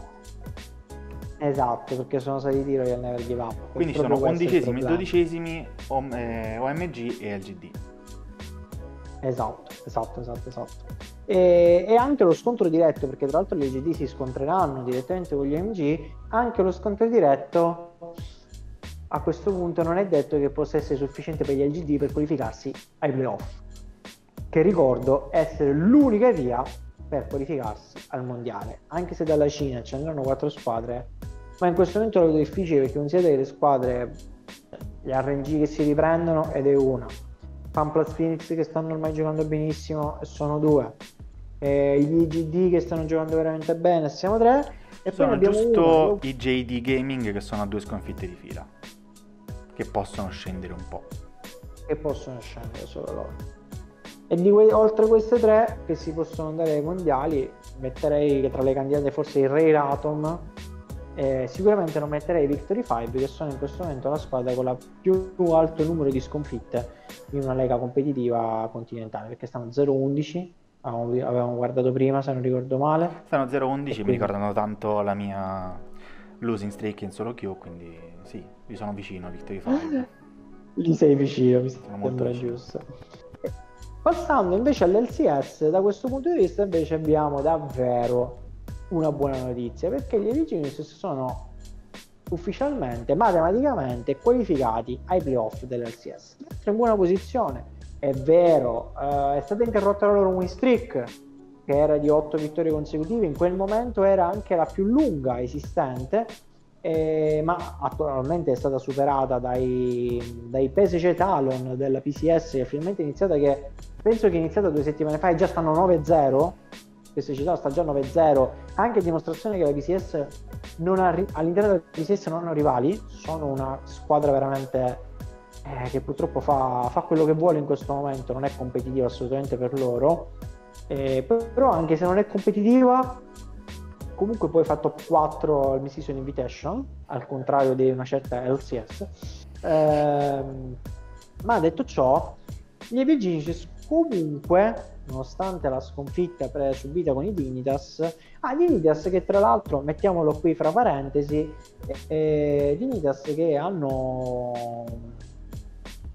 Esatto, perché sono saliti i Royal Never Give Up. Quindi sono undicesimi, dodicesimi O M G e L G D. Esatto, esatto, esatto, esatto. E, e anche lo scontro diretto, perché tra l'altro gli L G D si scontreranno direttamente con gli O M G, anche lo scontro diretto a questo punto non è detto che possa essere sufficiente per gli L G D per qualificarsi ai playoff, che ricordo essere l'unica via per qualificarsi al mondiale, anche se dalla Cina ci andranno quattro squadre, ma in questo momento lo vedo difficile, perché non siete le squadre, gli R N G che si riprendono ed è una, Fan Plus Phoenix che stanno ormai giocando benissimo e sono due, Eh, gli G D che stanno giocando veramente bene, siamo tre, e sono poi abbiamo giusto uno. I G D Gaming che sono a due sconfitte di fila, che possono scendere un po', che possono scendere solo loro, e di que- oltre queste tre che si possono andare ai mondiali metterei che tra le candidate forse il Rare Atom, eh, sicuramente non metterei Victory cinque, che sono in questo momento la squadra con il più alto numero di sconfitte in una lega competitiva continentale, perché stanno zero undici avevamo guardato prima, se non ricordo male. Stanno zero undici, quindi... mi ricordano tanto la mia losing streak in solo Q, quindi sì, vi sono vicino, Victory Fight. Lì sei vicino, mi sembra molto giusto. Passando invece all'L C S, da questo punto di vista invece abbiamo davvero una buona notizia, perché gli E D G sono ufficialmente, matematicamente qualificati ai playoff dell'L C S. Sono in buona posizione, è vero, eh, è stata interrotta la loro win streak, che era di otto vittorie consecutive, in quel momento era anche la più lunga esistente, eh, ma attualmente è stata superata dai, dai P S G Talon della P C S, che è finalmente iniziata, che penso che è iniziata due settimane fa e già stanno nove zero, P S G Talon sta già nove zero, anche dimostrazione che la P C S non arri- all'interno della P C S non hanno rivali, sono una squadra veramente... Eh, che purtroppo fa, fa quello che vuole in questo momento, non è competitiva assolutamente per loro, eh, però anche se non è competitiva comunque poi fa top quattro al Mid-Season Invitation, al contrario di una certa L C S, eh, ma detto ciò gli E D G comunque, nonostante la sconfitta pre- subita con i Dignitas, ah Dignitas che tra l'altro, mettiamolo qui fra parentesi, eh, Dignitas che hanno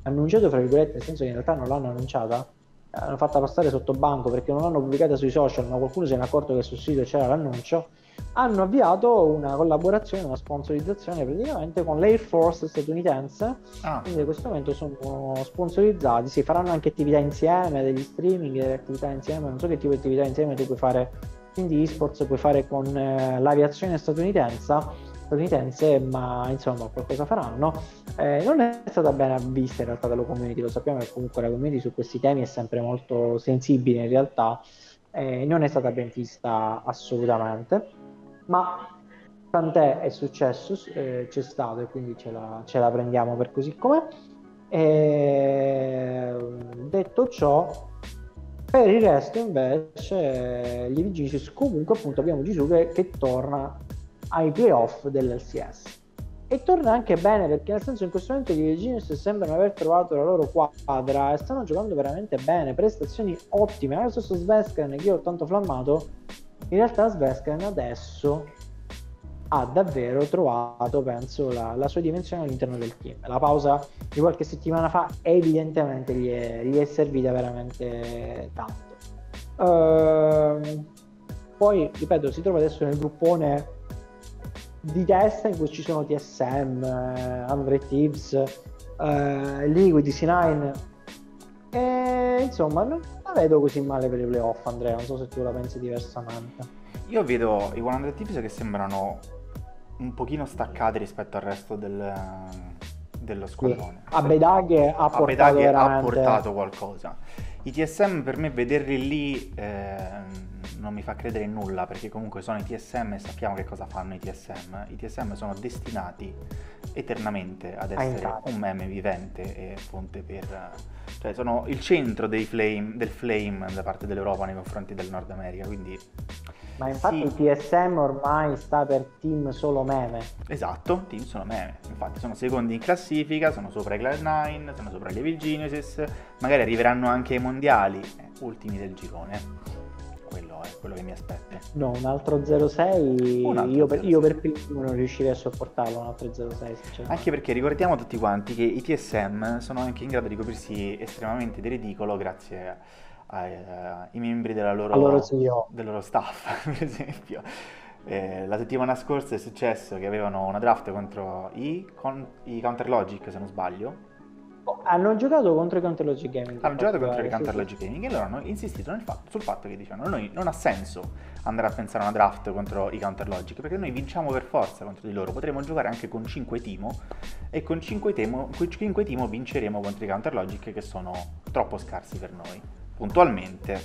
annunciato fra virgolette, nel senso che in realtà non l'hanno annunciata, l'hanno fatta passare sotto banco perché non l'hanno pubblicata sui social, ma qualcuno si è accorto che sul sito c'era l'annuncio. Hanno avviato una collaborazione, una sponsorizzazione praticamente con l'Air Force statunitense, ah. quindi in questo momento sono sponsorizzati, si faranno anche attività insieme, degli streaming, delle attività insieme, non so che tipo di attività insieme tu puoi fare, quindi esports puoi fare con eh, l'aviazione statunitense statunitense, ma insomma qualcosa faranno. Eh, non è stata ben vista in realtà dalla community, lo sappiamo che comunque la community su questi temi è sempre molto sensibile in realtà, eh, non è stata ben vista assolutamente, ma tant'è, è successo, eh, c'è stato e quindi ce la, ce la prendiamo per così com'è. E, detto ciò, per il resto invece gli E D G comunque appunto abbiamo G due che, che torna ai playoff dell'L C S e torna anche bene, perché nel senso in questo momento gli Genius sembrano aver trovato la loro quadra e stanno giocando veramente bene, prestazioni ottime. Era lo stesso Svescan che io ho tanto flammato, in realtà Svescan adesso ha davvero trovato, penso, la, la sua dimensione all'interno del team. La pausa di qualche settimana fa evidentemente gli è, gli è servita veramente tanto. Ehm, poi ripeto, si trova adesso nel gruppone di testa in cui ci sono T S M, Andre Tibbs, eh, Liquid, C nove e insomma non la vedo così male per i playoff. Andrea, non so se tu la pensi diversamente. Io vedo i Andre Tibbs che sembrano un pochino staccati rispetto al resto del, dello squadrone. Sì. A Bedaghe ha, veramente... ha portato qualcosa. I T S M per me vederli lì eh, non mi fa credere in nulla, perché comunque sono i T S M e sappiamo che cosa fanno i T S M. I T S M sono destinati eternamente ad essere un meme vivente e fonte per... cioè sono il centro dei flame, del flame da parte dell'Europa nei confronti del Nord America, quindi... Ma infatti sì. Il T S M ormai sta per team solo meme. Esatto, team solo meme. Infatti sono secondi in classifica, sono sopra i Cloud nine, sono sopra gli Evil Geniuses, magari arriveranno anche ai mondiali, eh, ultimi del girone. Quello è quello che mi aspetto. No, un altro zero sei un altro io, per, io per primo non riuscirei a sopportarlo, un altro zero sei anche perché ricordiamo tutti quanti che i T S M sono anche in grado di coprirsi estremamente del ridicolo grazie ai, ai membri della loro, loro del loro staff. Per esempio eh, la settimana scorsa è successo che avevano una draft contro i, con, i Counter Logic, se non sbaglio. Hanno giocato contro i Counter Logic Gaming. Hanno giocato contro i Counter Logic Gaming e loro hanno insistito nel fatto, sul fatto che dicevano: noi non ha senso andare a pensare a una draft contro i Counter Logic, perché noi vinciamo per forza contro di loro. Potremo giocare anche con cinque timo e con cinque timo, cinque timo vinceremo contro i Counter Logic che sono troppo scarsi per noi. Puntualmente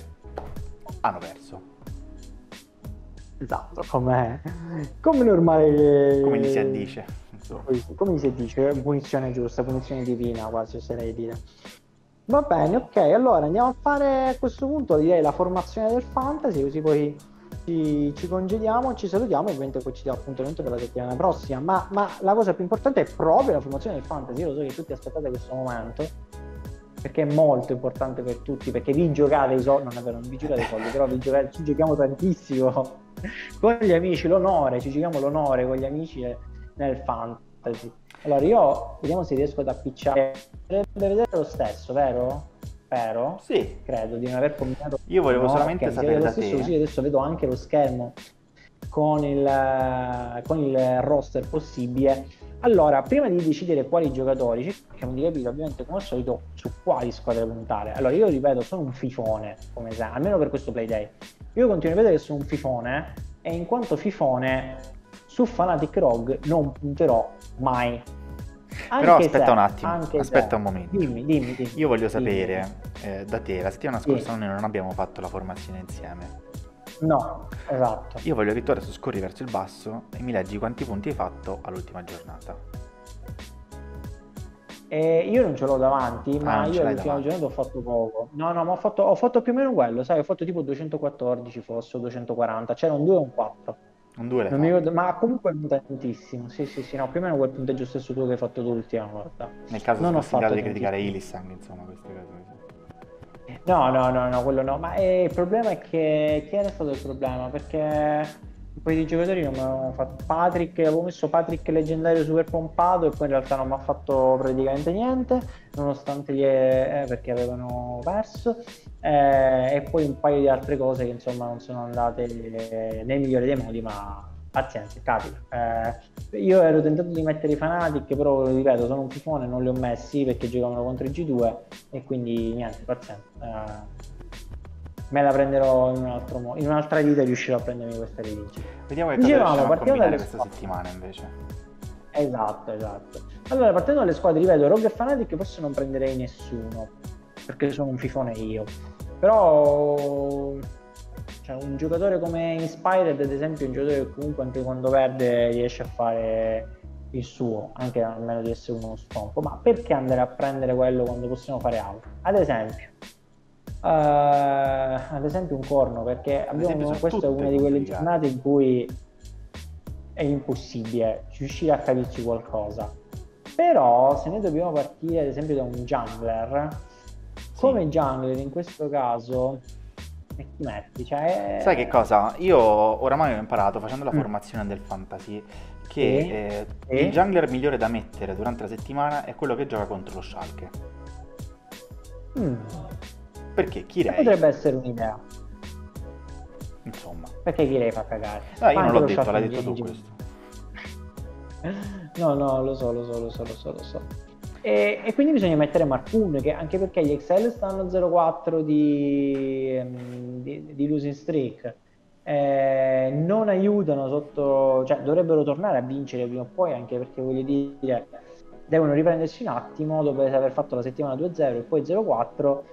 hanno perso. Esatto, come normale. Come gli si addice. Come si dice, punizione giusta, punizione divina, quasi oserei dire. Va bene, ok, allora andiamo a fare a questo punto direi la formazione del fantasy, così poi ci, ci congediamo, ci salutiamo e ovviamente poi ci diamo appuntamento per la settimana prossima. Ma, ma la cosa più importante è proprio la formazione del fantasy. Io lo so che tutti aspettate questo momento, perché è molto importante per tutti, perché vi giocate i soldi, non è vero, non vi giocate i soldi, però vi giocate, ci giochiamo tantissimo con gli amici, l'onore, ci giochiamo l'onore con gli amici nel fantasy. Allora io, vediamo se riesco ad appicciare, dovrebbe vedere lo stesso, vero? Vero? Sì. Credo di non aver combinato. Io volevo no, solamente sapere io da stesso, te. Sì, adesso vedo anche lo schermo con il, con il roster possibile. Allora, prima di decidere quali giocatori, cerchiamo di capire ovviamente come al solito su quali squadre puntare. Allora, io ripeto, sono un fifone, come sa, almeno per questo play day. Io continuo a vedere che sono un fifone e in quanto fifone su Fnatic Rogue non punterò mai. Anche Però aspetta se, un attimo, aspetta se. un momento. Dimmi, dimmi, dimmi. Io voglio sapere dimmi. Eh, da te, la settimana scorsa dimmi. noi non abbiamo fatto la formazione insieme. No, esatto. Io voglio che tu adesso scorri verso il basso e mi leggi quanti punti hai fatto all'ultima giornata. Eh, io non ce l'ho davanti, ma ah, io all'ultima giornata ho fatto poco. No, no, ma ho fatto, ho fatto più o meno quello, sai, ho fatto tipo duecentoquattordici forse, o duecentoquaranta, c'era un due e un quattro. Un due non mi ricordo, ma comunque è tantissimo, sì, sì, sì, no, più o meno quel punteggio stesso tu che hai fatto tu l'ultima volta. Nel caso non ho fatto di criticare Ilis anche, insomma, queste cose. No, no, no, no, quello no, ma eh, il problema è che chi era stato il problema? Perché poi i giocatori non mi hanno fatto Patrick, avevo messo Patrick leggendario super pompato e poi in realtà non mi ha fatto praticamente niente, nonostante gli eh, perché avevano perso eh, e poi un paio di altre cose che insomma non sono andate eh, nei migliori dei modi, ma pazienza, capita. Eh, io ero tentato di mettere i Fnatic, però ripeto, sono un fifone, non li ho messi perché giocavano contro i G due e quindi niente, pazienza. Eh, me la prenderò in un altro modo, in un'altra vita riuscirò a prendermi questa rivincita. Vediamo che cosa riusciamo a combinare questa settimana invece. Esatto, esatto. Allora, partendo dalle squadre, ripeto, Rogue e Fnatic forse non prenderei nessuno, perché sono un fifone io. Però... cioè un giocatore come Inspired ad esempio è un giocatore che comunque anche quando perde riesce a fare il suo, anche a meno di essere uno stonco, ma perché andare a prendere quello quando possiamo fare altro? Ad esempio uh, ad esempio un corno, perché abbiamo, questa è una di quelle giornate in cui è impossibile riuscire a capirci qualcosa, però se noi dobbiamo partire ad esempio da un jungler, sì. come jungler in questo caso e ti metti, cioè... sai che cosa? Io oramai ho imparato facendo la formazione mm. del fantasy che e? Eh, e? il jungler migliore da mettere durante la settimana è quello che gioca contro lo Schalke. mm. Perché Kirei potrebbe essere un'idea, insomma, perché Kirei fa cagare. No, io non l'ho detto, l'hai detto tu questo. No, no, lo so, lo so, lo so, lo so, lo so. E, e quindi bisogna mettere Marcun, che anche perché gli X L stanno a zero quattro di, di, di losing streak, eh, non aiutano sotto, cioè dovrebbero tornare a vincere prima o poi, anche perché voglio dire devono riprendersi un attimo dopo aver fatto la settimana due zero e poi zero quattro,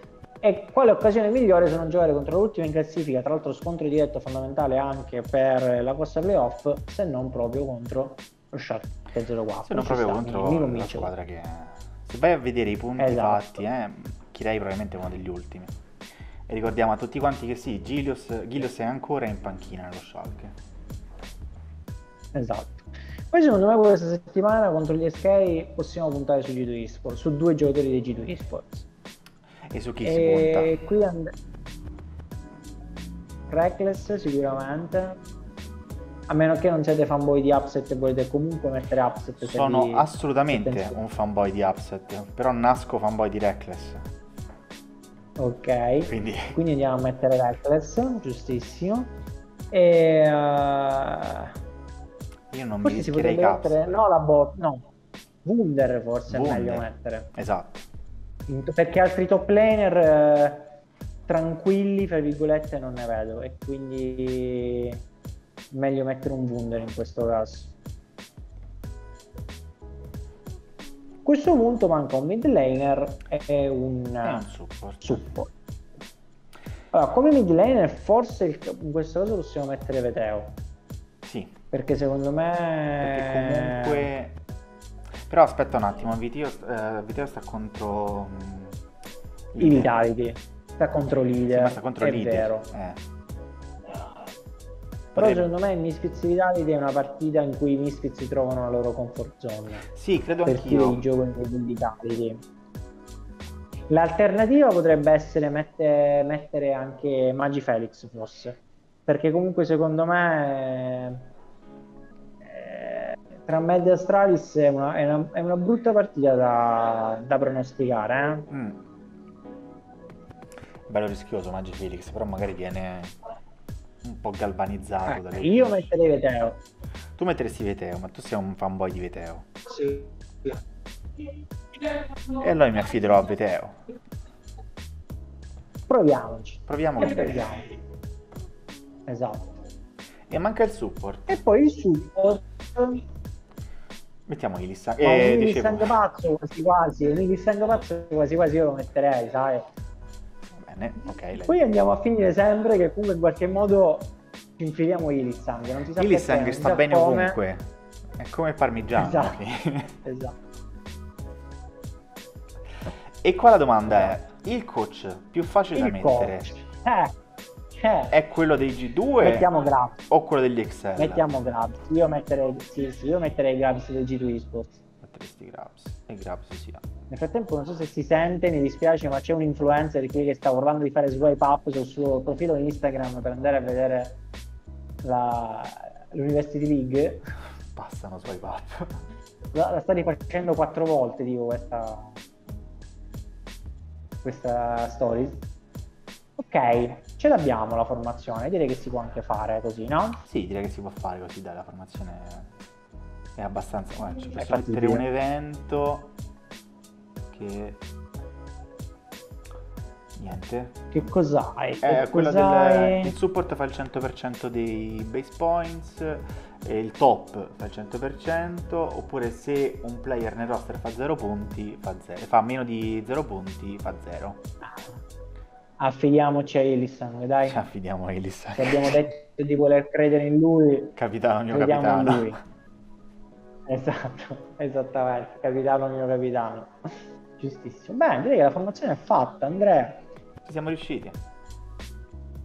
e quale occasione migliore se non giocare contro l'ultima in classifica, tra l'altro scontro diretto fondamentale anche per la corsa playoff, se non proprio contro lo Shark zero quattro. Se non proprio sta, contro mi, mi la squadra che se vai a vedere i punti esatto. fatti, eh, Kirei probabilmente è uno degli ultimi, e ricordiamo a tutti quanti che sì, Gilios, Gilios è ancora in panchina nello Schalke. Esatto. Poi secondo me questa settimana contro gli S K possiamo puntare su G due Esports, su due giocatori dei G due Esports. E su chi e si punta? And... Rekkles sicuramente, a meno che non siete fanboy di Upset e volete comunque mettere Upset. Sono di... assolutamente un fanboy di Upset, però nasco fanboy di Rekkles. Ok, quindi, quindi andiamo a mettere Rekkles, giustissimo. E uh... io non mi rischierei mettere... no, la bot, no, Wunder forse Wunder. è meglio mettere. Esatto, perché altri top laner eh, tranquilli fra virgolette non ne vedo, e quindi meglio mettere un Wunder in questo caso. A questo punto manca un mid laner e un, e un support. support. Allora, come mid laner forse in questo caso possiamo mettere Veteo. Sì. Perché secondo me... perché comunque... però aspetta un attimo, Viteo, eh, Viteo sta contro... il Vitality. Sta contro l'I D E. Sì, sta contro l'I D E. È vero. Eh. Però potrebbe. Secondo me Misfits Vitality è una partita in cui i Misfits trovano la loro comfort zone. Sì, credo anch'io. Perché il gioco in Vitality. L'alternativa potrebbe essere mette, mettere anche Magi Felix, forse, perché comunque secondo me eh, tra Med e Astralis è una, è una, è una brutta partita da, da pronosticare, eh? Mm. Bello rischioso Magi Felix, però magari viene un po' galvanizzato. Eh, dalle... Io metterei Veteo. Tu metteresti Veteo, ma tu sei un fanboy di Veteo. Sì. E allora mi affiderò a Veteo. Proviamoci. Proviamo e proviamo. Esatto. E manca il support. E poi il support. Mettiamo Ilissa. Oh, eh, mi dicevo... sento pazzo quasi quasi. Mi sento pazzo quasi quasi io lo metterei, sai. Bene, ok. Poi andiamo a finire sempre che comunque in qualche modo ci infiliamo Ilissang. Non si sa Ilissang perché, sta non si bene come... ovunque. È come parmigiano. Esatto. Esatto. E qua la domanda è, il coach più facile il da mettere eh, eh. è quello dei G due mettiamo o quello degli X L? Mettiamo Grabs, io metterei, sì, sì, io metterei Grabs del G due Esports. Metteresti Grabs, e Grabs sia. Nel frattempo non so se si sente, mi dispiace, ma c'è un influencer qui che sta urlando di fare swipe up sul suo profilo Instagram per andare a vedere l'University League. Passano swipe up. La, la sta rifacendo quattro volte, dico, questa... questa story. Ok, ce l'abbiamo la formazione, direi che si può anche fare così, no? Sì, direi che si può fare così, dai, la formazione è, è abbastanza... Guarda, ci posso mettere un evento che... Niente. Che cos'hai? È quello del... Il support fa il cento per cento dei base points, e il top fa il cento per cento, oppure se un player nel roster fa zero punti, fa zero. Fa meno di zero punti, fa zero. Affidiamoci a Elisang, dai. Ci affidiamo a Elisang. Che abbiamo detto di voler credere in lui. Capitano mio capitano. Lui. Esatto, esattamente. Capitano mio capitano. Giustissimo. Bene, direi che la formazione è fatta, Andrea. Ci siamo riusciti.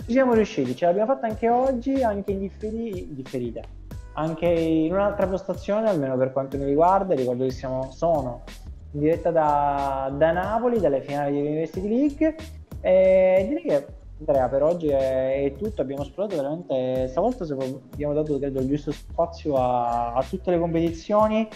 Ci siamo riusciti, ce l'abbiamo fatta anche oggi, anche in differi... differita. Anche in un'altra postazione, almeno per quanto mi riguarda, ricordo che siamo, sono in diretta da, da Napoli, dalle finali dell'University League, e direi che Andrea per oggi è, è tutto, abbiamo esplorato veramente, stavolta abbiamo dato credo il giusto spazio a, a tutte le competizioni,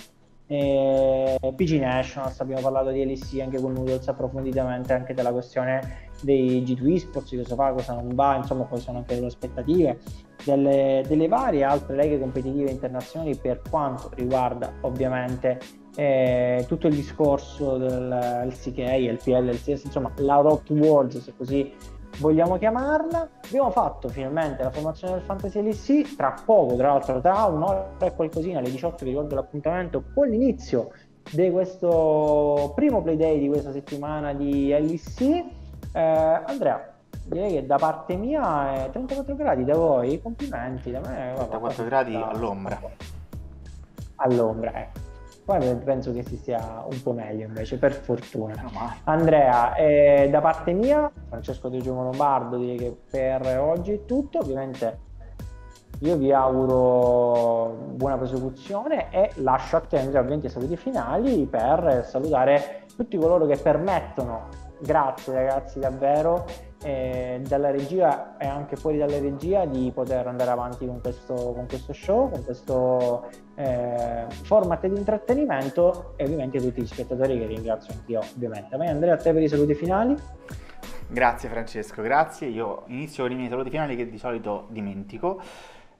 e P G Nationals, abbiamo parlato di L E C anche con Noodles approfonditamente, anche della questione dei G due Esports, cosa fa, cosa non va, insomma poi sono anche le aspettative delle, delle varie altre leghe competitive internazionali per quanto riguarda ovviamente eh, tutto il discorso del L C K, L P L, L C S, insomma la Road to Worlds se così vogliamo chiamarla. Abbiamo fatto finalmente la formazione del Fantasy L E C, tra poco tra l'altro tra un'ora e qualcosina alle diciotto vi ricordo l'appuntamento con l'inizio di questo primo playday di questa settimana di L E C. Eh, Andrea, direi che da parte mia è trentaquattro gradi, da voi complimenti, da me trentaquattro gradi all'ombra all'ombra eh. Poi penso che si sia un po' meglio invece, per fortuna. Andrea, eh, da parte mia, Francesco di Lombardo, direi che per oggi è tutto. Ovviamente io vi auguro buona prosecuzione e lascio a te ovviamente i saluti finali per salutare tutti coloro che permettono. Grazie ragazzi davvero, eh, dalla regia e anche fuori dalla regia, di poter andare avanti con questo, con questo show, con questo eh, format di intrattenimento, e ovviamente tutti gli spettatori che ringrazio anch'io ovviamente. Ma Andrea, a te per i saluti finali. Grazie Francesco, grazie. Io inizio con i miei saluti finali che di solito dimentico.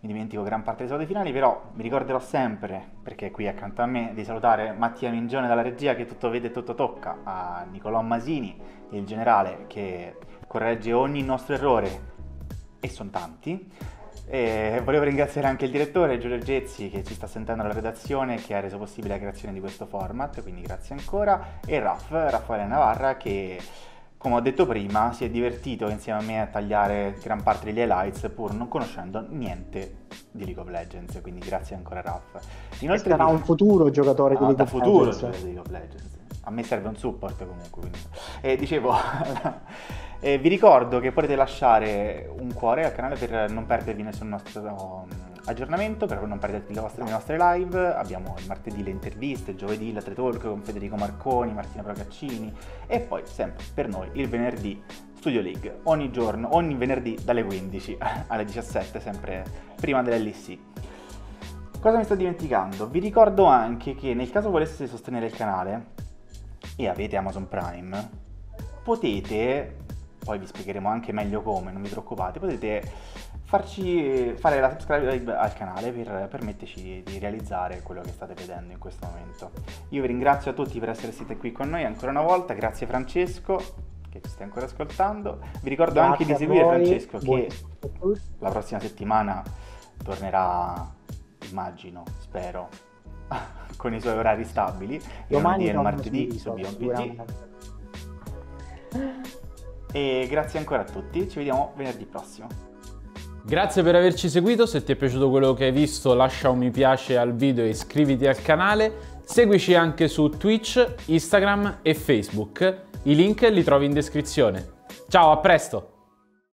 Mi dimentico gran parte dei saluti finali, però mi ricorderò sempre, perché è qui accanto a me, di salutare Mattia Mingione dalla regia che tutto vede e tutto tocca, a Nicolò Masini, il generale che corregge ogni nostro errore, e sono tanti. E volevo ringraziare anche il direttore Giulio Gezzi che ci sta sentendo alla redazione, che ha reso possibile la creazione di questo format, quindi grazie ancora, e Raff, Raffaele Navarra che... come ho detto prima, si è divertito insieme a me a tagliare gran parte degli highlights pur non conoscendo niente di League of Legends, quindi grazie ancora Raf. Inoltre sarà un futuro giocatore di League of Legends. futuro giocatore di League of Legends. A me serve un support comunque. Quindi. E dicevo, e vi ricordo che potete lasciare un cuore al canale per non perdervi nessun nostro aggiornamento per non perderti le, vostre, le nostre live. Abbiamo il martedì le interviste, il giovedì la Tretalk con Federico Marconi, Martina Procaccini e poi sempre per noi il venerdì Studio League, ogni giorno, ogni venerdì dalle quindici alle diciassette, sempre prima dell'L E C. Cosa mi sto dimenticando? Vi ricordo anche che nel caso voleste sostenere il canale e avete Amazon Prime, potete, poi vi spiegheremo anche meglio come, non vi preoccupate, potete farci fare la subscribe al canale per permetterci di realizzare quello che state vedendo in questo momento. Io vi ringrazio a tutti per essere stati qui con noi ancora una volta, grazie Francesco che ci stai ancora ascoltando. Vi ricordo Grazie anche di seguire voi. Francesco che la prossima settimana tornerà, immagino, spero, con i suoi orari stabili, domani e martedì su B M P G. E grazie ancora a tutti, ci vediamo venerdì prossimo. Grazie per averci seguito, se ti è piaciuto quello che hai visto lascia un mi piace al video e iscriviti al canale, seguici anche su Twitch, Instagram e Facebook. I link li trovi in descrizione. Ciao, a presto!